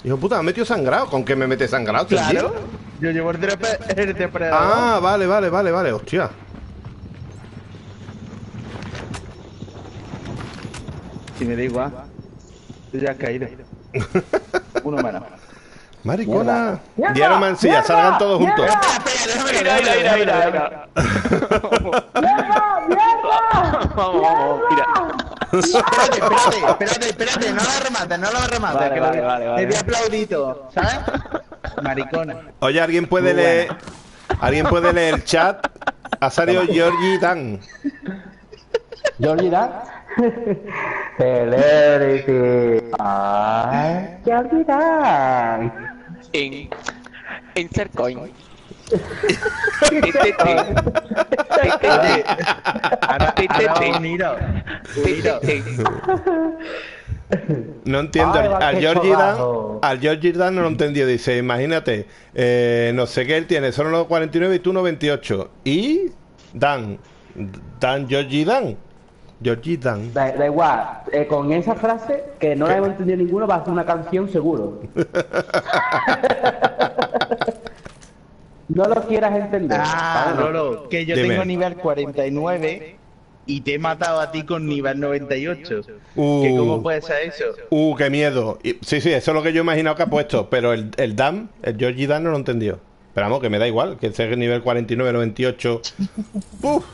Hijo puta, me ha metido sangrado. ¿Con qué me mete sangrado? Claro. Yo llevo el depredador. Ah, vale, vale, vale, vale. Hostia. Si me da igual. Ya has caído. Uno menos. Maricona. Darío Mancilla, salgan todos juntos. Mira, mira, mira, mira, mira. ¡Mierda! ¡Mierda! Vamos, vamos, mira. Espérate, espérate, espérate, no la remates, no la remates. Vale, vale, vale. Te di aplaudito, ¿sabes? Maricona. Oye, ¿alguien puede leer? ¿Alguien puede leer el chat? Ha salido Georgie Dan. ¿Georgie Dan? Celebrity. Ay, Georgie Dan. Insert coin. No entiendo. Al Georgie Dan no lo entendió. Dice: imagínate, no sé qué él tiene, son los 49 y tú 98. Y Georgie Dan. Georgie Dan. Da igual, con esa frase que no la hemos entendido ninguno, va a hacer una canción seguro. No lo quieras entender. Ah, Lolo, que yo tengo nivel 49 y te he matado a ti con nivel 98. ¿Que cómo puede ser eso? Qué miedo. Sí, sí, eso es lo que yo he imaginado que ha puesto, pero el Georgie Dan no lo entendió. Pero vamos, que me da igual, que ese nivel 49, 98. ¡Uf!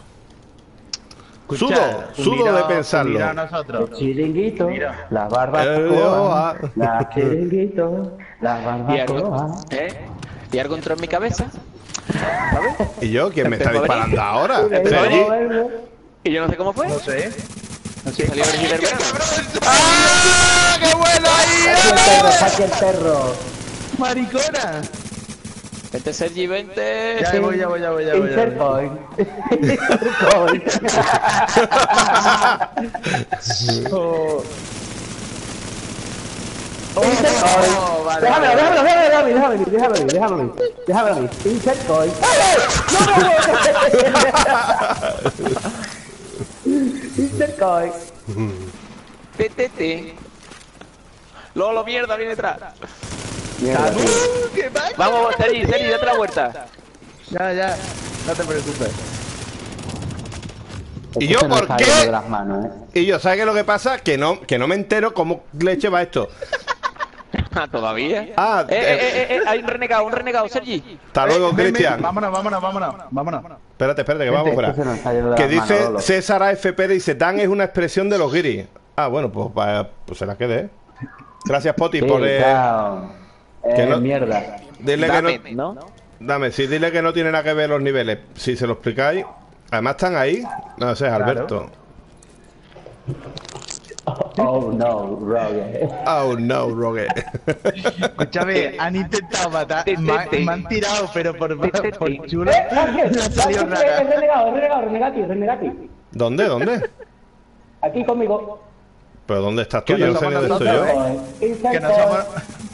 Escucha, sudo de pensarlo. Mira nosotros. El chiringuito, mira. La barbacoa, la chiringuito, la barbacoa. ¿Y algo entró en mi cabeza? ¿Sabes? ¿Y yo? ¿Quién me está disparando ahora? ¿Sergi? ¿Y yo no sé cómo fue? No sé. No sé. ¿Salió el Giver? ¡Ah! ¡Qué bueno ahí! ¡Saque el perro! ¡Maricona! Vente, Sergi, vente. Ya voy, ya voy, ya voy, ya voy. Intercoin. Déjame, déjame. Insert coin. Insert coin. Tete. Lolo, mierda, viene detrás. Vamos, Sergi, Sergi, date la vuelta. Ya, ya, no te preocupes. ¿Y yo por qué? Y yo, ¿sabes qué es lo que pasa? Que no me entero cómo leche va esto. ¿Todavía? Ah, hay un renegado, Sergi. Hasta luego, Cristian. Vámonos. Espérate, que vamos fuera. Que dice César AFP, dice, Dan es una expresión de los guiris. Ah, bueno, pues se la quede, ¿eh? Gracias, Poti, por... que no... Mierda. Dile dame, que no... Dame, sí, dile que no tiene nada que ver los niveles. Si se lo explicáis... Además están ahí. No sé, Alberto. Oh no, Rogue. Oh no, Rogue. Escúchame, han intentado matar. Me han tirado, pero por chulo. Renegati. ¿Dónde? Aquí conmigo. ¿Pero dónde estás tú? Yo no sé dónde estoy yo.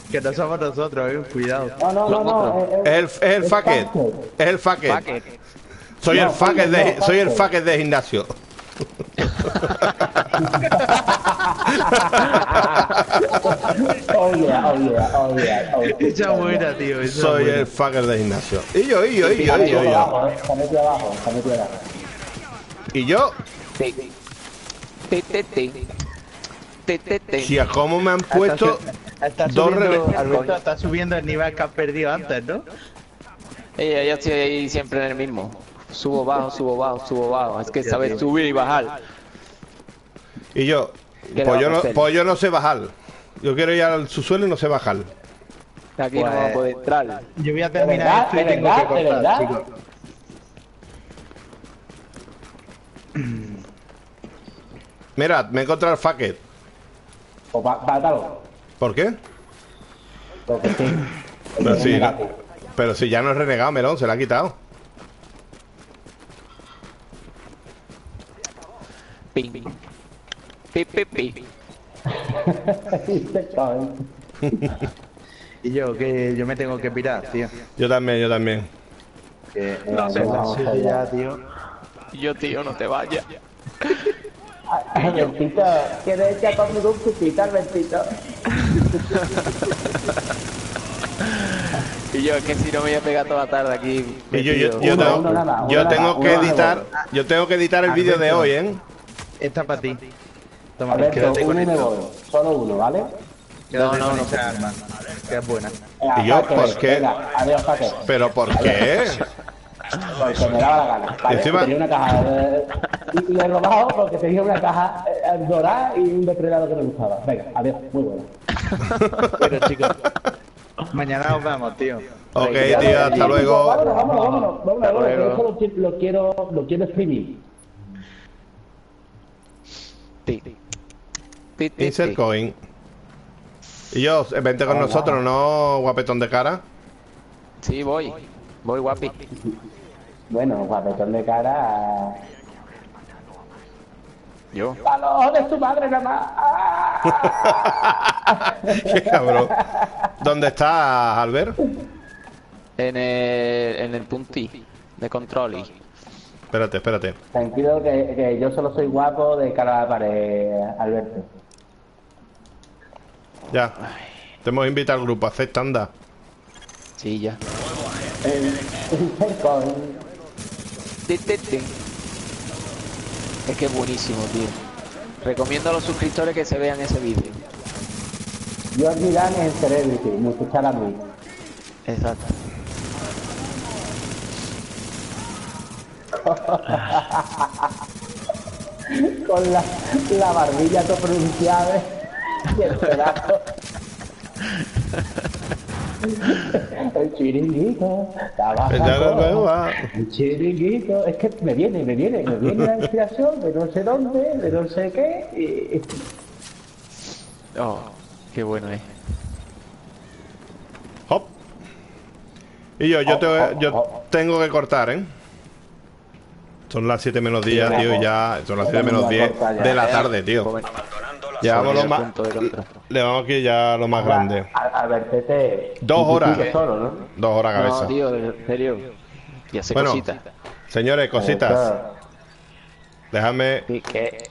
Que no somos nosotros, cuidado. No. Es el fucket. Es el fucket. Soy el fucker de gimnasio. Buena, tío. Soy el fucker de gimnasio. Y yo. Y yo. Si a cómo me han puesto dos relojes. Alberto, está subiendo el nivel que has perdido antes, ¿no? Ya estoy ahí siempre en el mismo. Subo, bajo. Es que sabes subir y bajar. Y yo, pues yo no sé bajar. Yo quiero ir al subsuelo y no sé bajar. Aquí pues, no va a poder entrar. Yo voy a terminar esto y tengo que cortar, chicos. Mirad, me he encontrado el fucket. O bátalo. ¿Por qué? Porque sí. Pero si ya no es renegado, Melón, se lo ha quitado. Y yo, que yo me tengo que pirar, tío. Yo también. No te vayas ya, tío. Yo, no te vayas. Albertito, ¿quieres echar conmigo un chupito, Albertito? Y yo, es que si no me voy a pegar toda la tarde aquí. Y yo tengo que editar el vídeo de hoy, ¿eh? Está para ti. Toma, Alberto, uno y me voy. Solo uno, ¿vale? No, que es buena. ¿Y yo por qué? Venga, adiós, Paque. ¿Pero por qué? Porque me daba la gana. ¿Vale? Encima... Tenía una caja... y le he robado porque tenía una caja dorada y un depredador que no gustaba. Venga, adiós. Muy bueno. Pero, chicos... Mañana nos vemos, tío. Ok, tío, hasta luego. Vámonos. Lo quiero exprimir. Insert coin. Y yo, vente con nosotros, ¿no, guapetón de cara? Sí, voy. Voy, guapi. Bueno, guapetón de cara... Yo. ¡A los ojos de tu madre, nada más! ¡Ah! ¡Qué cabrón! ¿Dónde estás, Albert? En el punti de control. Espérate. Tranquilo, que yo solo soy guapo de cara a la pared, Alberto. Ya. Te hemos invitado al grupo, acepta, anda. Sí, ya. Es que es buenísimo, tío. Recomiendo a los suscriptores que se vean ese vídeo. Jordi Dan es el celebrity, me escuchan a mí. Exacto. Con la barbilla todo pronunciada y el pedazo. El chiringuito, el chiringuito. Es que me viene la inspiración de no sé dónde, de no sé qué. Y... Oh, qué bueno es. Hop. Y yo tengo que cortar, ¿eh? Son las 7 menos 10, tío, y ya... Son las 7 menos 10 de la tarde, tío. Ya vamos lo más... Le vamos aquí ya lo más grande. A ver, Tete... 2 horas. 2 horas, cabeza. No, tío, en serio. Y hace cositas. Señores, cositas. Dejadme que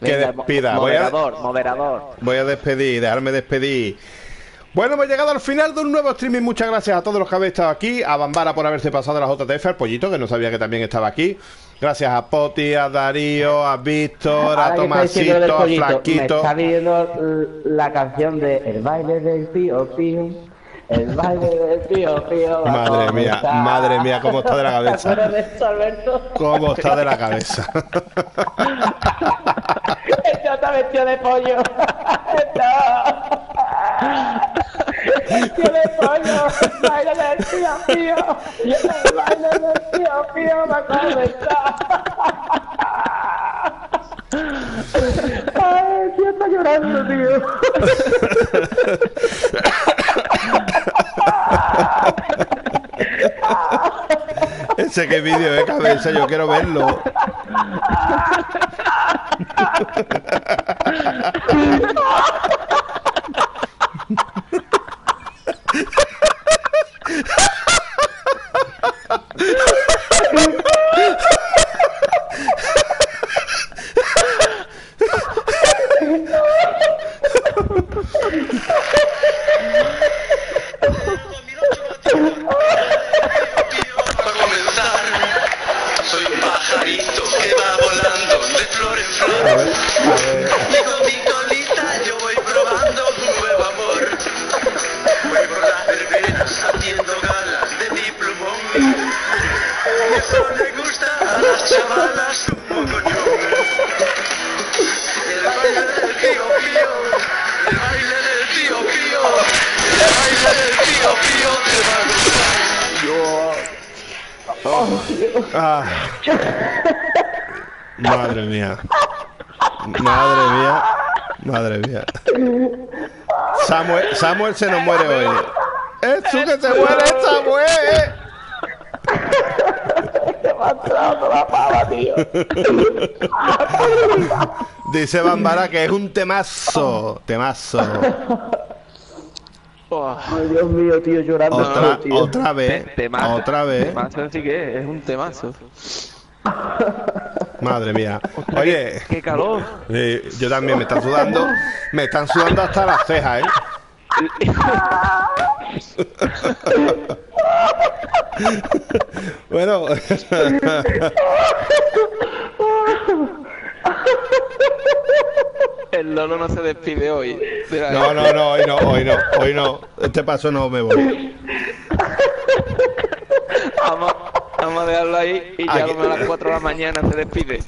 despida. Voy a despedir. Bueno, hemos llegado al final de un nuevo streaming. Muchas gracias a todos los que habéis estado aquí. A Bambara por haberse pasado las JTF, al Pollito, que no sabía que también estaba aquí. Gracias a Poti, a Darío, a Víctor, a Tomásito, a Flaquito. Me está pidiendo la canción de El baile del tío Pío. El baile del tío Pío. Madre mía, cómo está de la cabeza. Cómo está de la cabeza. Yo te vestido de pollo. No. ¡Tiene pollo! ¡Baila del tío Pío! ¡Baila del tío Pío! ¡Me acuerdo de estar! ¡Ay, tío, está llorando, tío! Ese que vídeo de cabeza, yo quiero verlo. Samuel se nos muere hoy. ¡Es tú que te mueres, Samuel! ¡Te ha matado la pava, tío! Dice Bambara que es un temazo. Temazo. Ay, Dios mío, tío, llorando. Otra vez. Temazo, así que es un temazo. Madre mía. Oye. ¡Qué calor! Yo también, me están sudando. Me están sudando hasta las cejas, ¿eh? Bueno, el Lolo no se despide hoy. No, hoy no. Este paso no me voy. Vamos a dejarlo ahí y ya a las 4 de la mañana se despide.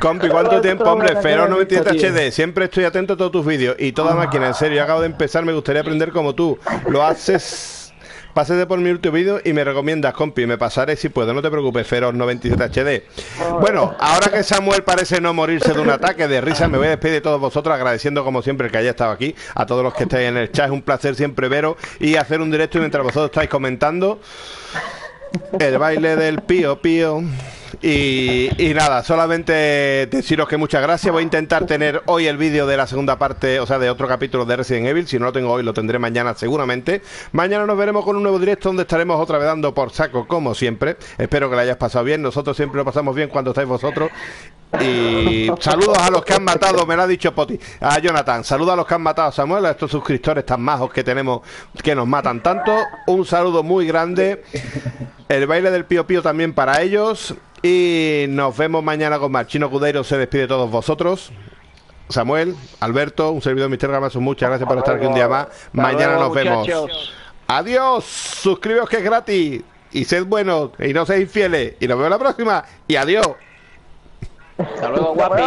Compi, ¿cuánto tiempo? Hombre, Fero 97 HD. Siempre estoy atento a todos tus vídeos y toda máquina, en serio. Yo acabo de empezar, me gustaría aprender como tú. Lo haces. Pásate por mi último vídeo y me recomiendas, compi. Me pasaré si puedo, no te preocupes, Fero 97 HD. Bueno, ahora que Samuel parece no morirse de un ataque de risa, me voy a despedir de todos vosotros, agradeciendo como siempre que hayáis estado aquí. A todos los que estáis en el chat, es un placer siempre veros y hacer un directo y mientras vosotros estáis comentando. El baile del pío pío. Y nada, solamente deciros que muchas gracias. Voy a intentar tener hoy el vídeo de la segunda parte, o sea, de otro capítulo de Resident Evil. Si no lo tengo hoy, lo tendré mañana seguramente. Mañana nos veremos con un nuevo directo donde estaremos otra vez dando por saco, como siempre. Espero que lo hayáis pasado bien. Nosotros siempre lo pasamos bien cuando estáis vosotros. Y saludos a los que han matado, me lo ha dicho Poti, a Jonathan, saludos a los que han matado a Samuel, a estos suscriptores tan majos que tenemos, que nos matan tanto. Un saludo muy grande. El baile del pío pío también para ellos. Y nos vemos mañana con Marchino Cudeiro. Se despide de todos vosotros. Samuel, Alberto, un servidor Mr. Garbanzo. Muchas gracias por estar aquí un día más. Mañana nos vemos. Adiós. Suscribíos, que es gratis. Y sed buenos y no seáis infieles. Y nos vemos la próxima. Y adiós. Hasta luego, guapi.